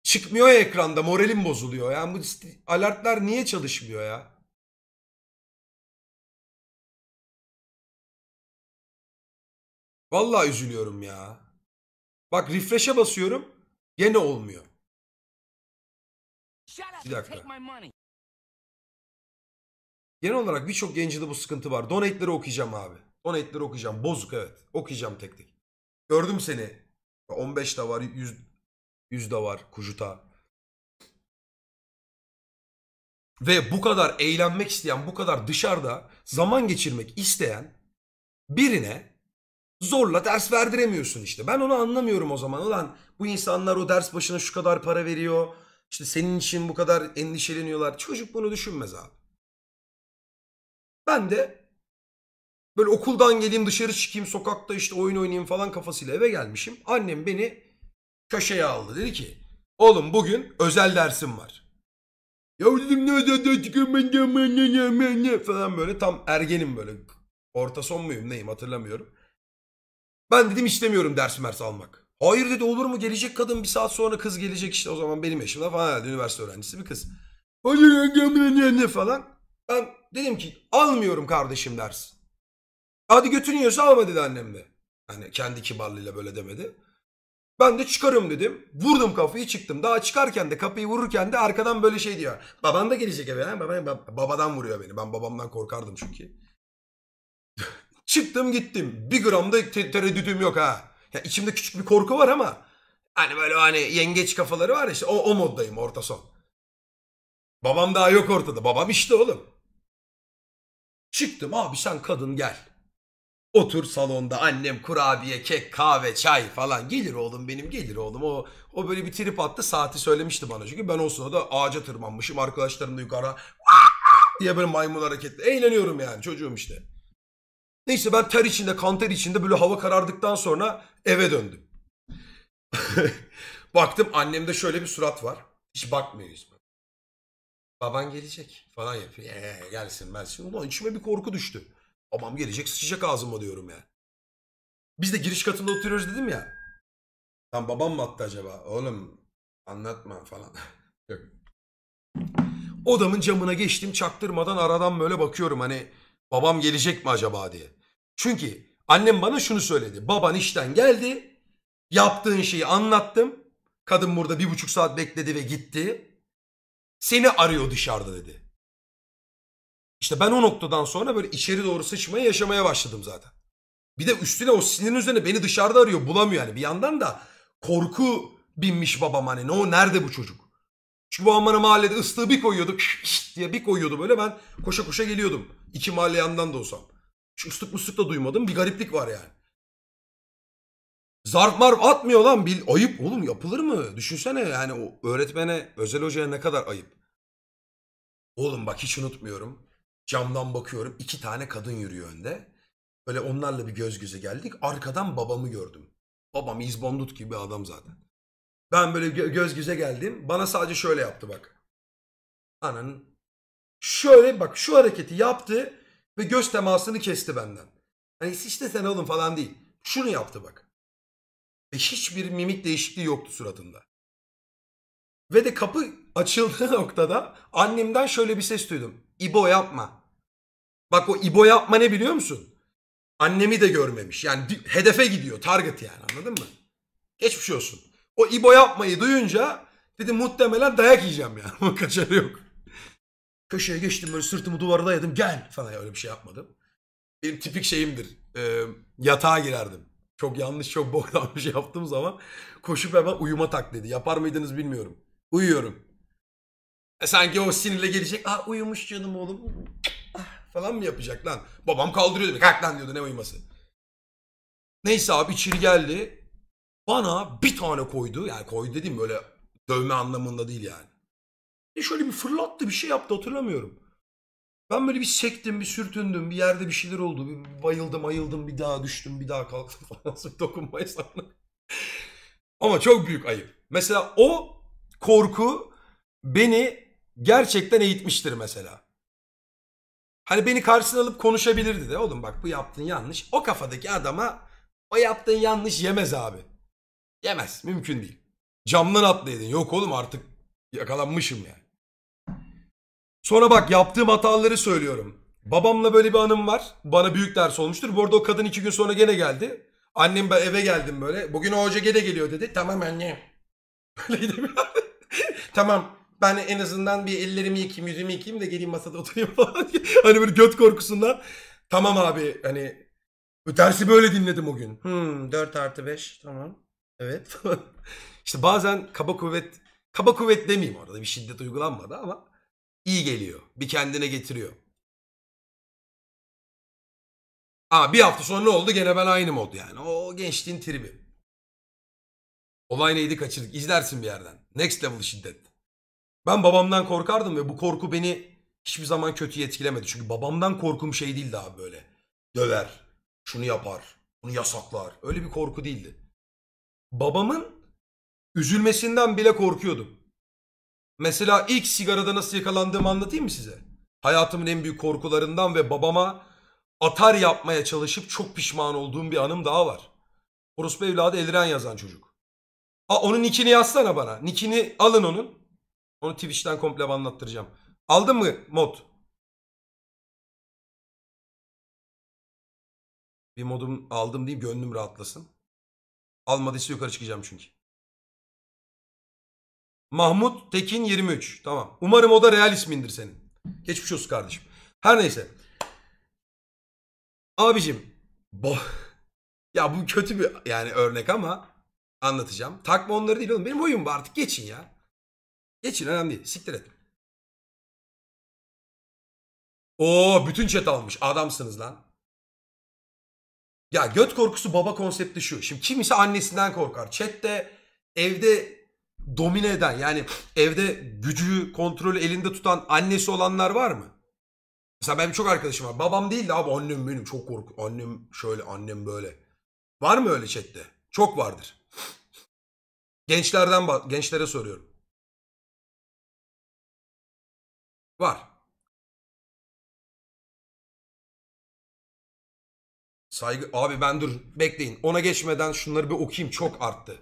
Çıkmıyor ya ekranda, moralim bozuluyor. Yani bu alertler niye çalışmıyor ya? Vallahi üzülüyorum ya. Bak refresh'e basıyorum. Gene olmuyor. Bir dakika. Genel olarak birçok gencide bu sıkıntı var. Donate'leri okuyacağım abi. Donate'leri okuyacağım. Bozuk evet. Okuyacağım tek tek. Gördüm seni. on beş de var. yüz yüz de var. Kujuta. Ve bu kadar eğlenmek isteyen, bu kadar dışarıda zaman geçirmek isteyen birine zorla ders verdiremiyorsun işte. Ben onu anlamıyorum o zaman. Ulan bu insanlar o ders başına şu kadar para veriyor. İşte senin için bu kadar endişeleniyorlar. Çocuk bunu düşünmez abi. Ben de böyle okuldan geleyim, dışarı çıkayım, sokakta işte oyun oynayayım falan kafasıyla eve gelmişim. Annem beni köşeye aldı. Dedi ki oğlum bugün özel dersim var. Ya dedim ne özel dersim falan, böyle tam ergenim böyle. Orta son muyum neyim hatırlamıyorum. Ben dedim istemiyorum ders mers almak. Hayır dedi, olur mu, gelecek kadın bir saat sonra, kız gelecek işte, o zaman benim yaşımda falan herhalde, üniversite öğrencisi bir kız. Falan. Ben dedim ki almıyorum kardeşim ders. Hadi götürüyorsa alma dedi annem de. Hani kendi kibarlığıyla böyle demedi. Ben de çıkarım dedim. Vurdum kafayı çıktım. Daha çıkarken de kapıyı vururken de arkadan böyle şey diyor. Baban da gelecek eve. He? Babadan vuruyor beni. Ben babamdan korkardım çünkü. Çıktım gittim. Bir gramda te tereddütüm yok ha. Ya içimde küçük bir korku var ama. Hani böyle hani yengeç kafaları var işte. O, o moddayım orta son. Babam daha yok ortada. Babam işte oğlum. Çıktım abi sen kadın gel. Otur salonda, annem kurabiye, kek, kahve, çay falan. Gelir oğlum benim, gelir oğlum. O o böyle bir trip attı, saati söylemişti bana. Çünkü ben o sırada ağaca tırmanmışım. Arkadaşlarım da yukarı diye böyle maymun hareketli. Eğleniyorum yani çocuğum işte. Neyse ben ter içinde, kan ter içinde böyle hava karardıktan sonra eve döndüm. Baktım annemde şöyle bir surat var. Hiç bakmıyoruz. Baban gelecek falan yapıyor. Ee, gelsin ben şimdi. Ulan içime bir korku düştü. Babam gelecek sıçacak ağzıma diyorum yani. Biz de giriş katında oturuyoruz dedim ya. Lan babam mı attı acaba? Oğlum anlatma falan. Yok. Odamın camına geçtim, çaktırmadan aradan böyle bakıyorum hani babam gelecek mi acaba diye. Çünkü annem bana şunu söyledi. Baban işten geldi. Yaptığın şeyi anlattım. Kadın burada bir buçuk saat bekledi ve gitti. Seni arıyor dışarıda dedi. İşte ben o noktadan sonra böyle içeri doğru sıçmaya, yaşamaya başladım zaten. Bir de üstüne o sinirin üzerine beni dışarıda arıyor, bulamıyor yani. Bir yandan da korku binmiş babam hani. No, nerede bu çocuk? Çünkü babam bana mahallede ıslığı bir koyuyordu. diye bir koyuyordu böyle, ben koşa koşa geliyordum. İki mahalle yandan da olsam. Şu ıslık mıslık da duymadım. Bir gariplik var yani. Zarf marf atmıyor lan. Bil, ayıp oğlum, yapılır mı? Düşünsene yani o öğretmene, özel hocaya ne kadar ayıp. Oğlum bak hiç unutmuyorum. Camdan bakıyorum. İki tane kadın yürüyor önde. Böyle onlarla bir göz göze geldik. Arkadan babamı gördüm. Babam izbondut gibi adam zaten. Ben böyle gö göz göze geldim. Bana sadece şöyle yaptı bak. Ananın. Şöyle bak, şu hareketi yaptı. Ve göz temasını kesti benden. Hani işte sen oğlum falan değil. Şunu yaptı bak. Ve hiçbir mimik değişikliği yoktu suratında. Ve de kapı açıldığı noktada annemden şöyle bir ses duydum. İbo yapma. Bak o İbo yapma ne biliyor musun? Annemi de görmemiş. Yani hedefe gidiyor. Target yani, anladın mı? Geçmiş olsun. O İbo yapmayı duyunca dedim muhtemelen dayak yiyeceğim yani. O kaçarı yok. Köşeye geçtim böyle, sırtımı duvara dayadım, gel falan, öyle bir şey yapmadım. Benim tipik şeyimdir, e, yatağa girerdim. Çok yanlış, çok boktan bir şey yaptığım zaman koşup hemen uyuma taklidi. Yapar mıydınız bilmiyorum. Uyuyorum. E, sanki o sinirle gelecek, ah uyumuş canım oğlum ah, falan mı yapacak lan? Babam kaldırıyordu, kalk lan diyordu, ne uyuması. Neyse abi içeri geldi. Bana bir tane koydu, yani koydu dediğim böyle dövme anlamında değil yani. E şöyle bir fırlattı, bir şey yaptı, hatırlamıyorum. Ben böyle bir sektim, bir sürtündüm, bir yerde bir şeyler oldu. Bir bayıldım, ayıldım, bir daha düştüm, bir daha kalktım falan. Dokunmayı sandım. Ama çok büyük ayıp. Mesela o korku beni gerçekten eğitmiştir mesela. Hani beni karşısına alıp konuşabilirdi de. Oğlum bak bu yaptığın yanlış. O kafadaki adama o yaptığın yanlış yemez abi. Yemez, mümkün değil. Camdan atlaydın. Yok oğlum artık yakalanmışım yani. Sonra bak yaptığım hataları söylüyorum. Babamla böyle bir anım var. Bana büyük ders olmuştur. Bu arada o kadın iki gün sonra gene geldi. Annem, ben eve geldim böyle. Bugün o hoca gene geliyor dedi. Tamam anne. Tamam. Ben en azından bir ellerimi yıkayayım, yüzümü yıkayayım da geleyim masada oturayım falan. Hani böyle göt korkusundan. Tamam abi, hani dersi böyle dinledim o gün. Hmm, dört artı beş. Tamam. Evet. İşte bazen kaba kuvvet, kaba kuvvet demeyeyim orada, bir şiddet uygulanmadı ama iyi geliyor. Bir kendine getiriyor. Aa, bir hafta sonra ne oldu? Gene ben aynı mod yani. O gençliğin tribi. Olay neydi kaçırdık. İzlersin bir yerden. Next level şiddet. Ben babamdan korkardım ve bu korku beni hiçbir zaman kötüye etkilemedi. Çünkü babamdan korkum şey değildi abi böyle. Döver, şunu yapar, bunu yasaklar. Öyle bir korku değildi. Babamın üzülmesinden bile korkuyordum. Mesela ilk sigarada nasıl yakalandığımı anlatayım mı size? Hayatımın en büyük korkularından ve babama atar yapmaya çalışıp çok pişman olduğum bir anım daha var. Orospu evladı Elraenn yazan çocuk. Aa, onun nickini yazsana bana. Nickini alın onun. Onu Twitch'ten komple anlattıracağım. Aldın mı mod? Bir modum aldım diyeyim, gönlüm rahatlasın. Almadıysa yukarı çıkacağım çünkü. Mahmut Tekin yirmi üç. Tamam. Umarım o da real ismindir senin. Geçmiş olsun kardeşim. Her neyse. Abicim. Ya bu kötü bir yani örnek ama anlatacağım. Takma onları değil oğlum. Benim oyun bu artık. Geçin ya. Geçin, önemli değil. Siktir et. Oo, bütün chat almış. Adamsınız lan. Ya göt korkusu baba konsepti şu. Şimdi kimisi annesinden korkar. Chat'te, evde domine eden, yani evde gücü, kontrolü elinde tutan annesi olanlar var mı? Mesela benim çok arkadaşım var. Babam değil de abi annem benim çok korku. Annem şöyle, annem böyle. Var mı öyle chatte? Çok vardır. Gençlerden, gençlere soruyorum. Var. Saygı... Abi ben dur bekleyin. Ona geçmeden şunları bir okuyayım. Çok arttı.